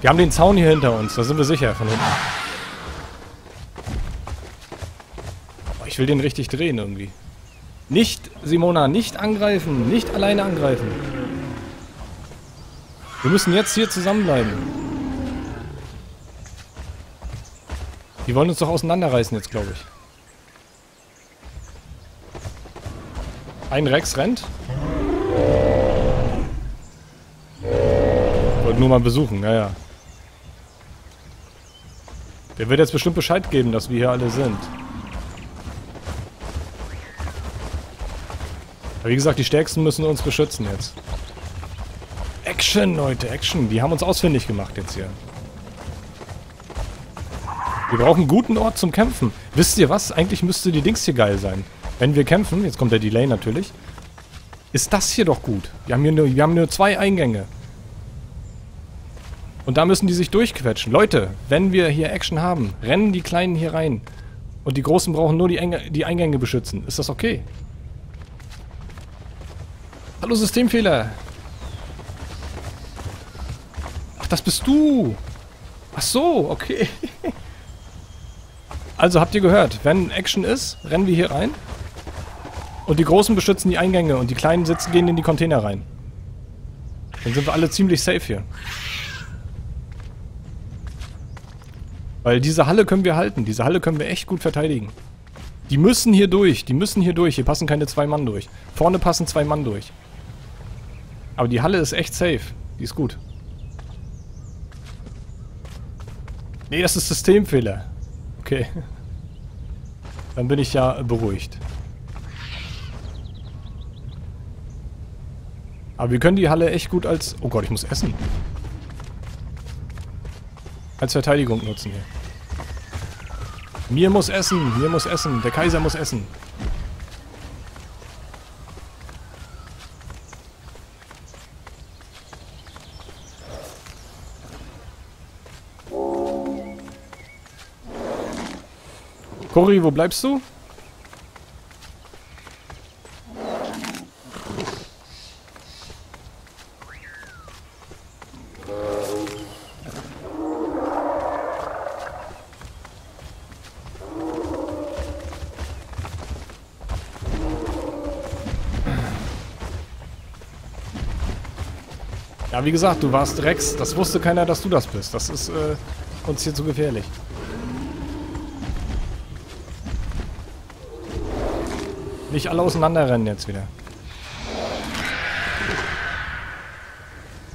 Wir haben den Zaun hier hinter uns, da sind wir sicher von hinten. Oh, ich will den richtig drehen irgendwie. Nicht, Simona, nicht angreifen, nicht alleine angreifen. Wir müssen jetzt hier zusammenbleiben. Die wollen uns doch auseinanderreißen jetzt, glaube ich. Ein Rex rennt. Wollte nur mal besuchen, naja. Der wird jetzt bestimmt Bescheid geben, dass wir hier alle sind. Aber wie gesagt, die Stärksten müssen uns beschützen jetzt. Action, Leute, Action. Die haben uns ausfindig gemacht jetzt hier. Wir brauchen einen guten Ort zum Kämpfen. Wisst ihr was? Eigentlich müsste die Dings hier geil sein. Wenn wir kämpfen, jetzt kommt der Delay natürlich, ist das hier doch gut. Wir haben hier nur, wir haben nur zwei Eingänge. Und da müssen die sich durchquetschen. Leute, wenn wir hier Action haben, rennen die Kleinen hier rein. Und die Großen brauchen nur die, Eng- die Eingänge beschützen. Ist das okay? Hallo Systemfehler. Ach, das bist du. Ach so, okay. Also habt ihr gehört, wenn Action ist, rennen wir hier rein. Und die Großen beschützen die Eingänge und die Kleinen sitzen, gehen in die Container rein. Dann sind wir alle ziemlich safe hier. Weil diese Halle können wir halten. Diese Halle können wir echt gut verteidigen. Die müssen hier durch. Die müssen hier durch. Hier passen keine zwei Mann durch. Vorne passen zwei Mann durch. Aber die Halle ist echt safe. Die ist gut. Nee, das ist Systemfehler. Okay. Dann bin ich ja beruhigt. Aber wir können die Halle echt gut als... Oh Gott, ich muss essen. Als Verteidigung nutzen hier. Mir muss essen, mir muss essen. Der Kaiser muss essen. Cory, wo bleibst du? Ja, wie gesagt, du warst Rex. Das wusste keiner, dass du das bist. Das ist äh, uns hier zu gefährlich. Nicht alle auseinanderrennen jetzt wieder.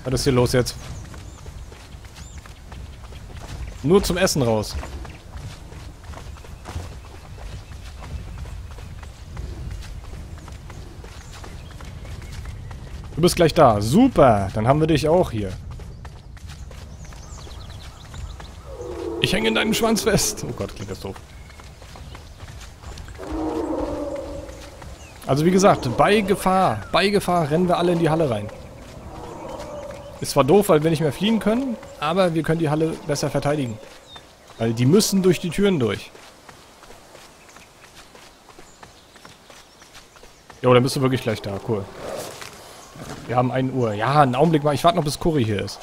Was ist hier los jetzt? Nur zum Essen raus. Du bist gleich da. Super, dann haben wir dich auch hier. Ich hänge in deinem Schwanz fest. Oh Gott, klingt das doof. Also wie gesagt, bei Gefahr, bei Gefahr rennen wir alle in die Halle rein. Ist zwar doof, weil wir nicht mehr fliehen können, aber wir können die Halle besser verteidigen. Weil die müssen durch die Türen durch. Jo, dann bist du wirklich gleich da, cool. Wir haben ein Uhr. Ja, einen Augenblick mal. Ich warte noch, bis Cory hier ist.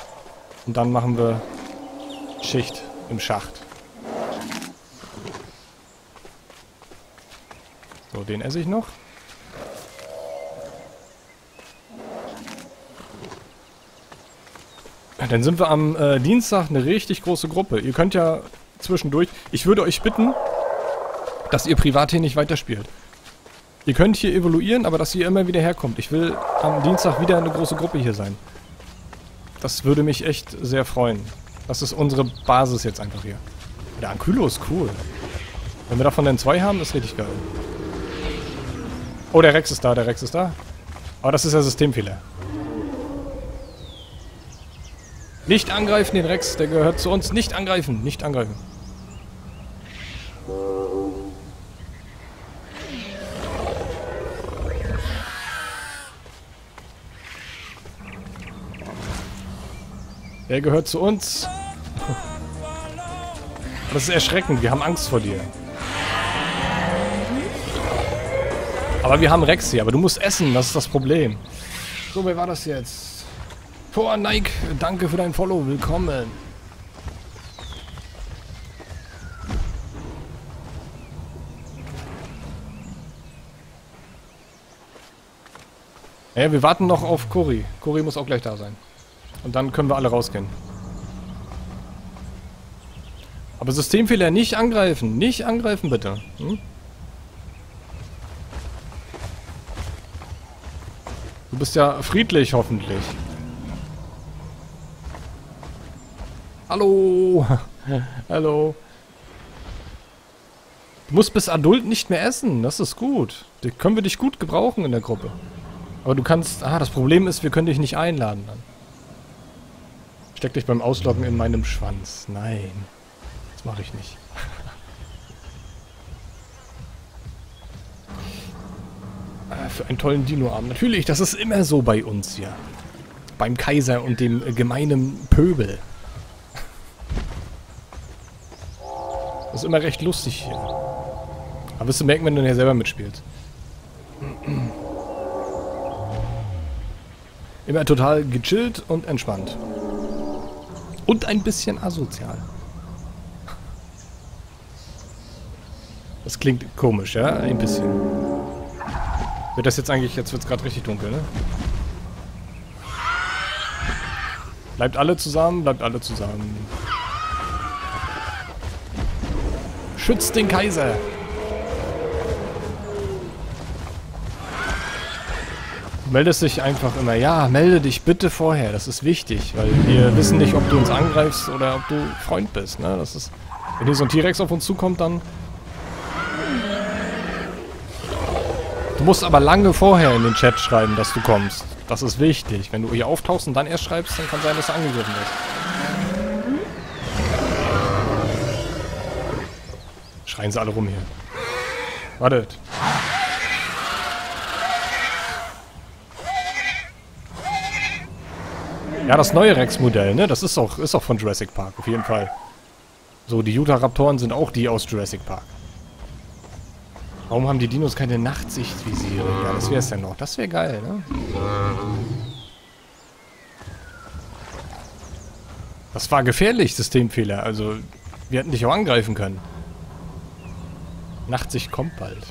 Und dann machen wir Schicht im Schacht. So, den esse ich noch. Dann sind wir am äh, Dienstag eine richtig große Gruppe. Ihr könnt ja zwischendurch... Ich würde euch bitten, dass ihr privat hier nicht weiterspielt. Ihr könnt hier evaluieren, aber dass ihr immer wieder herkommt. Ich will am Dienstag wieder eine große Gruppe hier sein. Das würde mich echt sehr freuen. Das ist unsere Basis jetzt einfach hier. Der Ankylo ist cool. Wenn wir davon dann zwei haben, ist richtig geil. Oh, der Rex ist da, der Rex ist da. Aber das ist ja Systemfehler. Nicht angreifen, den Rex, der gehört zu uns. Nicht angreifen, nicht angreifen. Der gehört zu uns. Das ist erschreckend, wir haben Angst vor dir. Aber wir haben Rex hier, aber du musst essen, das ist das Problem. So, wer war das jetzt? Vor Nike, danke für dein Follow, willkommen. Ja, wir warten noch auf Cory. Cory muss auch gleich da sein. Und dann können wir alle rausgehen. Aber Systemfehler, nicht angreifen. Nicht angreifen, bitte. Hm? Du bist ja friedlich, hoffentlich. Hallo. Hallo. Du musst bis adult nicht mehr essen. Das ist gut. Da können wir dich gut gebrauchen in der Gruppe. Aber du kannst... Ah, das Problem ist, wir können dich nicht einladen dann. Steck dich beim Ausloggen in meinem Schwanz. Nein. Das mache ich nicht. ah, für einen tollen Dinoarm. Natürlich, das ist immer so bei uns hier. Beim Kaiser und dem äh, gemeinen Pöbel. Das ist immer recht lustig hier. Aber wirst du merken, wenn du ja selber mitspielst. Immer total gechillt und entspannt. Und ein bisschen asozial. Das klingt komisch, ja? Ein bisschen. Wird das jetzt eigentlich... Jetzt wird es gerade richtig dunkel, ne? Bleibt alle zusammen, bleibt alle zusammen. Schützt den Kaiser! Meldest dich einfach immer. Ja, melde dich bitte vorher. Das ist wichtig, weil wir wissen nicht, ob du uns angreifst oder ob du Freund bist. Ne? Das ist, wenn hier so ein T-Rex auf uns zukommt, dann... Du musst aber lange vorher in den Chat schreiben, dass du kommst. Das ist wichtig. Wenn du hier auftauchst und dann erst schreibst, dann kann sein, dass du angegriffen wirst. Schreien sie alle rum hier. Wartet. Ja, das neue Rex-Modell, ne? Das ist auch, ist auch von Jurassic Park, auf jeden Fall. So, die Utah Raptoren sind auch die aus Jurassic Park. Warum haben die Dinos keine Nachtsichtvisiere? Ja, das wär's denn noch. Das wäre geil, ne? Das war gefährlich, Systemfehler. Also, wir hätten dich auch angreifen können. Nachtsicht kommt bald.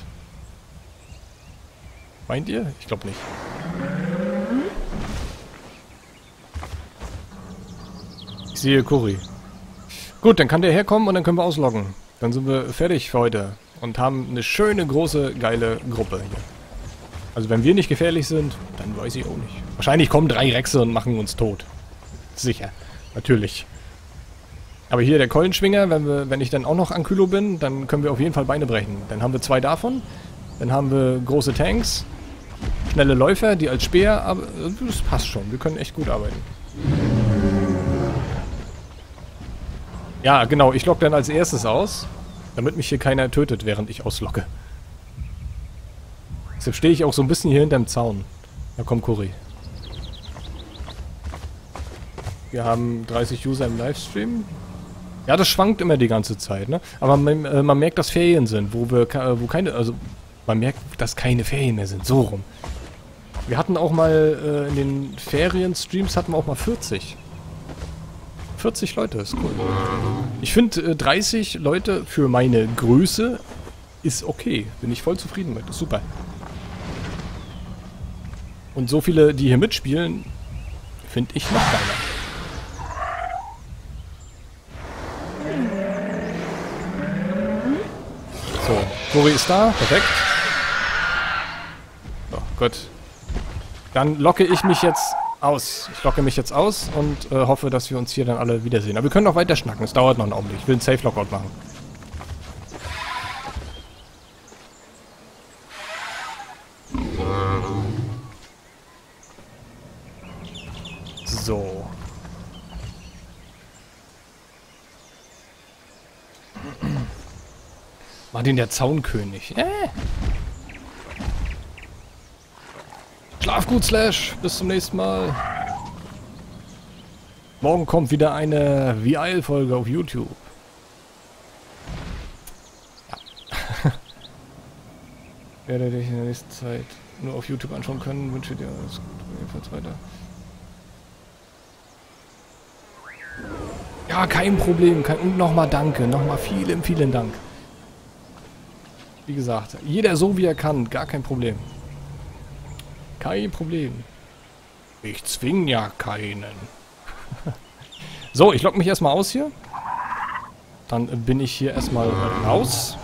Meint ihr? Ich glaube nicht. Ich sehe Cory. Gut, dann kann der herkommen und dann können wir ausloggen. Dann sind wir fertig für heute und haben eine schöne, große, geile Gruppe hier. Also wenn wir nicht gefährlich sind, dann weiß ich auch nicht. Wahrscheinlich kommen drei Rexe und machen uns tot. Sicher. Natürlich. Aber hier der Keulenschwinger, wenn wir, wenn ich dann auch noch Ankylo bin, dann können wir auf jeden Fall Beine brechen. Dann haben wir zwei davon. Dann haben wir große Tanks. Schnelle Läufer, die als Speer... Aber das passt schon. Wir können echt gut arbeiten. Ja, genau, ich logge dann als erstes aus, damit mich hier keiner tötet, während ich auslogge. Deshalb stehe ich auch so ein bisschen hier hinterm Zaun. Da kommt Cory. Wir haben dreißig User im Livestream. Ja, das schwankt immer die ganze Zeit, ne? Aber man, äh, man merkt, dass Ferien sind, wo wir äh, wo keine, also man merkt, dass keine Ferien mehr sind, so rum. Wir hatten auch mal äh, in den Ferien-Streams hatten wir auch mal vierzig. vierzig Leute, ist cool. Ich finde äh, dreißig Leute für meine Größe ist okay. Bin ich voll zufrieden mit. Ist super. Und so viele, die hier mitspielen, finde ich noch geiler. So, Cory ist da. Perfekt. Oh Gott. Dann locke ich mich jetzt aus. Ich locke mich jetzt aus und äh, hoffe, dass wir uns hier dann alle wiedersehen. Aber wir können noch weiter schnacken. Es dauert noch einen Augenblick. Ich will einen Safe-Lockout machen. So. Martin, der Zaunkönig. Äh. Schlaf gut, Slash. Bis zum nächsten Mal. Morgen kommt wieder eine V I L-Folge auf YouTube. Ja. Werde dich in der nächsten Zeit nur auf YouTube anschauen können. Wünsche dir alles Gute. Jedenfalls weiter. Ja, kein Problem. Kein, und nochmal danke. Nochmal vielen, vielen Dank. Wie gesagt, jeder so wie er kann. Gar kein Problem. Kein Problem. Ich zwing ja keinen. So, ich logge mich erstmal aus hier. Dann bin ich hier erstmal raus.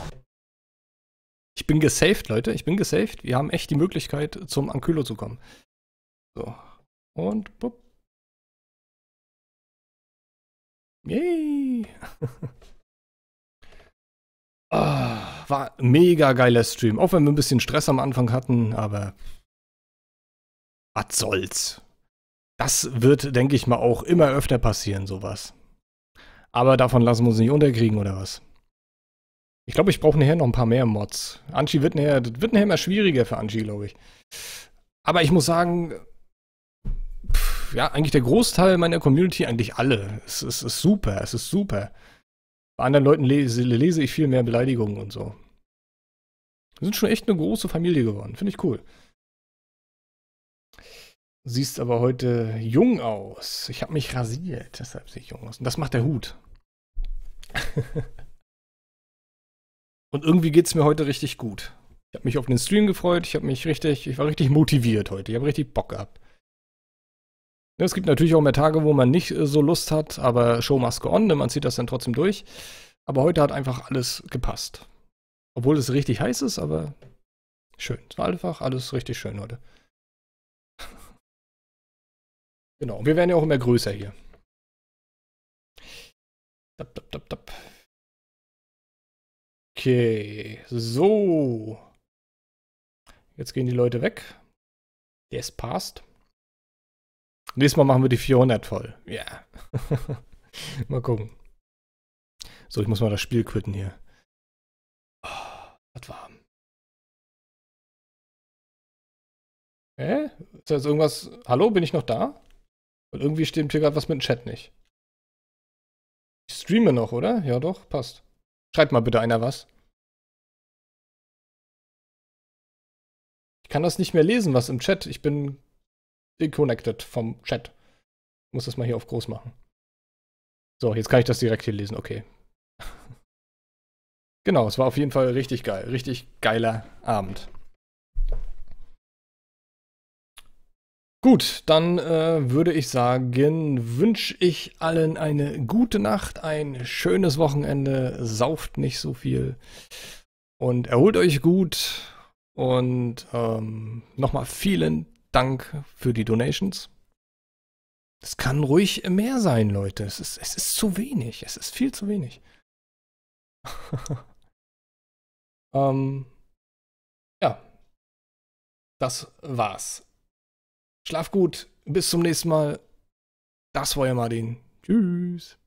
Ich bin gesaved, Leute. Ich bin gesaved. Wir haben echt die Möglichkeit, zum Ankylo zu kommen. So. Und bupp. Yay! Ah, war mega geiler Stream. Auch wenn wir ein bisschen Stress am Anfang hatten, aber was soll's. Das wird, denke ich mal, auch immer öfter passieren, sowas. Aber davon lassen wir uns nicht unterkriegen, oder was? Ich glaube, ich brauche nachher noch ein paar mehr Mods. Anchi wird nachher, das wird nachher immer schwieriger für Anchi, glaube ich. Aber ich muss sagen, pff, ja, eigentlich der Großteil meiner Community, eigentlich alle. Es, es ist super, es ist super. Bei anderen Leuten lese, lese ich viel mehr Beleidigungen und so. Wir sind schon echt eine große Familie geworden. Finde ich cool. Siehst aber heute jung aus. Ich habe mich rasiert, deshalb sehe ich jung aus. Und das macht der Hut. Und irgendwie geht es mir heute richtig gut. Ich habe mich auf den Stream gefreut. Ich habe mich richtig, ich war richtig motiviert heute. Ich habe richtig Bock gehabt. Es gibt natürlich auch mehr Tage, wo man nicht so Lust hat, aber Show must go on, man zieht das dann trotzdem durch. Aber heute hat einfach alles gepasst. Obwohl es richtig heiß ist, aber schön. Es war einfach alles richtig schön heute. Genau, wir werden ja auch immer größer hier. Dab, dab, dab, dab. Okay, so. Jetzt gehen die Leute weg. Das passt. Nächstes Mal machen wir die vierhundert voll. Ja. Yeah. Mal gucken. So, ich muss mal das Spiel quitten hier. Oh, das war. Hä? Äh? Ist jetzt irgendwas? Hallo, bin ich noch da? Und irgendwie stimmt hier gerade was mit dem Chat nicht. Ich streame noch, oder? Ja doch, passt. Schreibt mal bitte einer was. Ich kann das nicht mehr lesen, was im Chat. Ich bin deconnected vom Chat. Ich muss das mal hier auf groß machen. So, jetzt kann ich das direkt hier lesen. Okay. Genau, es war auf jeden Fall richtig geil. Richtig geiler Abend. Gut, dann äh, würde ich sagen, wünsche ich allen eine gute Nacht, ein schönes Wochenende. Sauft nicht so viel. Und erholt euch gut. Und ähm, nochmal vielen Dank. Dank für die Donations. Es kann ruhig mehr sein, Leute. Es ist, es ist zu wenig. Es ist viel zu wenig. ähm, ja. Das war's. Schlaf gut. Bis zum nächsten Mal. Das war euer Martin. Tschüss.